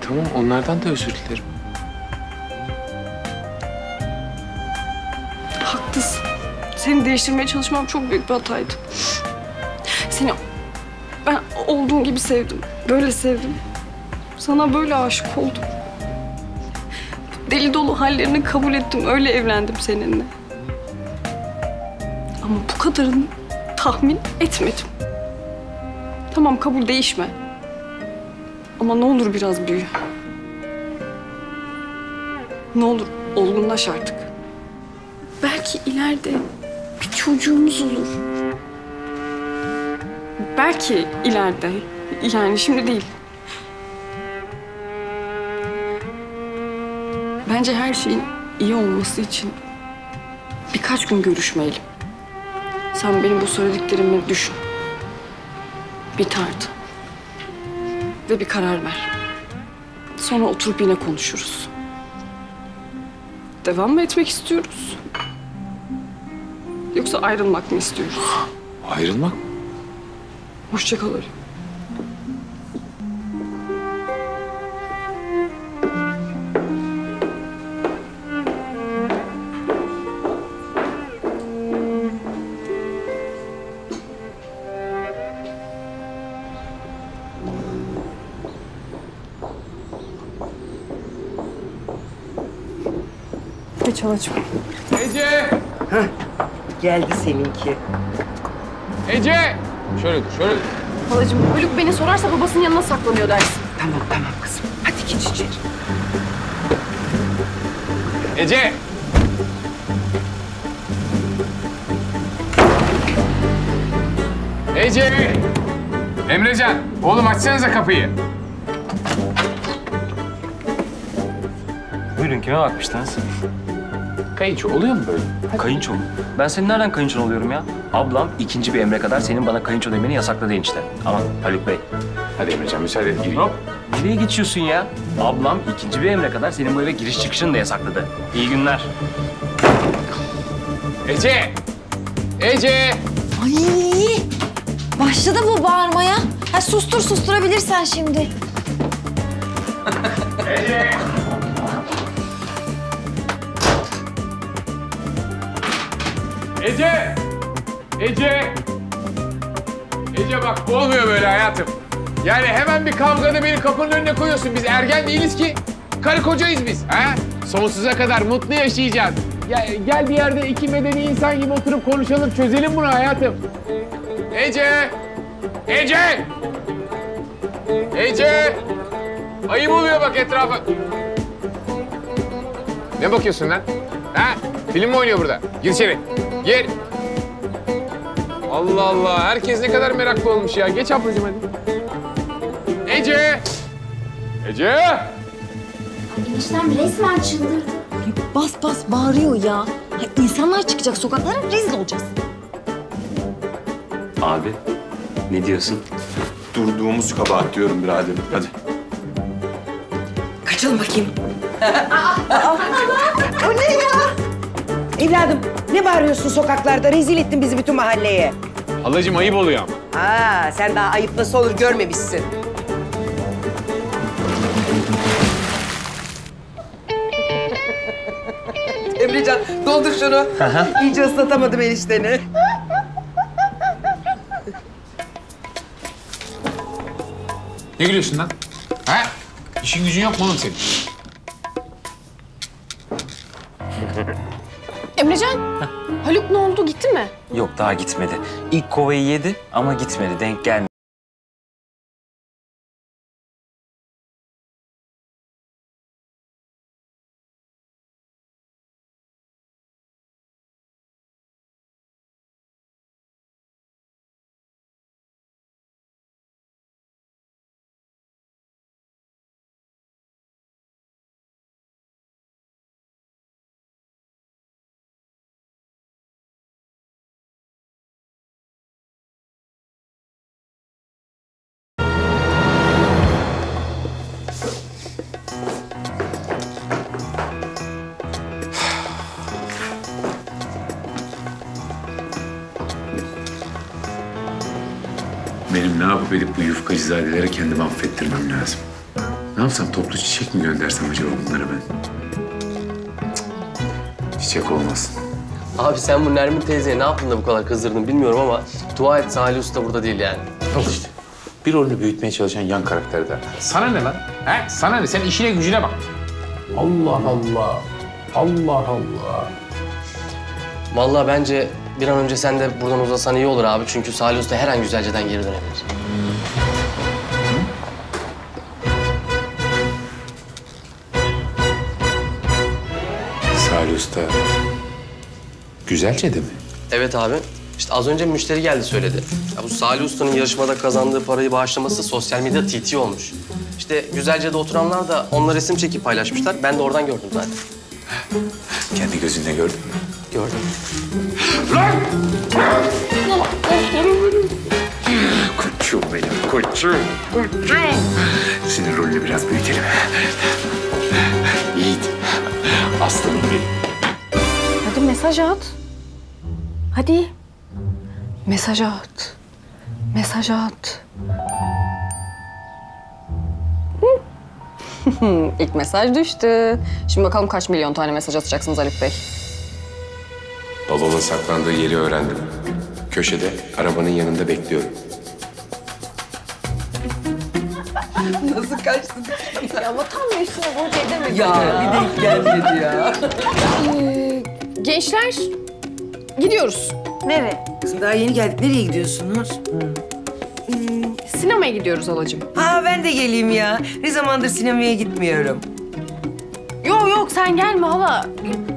Tamam, onlardan da özür dilerim. Haklısın. Seni değiştirmeye çalışmam çok büyük bir hataydı. Seni ben olduğum gibi sevdim. Böyle sevdim. Sana böyle aşık oldum. Deli dolu hallerini kabul ettim. Öyle evlendim seninle. Ama bu kadarını tahmin etmedim. Tamam, kabul, değişme. Ama ne olur biraz büyü. Ne olur olgunlaş artık. Belki ileride bir çocuğumuz olur. Belki ileride, yani şimdi değil. Bence her şeyin iyi olması için birkaç gün görüşmeyelim. Sen benim bu söylediklerimi düşün. Bir tart ve bir karar ver. Sonra oturup yine konuşuruz. Devam mı etmek istiyoruz? Yoksa ayrılmak mı istiyoruz? Ayrılmak mı? Hoşça kal Ali. Geç alacağım. Ece! Hah, geldi seninki. Ece! Şöyle dur, şöyle dur. Halacığım, Haluk beni sorarsa babasının yanına saklanıyor dersin. Tamam, tamam kızım. Hadi geç içeri. Ece! Ece! Emrecan, oğlum açsanıza kapıyı. Buyurun, kime bakmıştınız? Kayınço oluyor mu böyle? Hadi. Kayınço mu? Ben senin nereden kayınçon oluyorum ya? Ablam ikinci bir emre kadar senin bana kayınço demeni yasakladı enişte. Aman Haluk Bey. Hadi Emrecan müsaade et. Hop. Nereye geçiyorsun ya? Ablam ikinci bir emre kadar senin bu eve giriş çıkışını da yasakladı. İyi günler. Ece! Ece! Ay! Başladı bu bağırmaya. Ha, sustur, susturabilirsen şimdi. Ece! Ece! Ece! Ece bak, olmuyor böyle hayatım. Yani hemen bir kavgada beni kapının önüne koyuyorsun. Biz ergen değiliz ki. Karı kocayız biz. Ha? Sonsuza kadar mutlu yaşayacağız. Gel bir yerde iki medeni insan gibi oturup konuşalım, çözelim bunu hayatım. Ece! Ece! Ece! Ayıp oluyor bak etrafa. Ne bakıyorsun lan? Ha? Film mi oynuyor burada? Gir içeri. Gir. Allah Allah. Herkes ne kadar meraklı olmuş ya. Geç ablacığım hadi. Ece! Ece! Enişten resmen çıldırdı. Bas bas bağırıyor ya. İnsanlar çıkacak sokaklara, rezil olacağız. Abi, ne diyorsun? Durduğumuz kabahat diyorum biraderim. Hadi. Kaçalım bakayım. O ne ya? Evladım, ne bağırıyorsun sokaklarda? Rezil ettin bizi bütün mahalleye. Halacığım ayıp oluyor ama. Aa, sen daha ayıp nasıl olur görmemişsin. Emrecan, doldur şunu. İyice ıslatamadım enişteni. Ne gülüyorsun lan? Ha? İşin gücün yok mu oğlum senin? Emrecan, Haluk ne oldu? Gitti mi? Yok, daha gitmedi. İlk kovayı yedi ama gitmedi, denk gelmedi. Benim ne yapıp edip bu yufkacızadelere kendimi affettirmem lazım. Ne yapsam, toplu çiçek mi göndersem acaba bunlara ben? Cık. Çiçek olmasın. Abi sen bu Nermin teyzeye ne yaptın da bu kadar kızdırdın bilmiyorum ama dua et Salih Usta burada değil yani. Yok işte. Bir rolünü büyütmeye çalışan yan karakter derler. Sana ne lan? He? Sana ne? Sen işine gücüne bak. Allah Allah. Allah Allah. Vallahi bence bir an önce sen de buradan uzasan iyi olur abi. Çünkü Salih Usta her an Güzelce'den geri dönebilir. Salih Usta Güzelce'de mi? Evet abi. İşte az önce müşteri geldi söyledi. Ya bu Salih Usta'nın yarışmada kazandığı parayı bağışlaması sosyal medyada TT olmuş. İşte Güzelce'de oturanlar da onlar resim çekip paylaşmışlar. Ben de oradan gördüm zaten. Kendi gözünle gördün mü? Gördüm. Lan! Koçum benim, koçum, koçum. Senin rolünü biraz büyütelim. Yiğit, aslanım benim. Hadi mesaj at. Hadi. Mesaj at. Mesaj at. İlk mesaj düştü. Şimdi bakalım kaç milyon tane mesaj atacaksınız Haluk Bey? Balonun saklandığı yeri öğrendim. Köşede, arabanın yanında bekliyorum. Nasıl kaçtın? Ama tam üstüne borç edemedi. Ya bir de gelmedi ya. Gençler, gidiyoruz. Nereye? Kızım daha yeni geldik. Nereye gidiyorsunuz? Sinemaya gidiyoruz halacığım. Ha ben de geleyim ya. Ne zamandır sinemaya gitmiyorum. Yok yok sen gelme hala.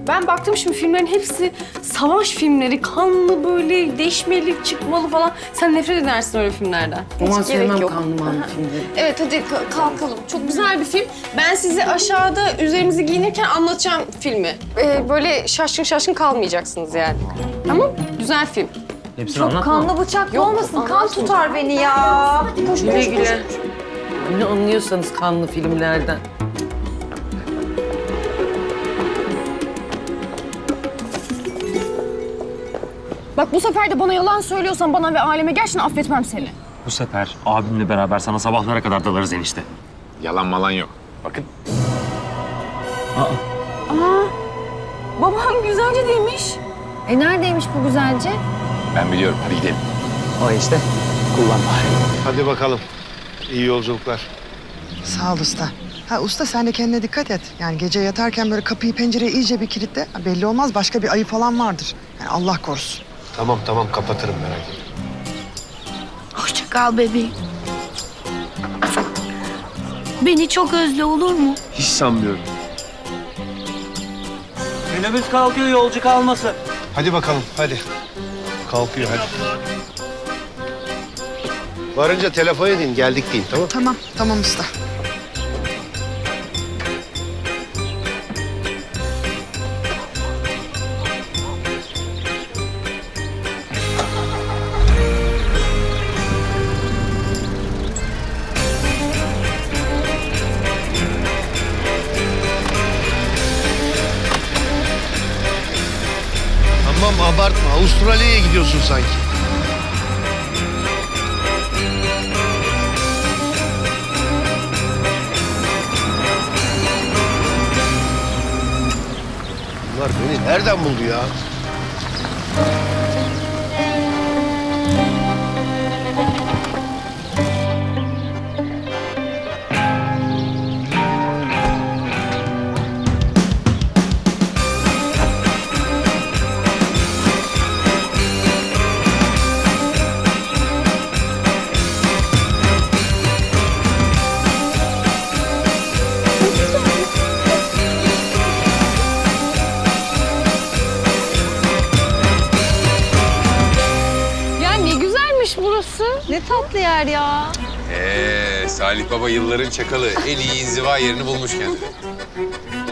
Ben baktım şimdi filmlerin hepsi savaş filmleri. Kanlı böyle deşmeli, çıkmalı falan. Sen nefret edersin öyle filmlerden. Aman sevmem kanlı manlı filmleri. Evet hadi kalkalım. Çok güzel bir film. Ben size aşağıda üzerimizi giyinirken anlatacağım filmi. Böyle şaşkın şaşkın kalmayacaksınız yani. Tamam, güzel film. Hepsini çok anlatma. Kanlı bıçaklı yok, olmasın, anlatma. Kan tutar beni ya. Hadi koş, güle koş, güle. Koş. Ne anlıyorsanız kanlı filmlerden. Bak bu sefer de bana yalan söylüyorsan bana ve aileme gerçekten affetmem seni. Bu sefer abimle beraber sana sabahlara kadar dalarız enişte. Yalan malan yok. Bakın. Aa, babam Güzelce değilmiş. Neredeymiş bu Güzelce? Ben biliyorum. Hadi gidelim. O işte. Kullan bari. Hadi bakalım. İyi yolculuklar. Sağ ol usta. Ha usta sen de kendine dikkat et. Yani gece yatarken böyle kapıyı pencereyi iyice bir kilitle. Belli olmaz başka bir ayı falan vardır. Yani Allah korusun. Tamam tamam kapatırım merak etme. Hoşça kal bebeğim. Beni çok özle olur mu? Hiç sanmıyorum. Minibüs kalkıyor yolcu kalmasın. Hadi bakalım hadi. Kalkıyor hadi. Varınca telefon edin, geldik deyin tamam? Tamam, tamam usta. Tamam abartma, Avustralya'ya gidiyorsun sanki. bunlar beni nereden buldu ya? Ne tatlı yer ya. Salih Baba yılların çakalı. En iyi inziva yerini bulmuş kendine.